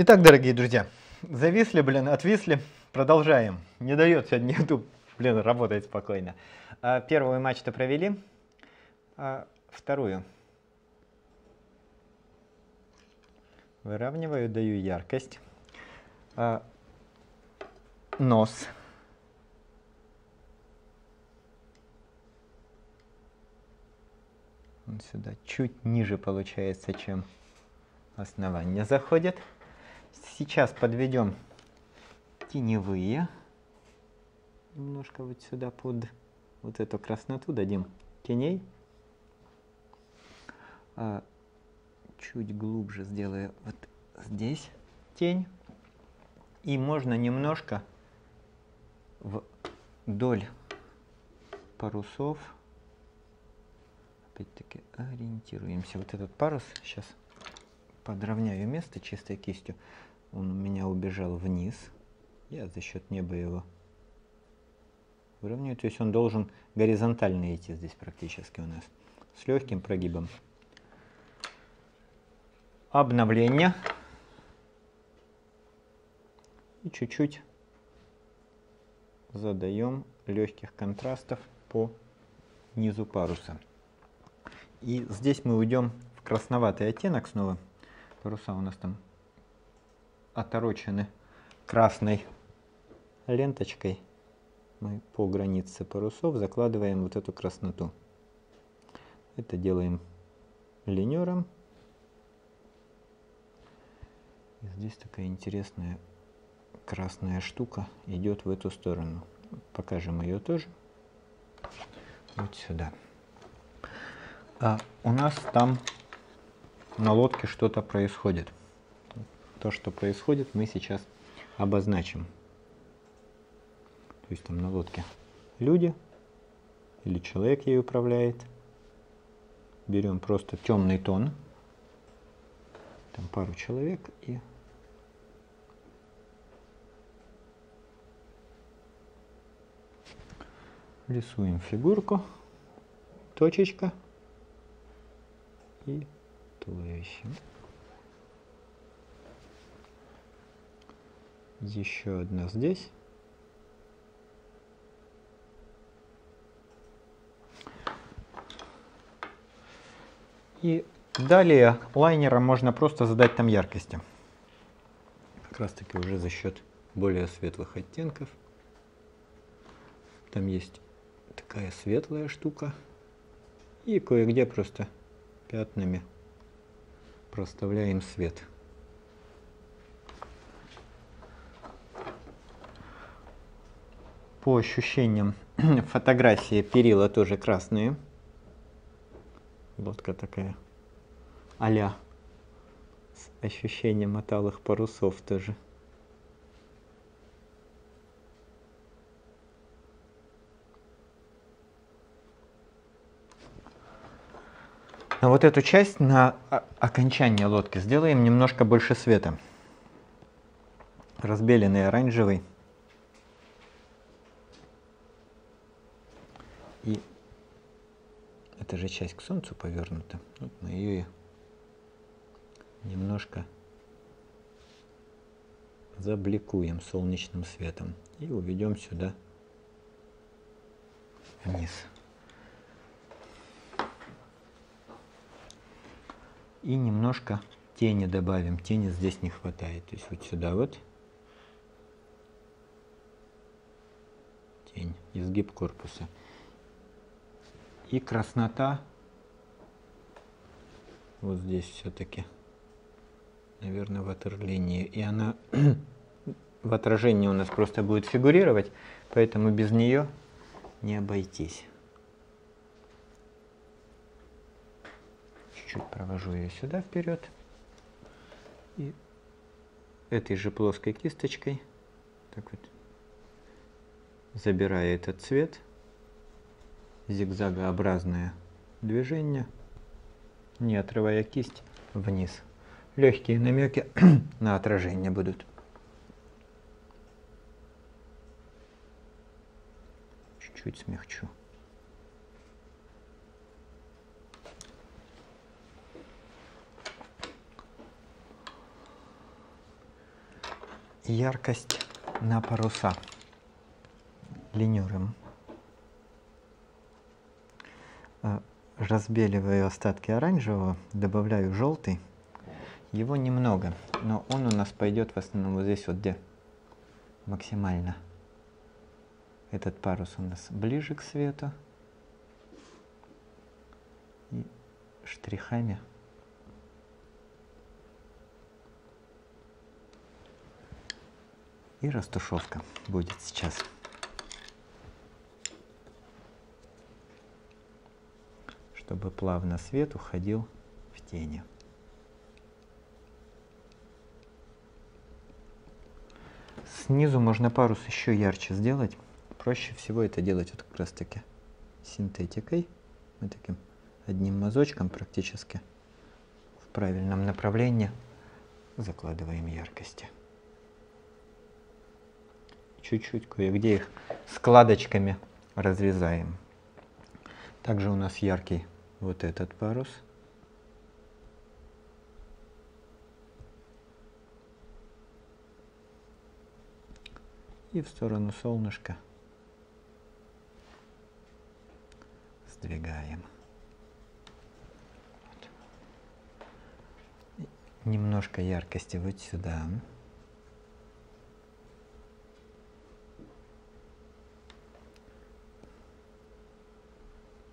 Итак, дорогие друзья, зависли, отвисли, продолжаем. Не дает сегодня YouTube, работает спокойно. Первую мачту провели, вторую. Выравниваю, даю яркость. Нос. Он сюда чуть ниже получается, чем основание заходит. Сейчас подведем теневые, немножко вот сюда под вот эту красноту дадим теней, чуть глубже сделаю вот здесь тень, и можно немножко вдоль парусов, опять-таки ориентируемся, вот этот парус сейчас подровняю место чистой кистью. Он у меня убежал вниз. Я за счет неба его выровняю. То есть он должен горизонтально идти здесь практически у нас. С легким прогибом. Обновление. И чуть-чуть задаем легких контрастов по низу паруса. И здесь мы уйдем в красноватый оттенок снова. Паруса у нас там оторочены красной ленточкой. Мы по границе парусов закладываем вот эту красноту. Это делаем линером. И здесь такая интересная красная штука идет в эту сторону. Покажем ее тоже. Вот сюда. А у нас там на лодке что-то происходит. То, что происходит, мы сейчас обозначим. То есть там на лодке люди или человек ей управляет. Берем просто темный тон. Там пару человек и... Рисуем фигурку, точечка и туловище. Еще одна здесь. И далее лайнером можно просто задать там яркости. Как раз таки уже за счет более светлых оттенков. Там есть... такая светлая штука, и кое-где просто пятнами проставляем свет. По ощущениям фотографии перила тоже красные. Лодка такая а-ля с ощущением от алых парусов тоже. Но вот эту часть на окончание лодки сделаем немножко больше света. Разбеленный оранжевый. И эта же часть к солнцу повернута. Вот мы ее немножко забликуем солнечным светом. И уведем сюда вниз. И немножко тени добавим. Тени здесь не хватает. То есть вот сюда вот. Тень. Изгиб корпуса. И краснота. Вот здесь все-таки. Наверное, ватерлинии. И она в отражении у нас просто будет фигурировать. Поэтому без нее не обойтись. Чуть провожу ее сюда вперед и этой же плоской кисточкой так вот забирая этот цвет, зигзагообразное движение, не отрывая кисть, вниз. Легкие намеки на отражение будут. Чуть-чуть смягчу. Яркость на паруса линером. Разбеливаю остатки оранжевого, добавляю желтый. Его немного, но он у нас пойдет в основном вот здесь вот, где максимально этот парус у нас ближе к свету. И штрихами и растушевка будет сейчас. Чтобы плавно свет уходил в тени. Снизу можно парус еще ярче сделать. Проще всего это делать вот как раз таки синтетикой. Вот таким одним мазочком практически в правильном направлении закладываем яркости. Чуть-чуть кое-где их складочками разрезаем. Также у нас яркий вот этот парус. И в сторону солнышка сдвигаем. Вот. Немножко яркости вот сюда.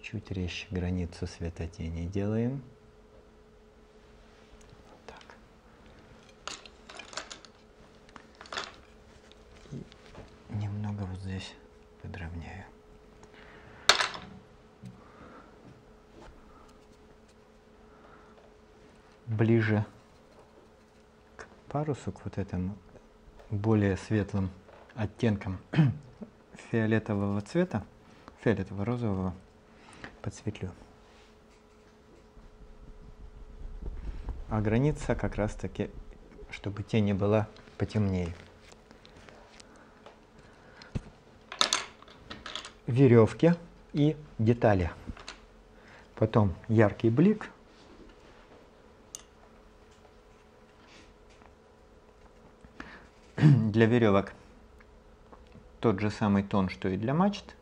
Чуть резче границу светотени делаем. Так. И немного вот здесь ближе к парусу, к вот этим более светлым оттенкам фиолетового цвета, фиолетово-розового, подсветлю. А граница как раз таки, чтобы тень была потемнее. Веревки и детали. Потом яркий блик. Для веревок тот же самый тон, что и для мачт.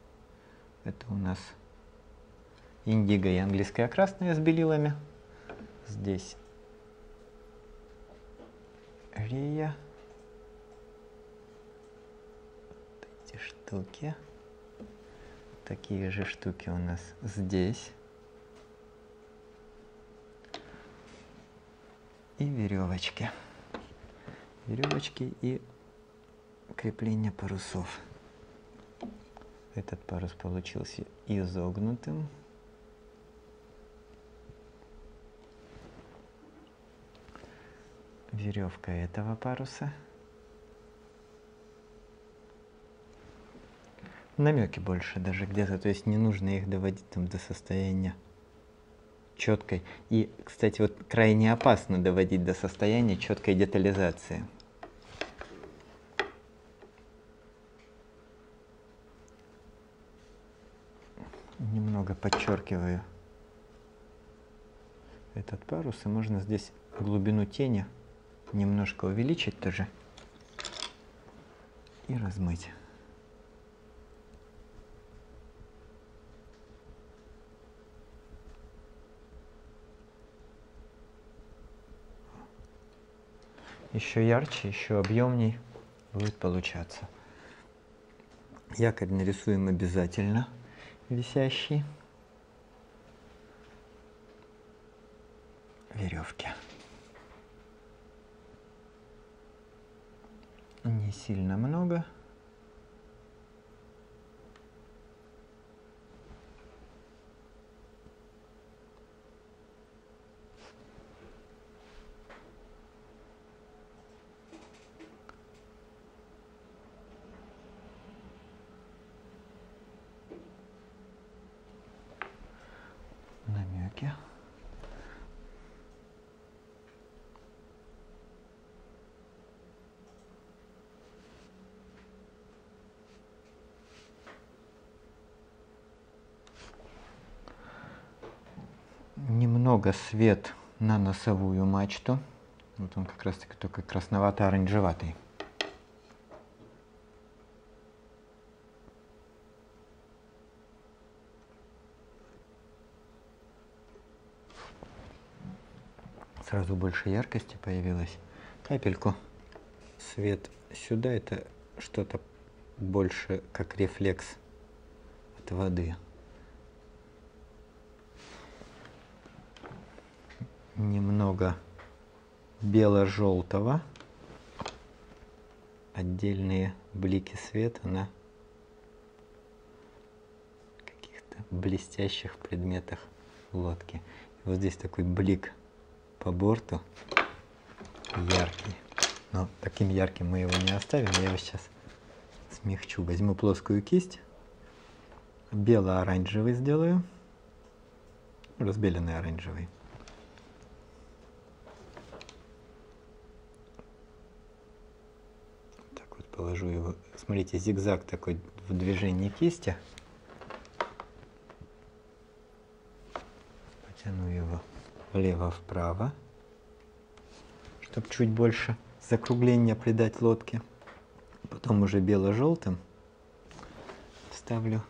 Это у нас индиго и английская красная с белилами. Здесь рея. Вот эти штуки. Такие же штуки у нас здесь. И веревочки. Веревочки и крепление парусов. Этот парус получился изогнутым. Веревка этого паруса. Намеки больше даже где-то, то есть не нужно их доводить там до состояния четкой. И, кстати, вот крайне опасно доводить до состояния четкой детализации. Немного подчеркиваю этот парус, и можно здесь глубину тени немножко увеличить тоже и размыть. Еще ярче, еще объемней будет получаться. Якорь нарисуем обязательно висящий. Веревки. Не сильно много. Немного свет на носовую мачту. Вот он как раз таки только красновато-оранжеватый. Сразу больше яркости появилось. Капельку свет сюда, это что-то больше как рефлекс от воды. Немного бело-желтого, отдельные блики света на каких-то блестящих предметах лодки. И вот здесь такой блик по борту, яркий, но таким ярким мы его не оставим, я его сейчас смягчу. Возьму плоскую кисть, бело-оранжевый сделаю, разбеленный оранжевый. Так вот положу его, смотрите, зигзаг такой в движении кисти, потяну его влево-вправо, чтобы чуть больше закругления придать лодке. Потом уже бело-желтым вставлю.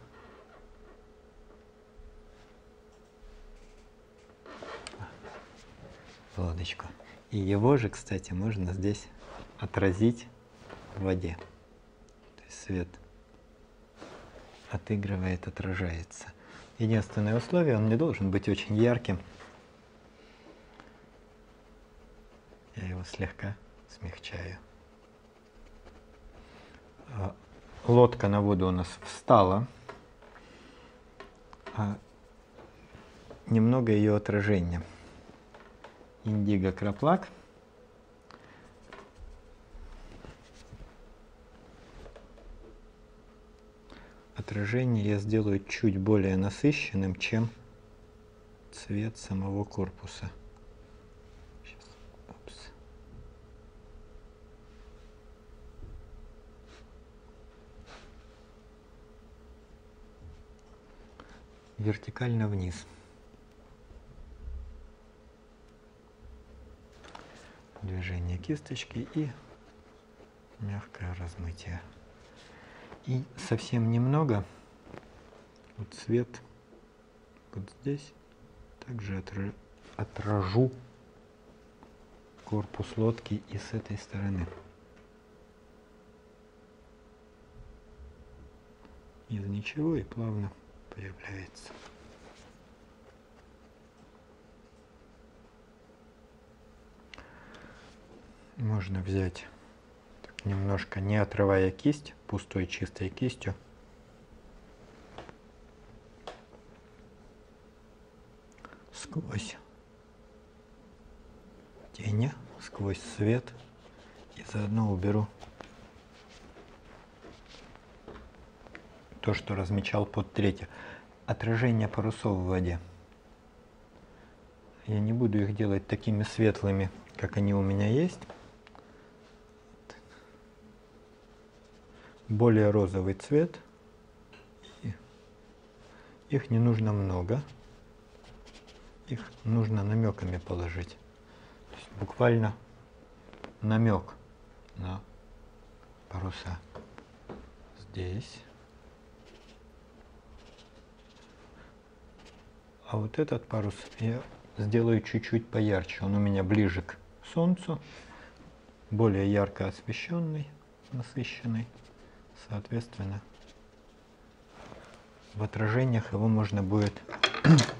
Лодочку. И его же, кстати, можно здесь отразить в воде. То есть свет отыгрывает, отражается. Единственное условие, он не должен быть очень ярким. Я его слегка смягчаю. Лодка на воду у нас встала. Немного ее отражения. индиго краплак. Отражение я сделаю чуть более насыщенным, чем цвет самого корпуса. Сейчас. Опс. Вертикально вниз. Движение кисточки и мягкое размытие. И совсем немного вот цвет вот здесь также отражу корпус лодки и с этой стороны. Из ничего и плавно появляется. Можно взять немножко, не отрывая кисть, пустой чистой кистью, сквозь тени, сквозь свет, и заодно уберу то, что размечал под третье. Отражение парусов в воде. Я не буду их делать такими светлыми, как они у меня есть. Более розовый цвет, их не нужно много, их нужно намеками положить, то есть буквально намек на паруса здесь, а вот этот парус я сделаю чуть-чуть поярче, он у меня ближе к солнцу, более ярко освещенный, насыщенный. Соответственно, в отражениях его можно будет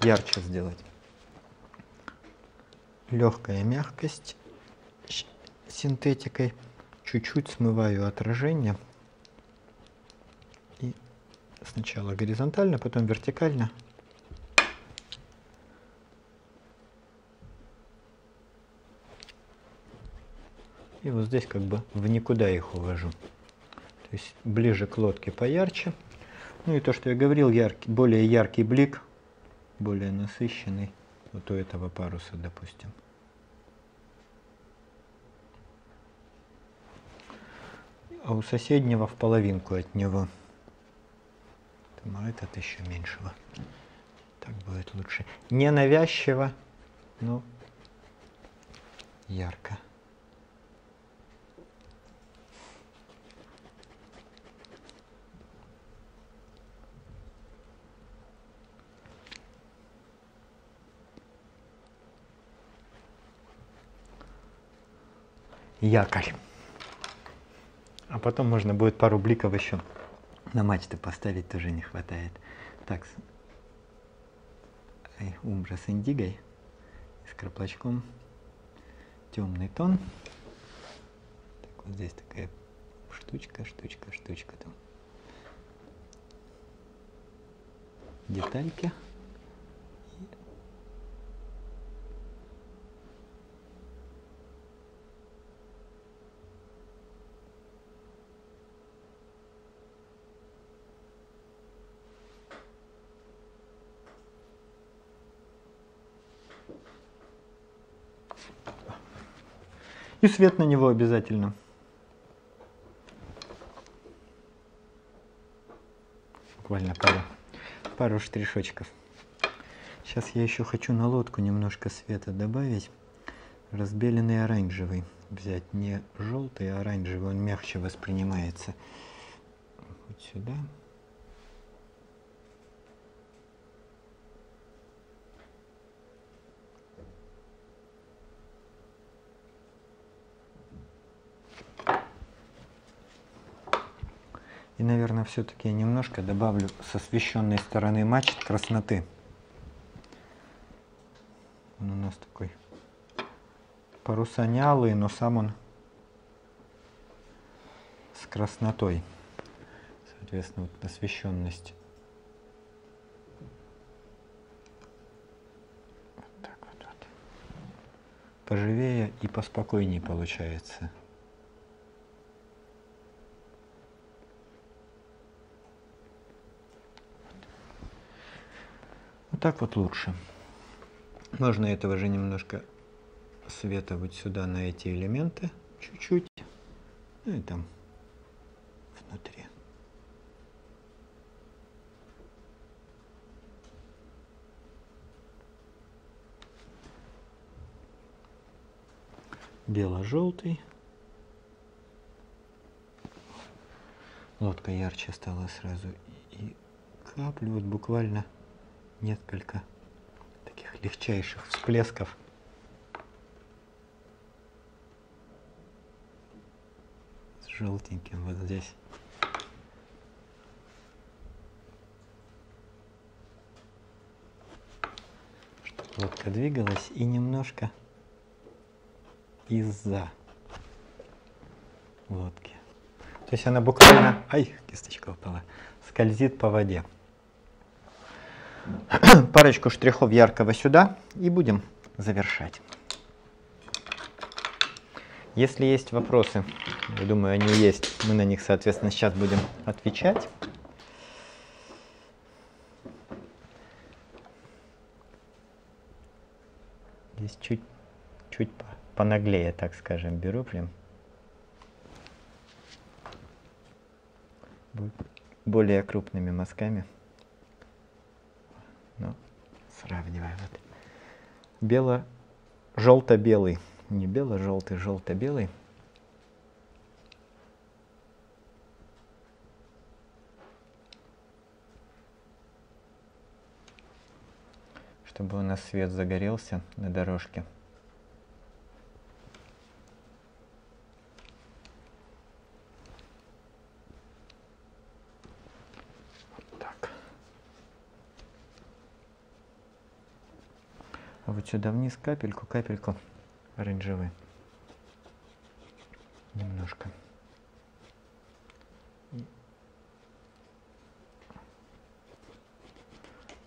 ярче сделать. Легкая мягкость синтетикой. Чуть-чуть смываю отражение. И сначала горизонтально, потом вертикально. И вот здесь как бы в никуда их увожу. То есть ближе к лодке поярче. Ну и то, что я говорил, более яркий блик, более насыщенный вот у этого паруса, допустим. А у соседнего в половинку от него. А этот еще меньшего. Так будет лучше. Не навязчиво, но ярко. Якорь. А потом можно будет пару бликов еще на мачты поставить, тоже не хватает. Так, умбра с индигой, с краплачком, темный тон. Так, вот здесь такая штучка там. Детальки. И свет на него обязательно. Буквально пару штришочков. Сейчас я еще хочу на лодку немножко света добавить. Разбеленный оранжевый. Взять не желтый, а оранжевый. Он мягче воспринимается. Вот сюда. И, наверное, все-таки я немножко добавлю с освещенной стороны мачт красноты. Он у нас такой паруса не алые, но сам он с краснотой. Соответственно, вот освещенность. Вот так вот. поживее и поспокойнее получается. Вот так вот лучше. Можно этого же немножко света вот сюда, на эти элементы, чуть-чуть, ну и там внутри. Бело-желтый. Лодка ярче стала сразу, и капли, вот буквально несколько таких легчайших всплесков. С желтеньким вот здесь. Чтобы лодка двигалась и немножко из-за лодки. То есть она буквально, ай, кисточка упала, скользит по воде. Парочку штрихов яркого сюда и будем завершать. Если есть вопросы, я думаю, они есть, мы на них, соответственно, сейчас будем отвечать. Здесь чуть-чуть понаглее, так скажем, беру прям. Более крупными мазками. Ну, сравниваю. Вот. Бело-желто-белый. Не бело-желтый, желто-белый. Чтобы у нас свет загорелся на дорожке. А вот сюда вниз капельку оранжевой. Немножко.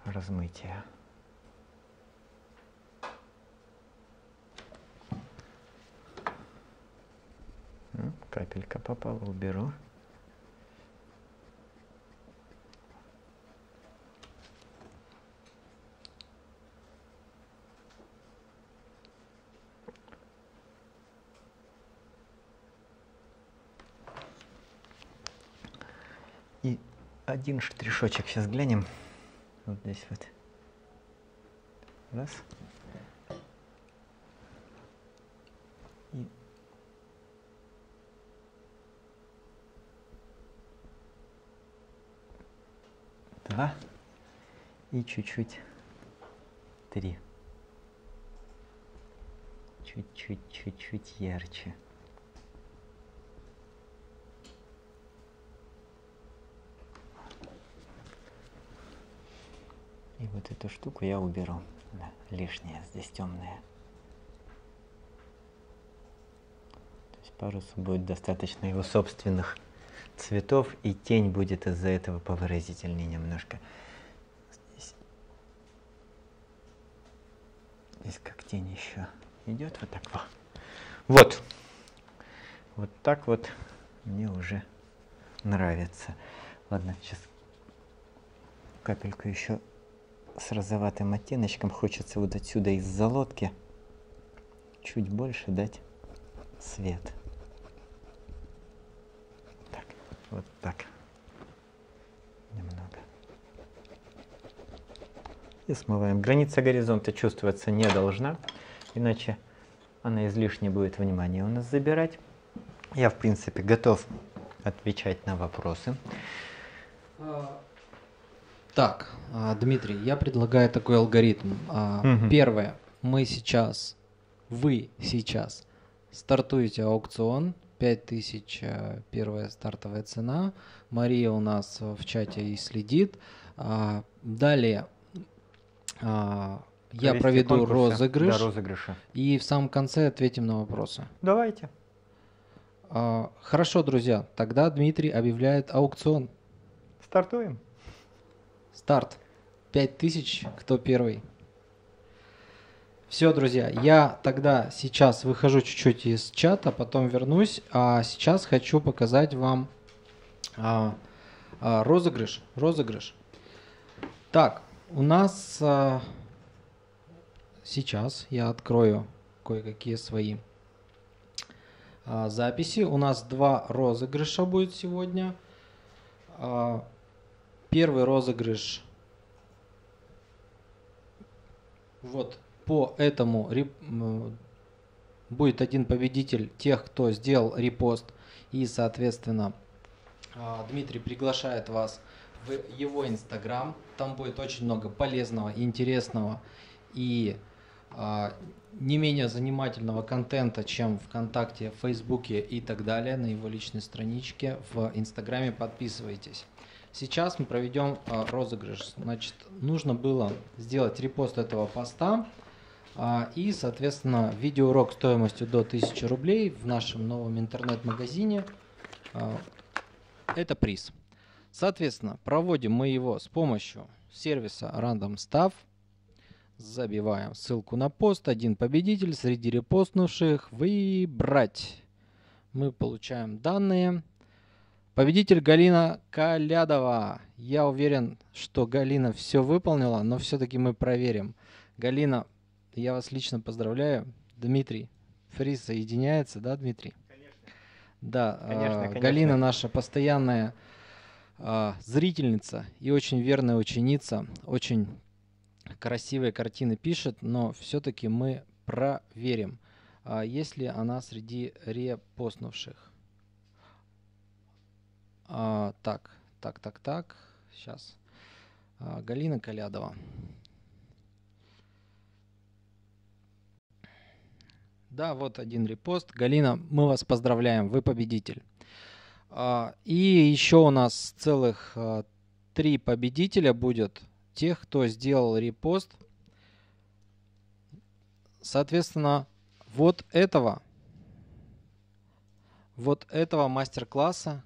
Размытие. Капелька попала, уберу. Один штришочек сейчас глянем. Вот здесь вот. Раз. И два. И чуть-чуть три. Чуть-чуть ярче. И вот эту штуку я уберу. Да, лишняя, здесь темная. То есть парусу будет достаточно его собственных цветов, и тень будет из-за этого повыразительнее немножко. Здесь как тень еще идет вот так вот. Вот так вот мне уже нравится. Ладно, сейчас капельку еще с розоватым оттеночком хочется вот отсюда из-за лодки чуть больше дать свет. Так, вот так. Немного. И смываем. Граница горизонта чувствоваться не должна, иначе она излишне будет внимание у нас забирать. Я, в принципе, готов отвечать на вопросы. Так, Дмитрий, я предлагаю такой алгоритм. Первое. Вы сейчас стартуете аукцион. 5000 первая стартовая цена. Мария у нас в чате и следит. Далее я проведу розыгрыш. И в самом конце ответим на вопросы. Давайте. Хорошо, друзья. Тогда Дмитрий объявляет аукцион. Стартуем. Старт. 5000, кто первый? Все, друзья, я тогда сейчас выхожу чуть-чуть из чата, потом вернусь. А сейчас хочу показать вам розыгрыш. Так, у нас сейчас я открою кое-какие свои записи. У нас два розыгрыша будет сегодня. Первый розыгрыш вот по этому будет один победитель тех, кто сделал репост, и, соответственно, Дмитрий приглашает вас в его Инстаграм. Там будет очень много полезного, интересного и не менее занимательного контента, чем ВКонтакте, в Фейсбуке и так далее, на его личной страничке. В Инстаграме подписывайтесь. Сейчас мы проведем розыгрыш. Значит, нужно было сделать репост этого поста и, соответственно, видеоурок стоимостью до 1000 рублей в нашем новом интернет-магазине. Это приз. Соответственно, проводим мы его с помощью сервиса Random Stuff. Забиваем ссылку на пост. Один победитель среди репостнувших. Выбрать. Мы получаем данные. Победитель Галина Колядова. Я уверен, что Галина все выполнила, но все-таки мы проверим. Галина, я вас лично поздравляю. Дмитрий, приз соединяется, да, Дмитрий? Конечно. Да, конечно. Галина наша постоянная зрительница и очень верная ученица. Очень красивые картины пишет, но все-таки мы проверим, есть ли она среди репостнувших. Так. Сейчас. Галина Колядова. Да, вот один репост. Галина, мы вас поздравляем, вы победитель. И еще у нас целых 3 победителя будет. Тех, кто сделал репост, соответственно, вот этого мастер-класса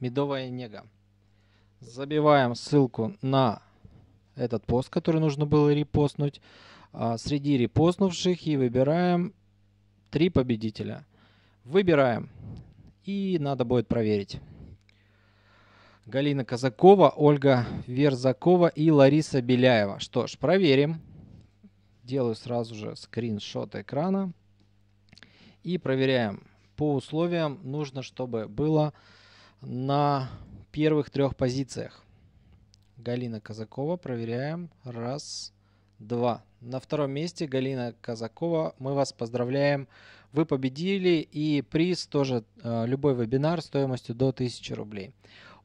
«Медовая нега». Забиваем ссылку на этот пост, который нужно было репостнуть, среди репостнувших, и выбираем 3 победителя. Выбираем, и надо будет проверить. Галина Казакова, Ольга Верзакова и Лариса Беляева. Что ж, проверим. Делаю сразу же скриншот экрана. И проверяем. По условиям нужно, чтобы было на первых 3 позициях. Галина Казакова. Проверяем. Раз, два. На втором месте Галина Казакова. Мы вас поздравляем. Вы победили. И приз тоже любой вебинар стоимостью до 1000 рублей.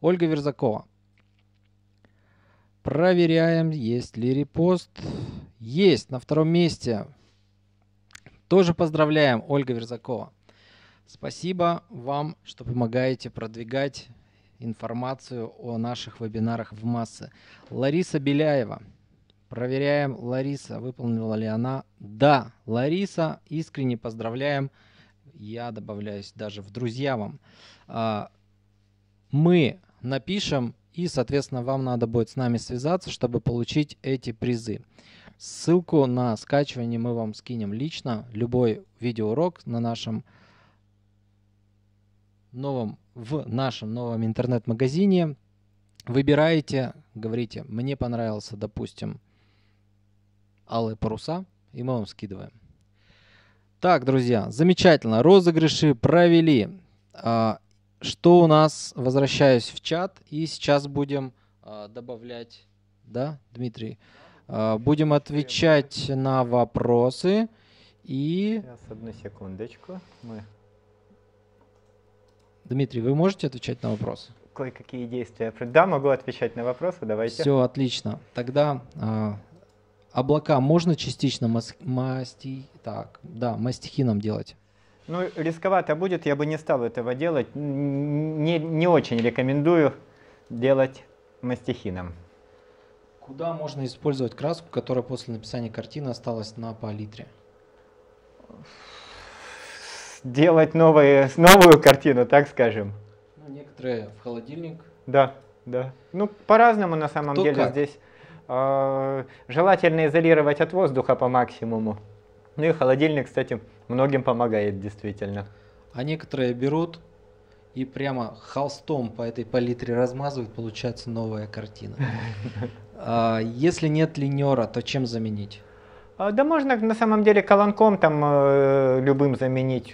Ольга Верзакова. Проверяем, есть ли репост. Есть, на втором месте. Тоже поздравляем, Ольга Верзакова. Спасибо вам, что помогаете продвигать информацию о наших вебинарах в массы. Лариса Беляева. Проверяем, Лариса, выполнила ли она. Да, Лариса, искренне поздравляем. Я добавляюсь даже в друзья вам. Мы напишем, и, соответственно, вам надо будет с нами связаться, чтобы получить эти призы. Ссылку на скачивание мы вам скинем лично. Любой видеоурок на нашем новом интернет-магазине. Выбираете, говорите, мне понравился, допустим, алые паруса, и мы вам скидываем. Так, друзья, замечательно, розыгрыши провели. Что у нас? Возвращаюсь в чат, и сейчас будем добавлять, да, Дмитрий? Будем отвечать на вопросы. И... Сейчас, одну секундочку. Дмитрий, вы можете отвечать на вопросы? Кое-какие действия. Да, могу отвечать на вопросы, давайте. Все, отлично. Тогда облака можно частично мастихином делать? Ну, рисковато будет, я бы не стал этого делать. Не очень рекомендую делать мастихином. Куда можно использовать краску, которая после написания картины осталась на палитре? Делать новую картину, так скажем. Ну, некоторые в холодильник. Да, да. Ну, по-разному на самом деле здесь. Желательно изолировать от воздуха по максимуму. Ну и холодильник, кстати, многим помогает действительно. А некоторые берут и прямо холстом по этой палитре размазывают, получается новая картина. Если нет линера, то чем заменить? Да можно на самом деле колонком там любым заменить,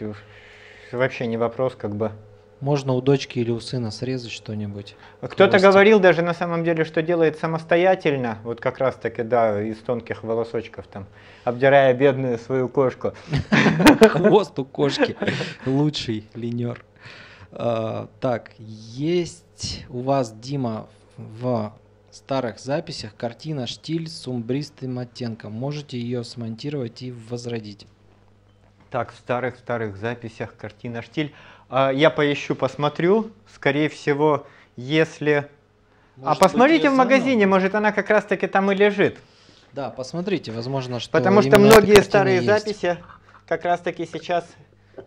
вообще не вопрос как бы. Можно у дочки или у сына срезать что-нибудь. Кто-то говорил даже на самом деле, что делает самостоятельно, вот как раз таки, да, из тонких волосочков там, обдирая бедную свою кошку. Хвост у кошки, лучший линер. Так, есть у вас, Дима, в старых записях картина «Штиль» с умбристым оттенком. Можете ее смонтировать и возродить. Так, в старых записях картина «Штиль». Я поищу, посмотрю. Скорее всего, если... Может, а посмотрите в магазине, может она как раз таки там и лежит. Да, посмотрите, возможно, что... Потому что многие старые записи как раз таки сейчас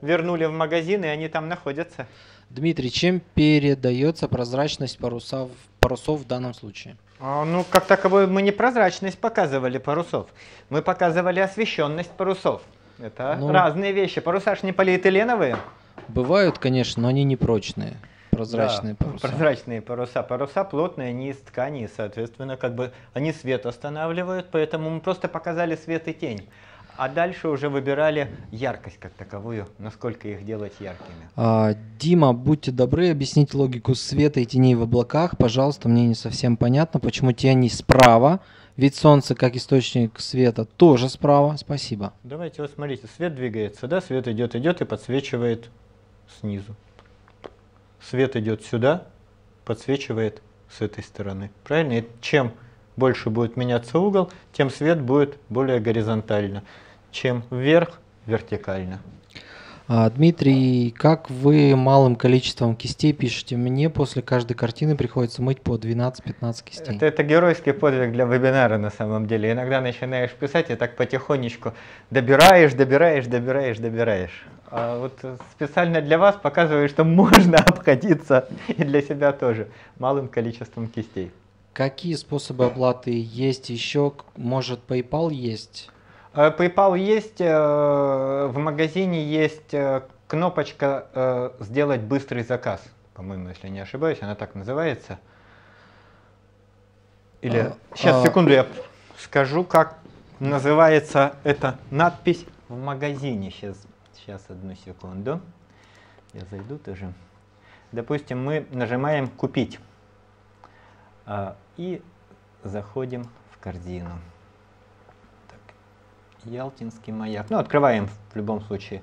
вернули в магазин, и они там находятся. Дмитрий, чем передается прозрачность парусов в данном случае? Ну, как таковой мы не прозрачность показывали парусов. Мы показывали освещенность парусов. Это разные вещи. Паруса ж не полиэтиленовые. Бывают, конечно, но они не прочные. Прозрачные, да, паруса. Прозрачные паруса. Паруса плотные, они из ткани, соответственно, как бы они свет останавливают, поэтому мы просто показали свет и тень. А дальше уже выбирали яркость как таковую, насколько их делать яркими. Дима, будьте добры, объясните логику света и теней в облаках. Пожалуйста, мне не совсем понятно, почему тени справа, ведь солнце, как источник света, тоже справа. Спасибо. Давайте, вот смотрите, свет двигается, да, свет идет и подсвечивает снизу. Свет идет сюда, подсвечивает с этой стороны. Правильно? И чем больше будет меняться угол, тем свет будет более горизонтально, чем вверх вертикально. Дмитрий, как вы малым количеством кистей пишете? Мне после каждой картины приходится мыть по 12-15 кистей. Это геройский подвиг для вебинара на самом деле. Иногда начинаешь писать и так потихонечку добираешь. А вот специально для вас показываю, что можно обходиться и для себя тоже малым количеством кистей. Какие способы оплаты есть еще? Может, PayPal есть? PayPal есть, в магазине есть кнопочка «Сделать быстрый заказ», по-моему, если не ошибаюсь, она так называется. Или сейчас, секунду, я скажу, как называется эта надпись в магазине. Сейчас, одну секунду, я зайду тоже. Допустим, мы нажимаем «Купить». И заходим в корзину. Так, Ялтинский маяк. Ну, открываем в любом случае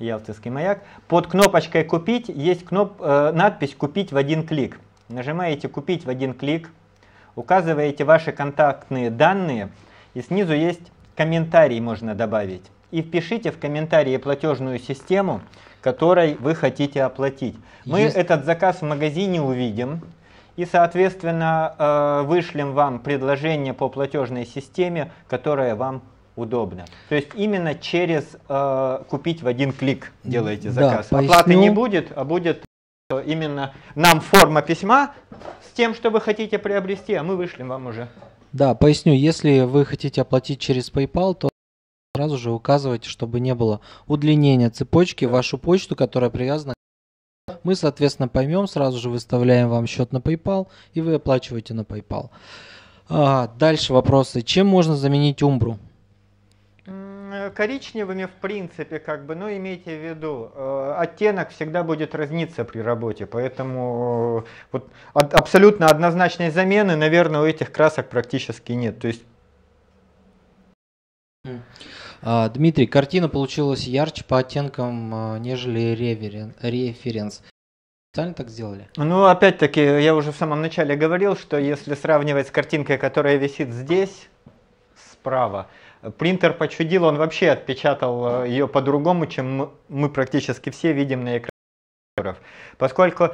Ялтинский маяк. Под кнопочкой «Купить» есть надпись «Купить в один клик». Нажимаете «Купить в один клик», указываете ваши контактные данные, и снизу есть комментарий, можно добавить. И впишите в комментарии платежную систему, которой вы хотите оплатить. Мы этот заказ в магазине увидим. И, соответственно, вышлем вам предложение по платежной системе, которая вам удобна. То есть именно через «Купить в один клик» делаете заказ. Да, оплаты не будет, а будет именно нам форма письма с тем, что вы хотите приобрести, а мы вышлем вам уже. Да, поясню, если вы хотите оплатить через PayPal, то сразу же указывайте, чтобы не было удлинения цепочки, вашу почту, которая привязана. Мы, соответственно, поймем, сразу же выставляем вам счет на PayPal, и вы оплачиваете на PayPal. Дальше вопросы. Чем можно заменить умбру? Коричневыми, в принципе, как бы, но имейте в виду, оттенок всегда будет разниться при работе, поэтому вот, абсолютно однозначной замены, наверное, у этих красок практически нет. То есть... Дмитрий, картина получилась ярче по оттенкам, нежели референс. Специально так сделали? Ну, опять-таки, я уже в самом начале говорил, что если сравнивать с картинкой, которая висит здесь, справа, принтер почудил, он вообще отпечатал ее по-другому, чем мы практически все видим на экране. Поскольку...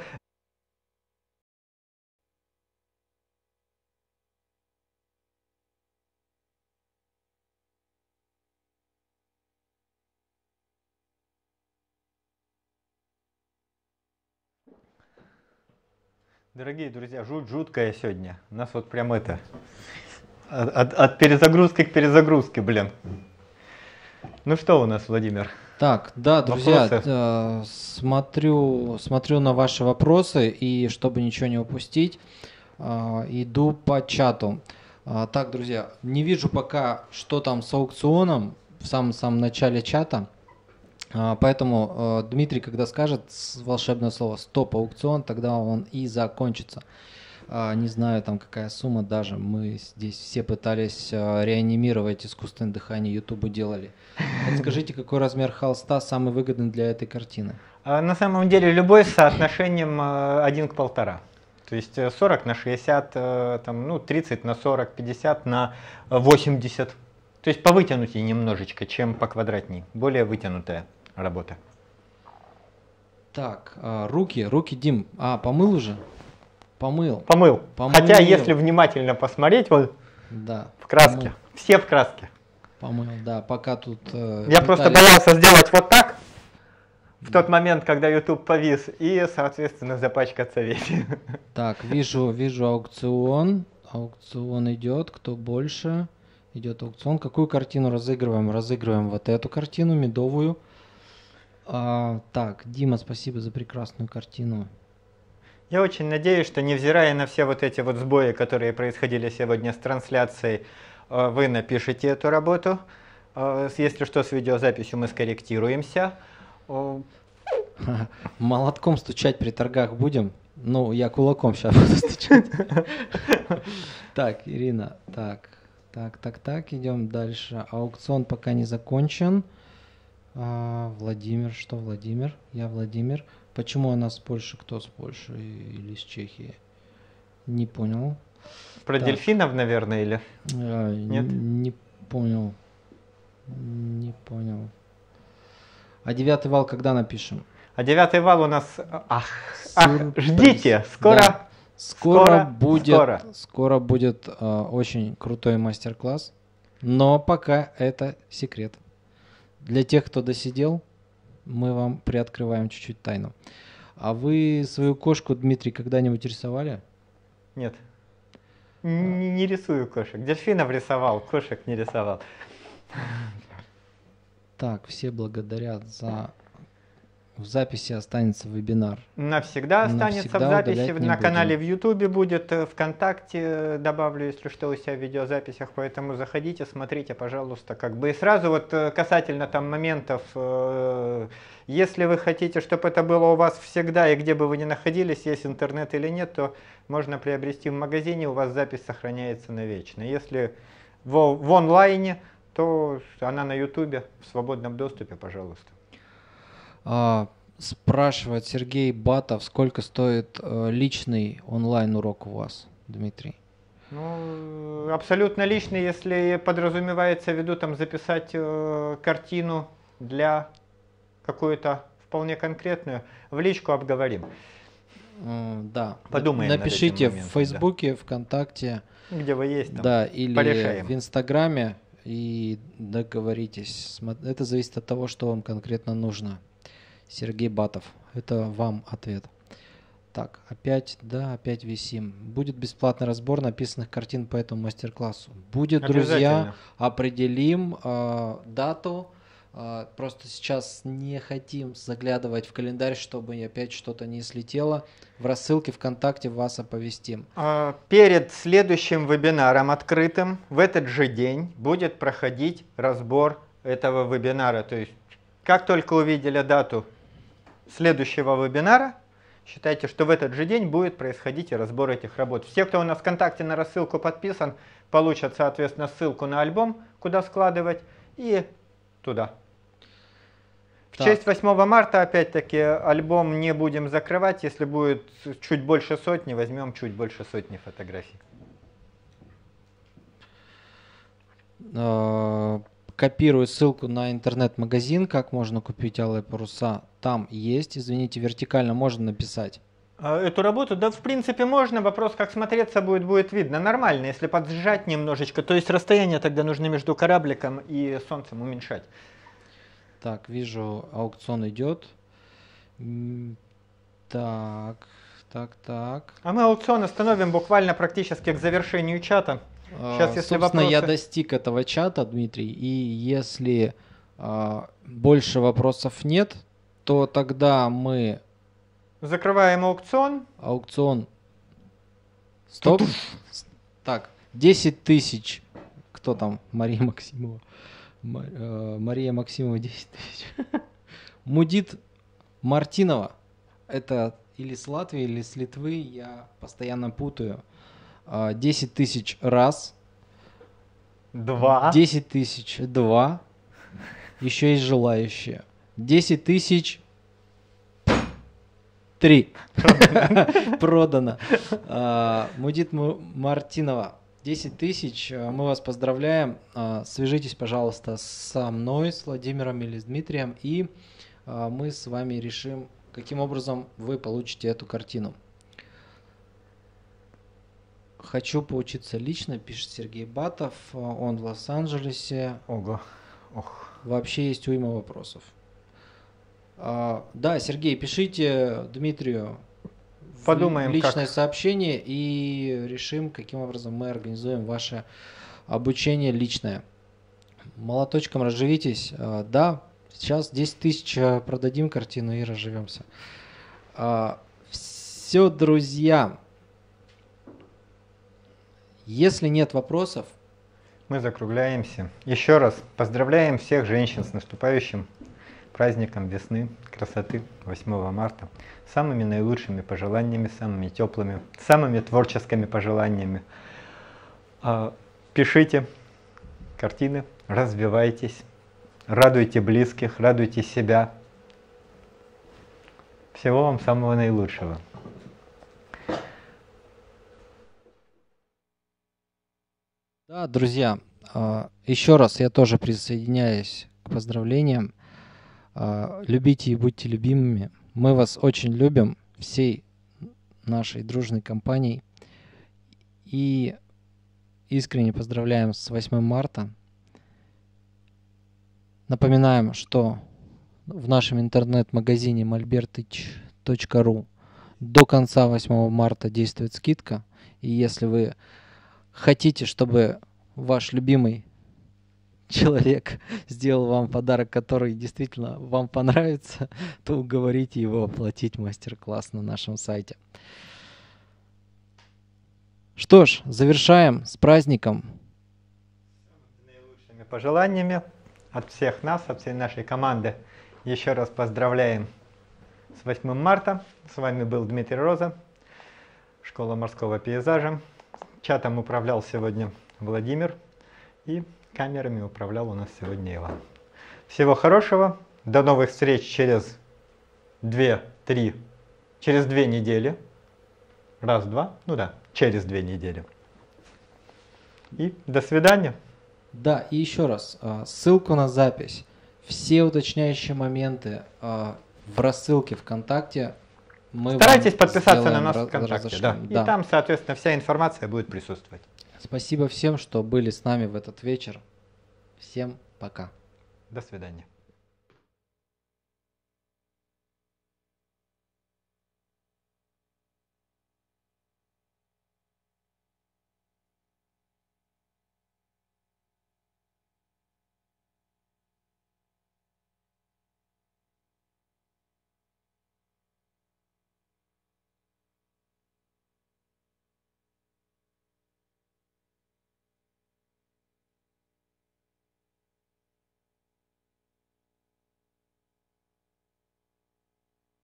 Дорогие друзья, жуткая сегодня. У нас вот прям это... От перезагрузки к перезагрузке, блин. Ну что у нас, Владимир? Так, да, друзья, смотрю на ваши вопросы, и чтобы ничего не упустить, иду по чату. Так, друзья, не вижу пока, что там с аукционом в самом начале чата, поэтому Дмитрий, когда скажет волшебное слово «стоп аукцион», тогда он и закончится. Не знаю, там какая сумма даже. Мы здесь все пытались реанимировать искусственное дыхание, Ютубу делали. Подскажите, какой размер холста самый выгодный для этой картины? На самом деле любой с соотношением 1:1,5. То есть 40 на 60, там, ну, 30 на 40, 50 на 80. То есть повытянутее немножечко, чем поквадратней. Более вытянутая работа. Так, руки, Дим. Помыл уже? Помыл. Хотя, если внимательно посмотреть, вот, да, в краске. Помыл. Все в краске. Помыл, да, пока тут... Я просто боялся сделать вот так, в тот момент, когда YouTube повис, и, соответственно, запачкаться весь. Так, вижу аукцион. Аукцион идет, кто больше. Идет аукцион. Какую картину разыгрываем? Разыгрываем вот эту картину, медовую. Так, Дима, спасибо за прекрасную картину. Я очень надеюсь, что, невзирая на все вот эти вот сбои, которые происходили сегодня с трансляцией, вы напишите эту работу. Если что, с видеозаписью мы скорректируемся. Молотком стучать при торгах будем? Ну, я кулаком сейчас буду стучать. Так, Ирина, так, идем дальше. Аукцион пока не закончен. Владимир, что Владимир? Я Владимир. Почему она с Польши? Кто с Польши или с Чехии? Не понял. Про так. Дельфинов, наверное, или? Нет? Не понял. А «Девятый вал» когда напишем? А «Девятый вал» у нас... ждите! Скоро будет очень крутой мастер-класс. Но пока это секрет. Для тех, кто досидел, мы вам приоткрываем чуть-чуть тайну. А вы свою кошку, Дмитрий, когда-нибудь рисовали? Нет. Не рисую кошек. Дельфинов рисовал, кошек не рисовал. Так, все благодарят за... В записи останется вебинар. Навсегда останется. Навсегда в записи. На канале в YouTube будет, ВКонтакте добавлю, если что, у себя в видеозаписях. Поэтому заходите, смотрите, пожалуйста, как бы. И сразу вот касательно там моментов, если вы хотите, чтобы это было у вас всегда, и где бы вы ни находились, есть интернет или нет, то можно приобрести в магазине, у вас запись сохраняется навечно. Если в онлайне, то она на YouTube в свободном доступе, пожалуйста. Спрашивает Сергей Батов, сколько стоит личный онлайн-урок у вас, Дмитрий? Ну, абсолютно личный, если подразумевается в виду там записать картину для какую-то вполне конкретную, в личку обговорим. Да. Подумаем. Напишите в Фейсбуке, да. ВКонтакте, где вы есть, там, да, или порешаем. В Инстаграме, и договоритесь. Это зависит от того, что вам конкретно нужно. Сергей Батов. Это вам ответ. Так, опять висим. Будет бесплатный разбор написанных картин по этому мастер-классу. Будет, друзья, определим дату. Просто сейчас не хотим заглядывать в календарь, чтобы опять что-то не слетело. В рассылке ВКонтакте вас оповестим. Перед следующим вебинаром открытым в этот же день будет проходить разбор этого вебинара. То есть, как только увидели дату следующего вебинара, считайте, что в этот же день будет происходить и разбор этих работ. Все, кто у нас ВКонтакте на рассылку подписан, получат, соответственно, ссылку на альбом, куда складывать, и туда. В честь 8 марта, опять-таки, альбом не будем закрывать. Если будет чуть больше сотни, возьмем чуть больше сотни фотографий. Копирую ссылку на интернет-магазин, как можно купить алые паруса. Там есть, извините, вертикально можно написать. Эту работу, да, в принципе, можно. Вопрос, как смотреться будет видно. Нормально, если поджать немножечко. То есть расстояние тогда нужно между корабликом и солнцем уменьшать. Так, вижу, аукцион идет. Так. А мы аукцион остановим буквально практически к завершению чата. Сейчас, если собственно, я достиг этого чата, Дмитрий, и если больше вопросов нет, то тогда мы закрываем аукцион. Аукцион. Стоп. Так, 10 тысяч. Кто там? Мария Максимова. Мария Максимова 10 тысяч. Мудит Мартинова. Это или с Латвии, или с Литвы. Я постоянно путаю. 10 тысяч раз. 2. 10 тысяч 2. Еще есть желающие. 10 тысяч 3. Продано. Мудит Мартинова. 10 тысяч. Мы вас поздравляем. Свяжитесь, пожалуйста, со мной, с Владимиром или с Дмитрием. И мы с вами решим, каким образом вы получите эту картину. Хочу поучиться лично, пишет Сергей Батов. Он в Лос-Анджелесе. Ого. Ох. Вообще есть уйма вопросов. Да, Сергей, пишите Дмитрию личное сообщение и решим, каким образом мы организуем ваше обучение личное. Молоточком разживитесь. Да, сейчас 10 тысяч продадим картину и разживемся. Все, друзья. Если нет вопросов, мы закругляемся. Еще раз поздравляем всех женщин с наступающим праздником весны, красоты, 8 марта. Самыми наилучшими пожеланиями, самыми теплыми, самыми творческими пожеланиями. Пишите картины, развивайтесь, радуйте близких, радуйте себя. Всего вам самого наилучшего. Да, друзья, еще раз я тоже присоединяюсь к поздравлениям. Любите и будьте любимыми. Мы вас очень любим, всей нашей дружной компанией. И искренне поздравляем с 8 марта. Напоминаем, что в нашем интернет-магазине malbertych.ru до конца 8 марта действует скидка. И если вы хотите, чтобы ваш любимый человек сделал вам подарок, который действительно вам понравится, то уговорите его оплатить мастер-класс на нашем сайте. Что ж, завершаем с праздником. С наилучшими пожеланиями от всех нас, от всей нашей команды. Еще раз поздравляем с 8 марта. С вами был Дмитрий Роза, Школа морского пейзажа. Чатом управлял сегодня Владимир, и камерами управлял у нас сегодня Иван. Всего хорошего, до новых встреч через 2 недели. Раз, два, ну да, через 2 недели. И до свидания. Да, и еще раз, ссылку на запись, все уточняющие моменты в рассылке ВКонтакте. Старайтесь подписаться на нас ВКонтакте, да. И да, там, соответственно, вся информация будет присутствовать. Спасибо всем, что были с нами в этот вечер. Всем пока. До свидания.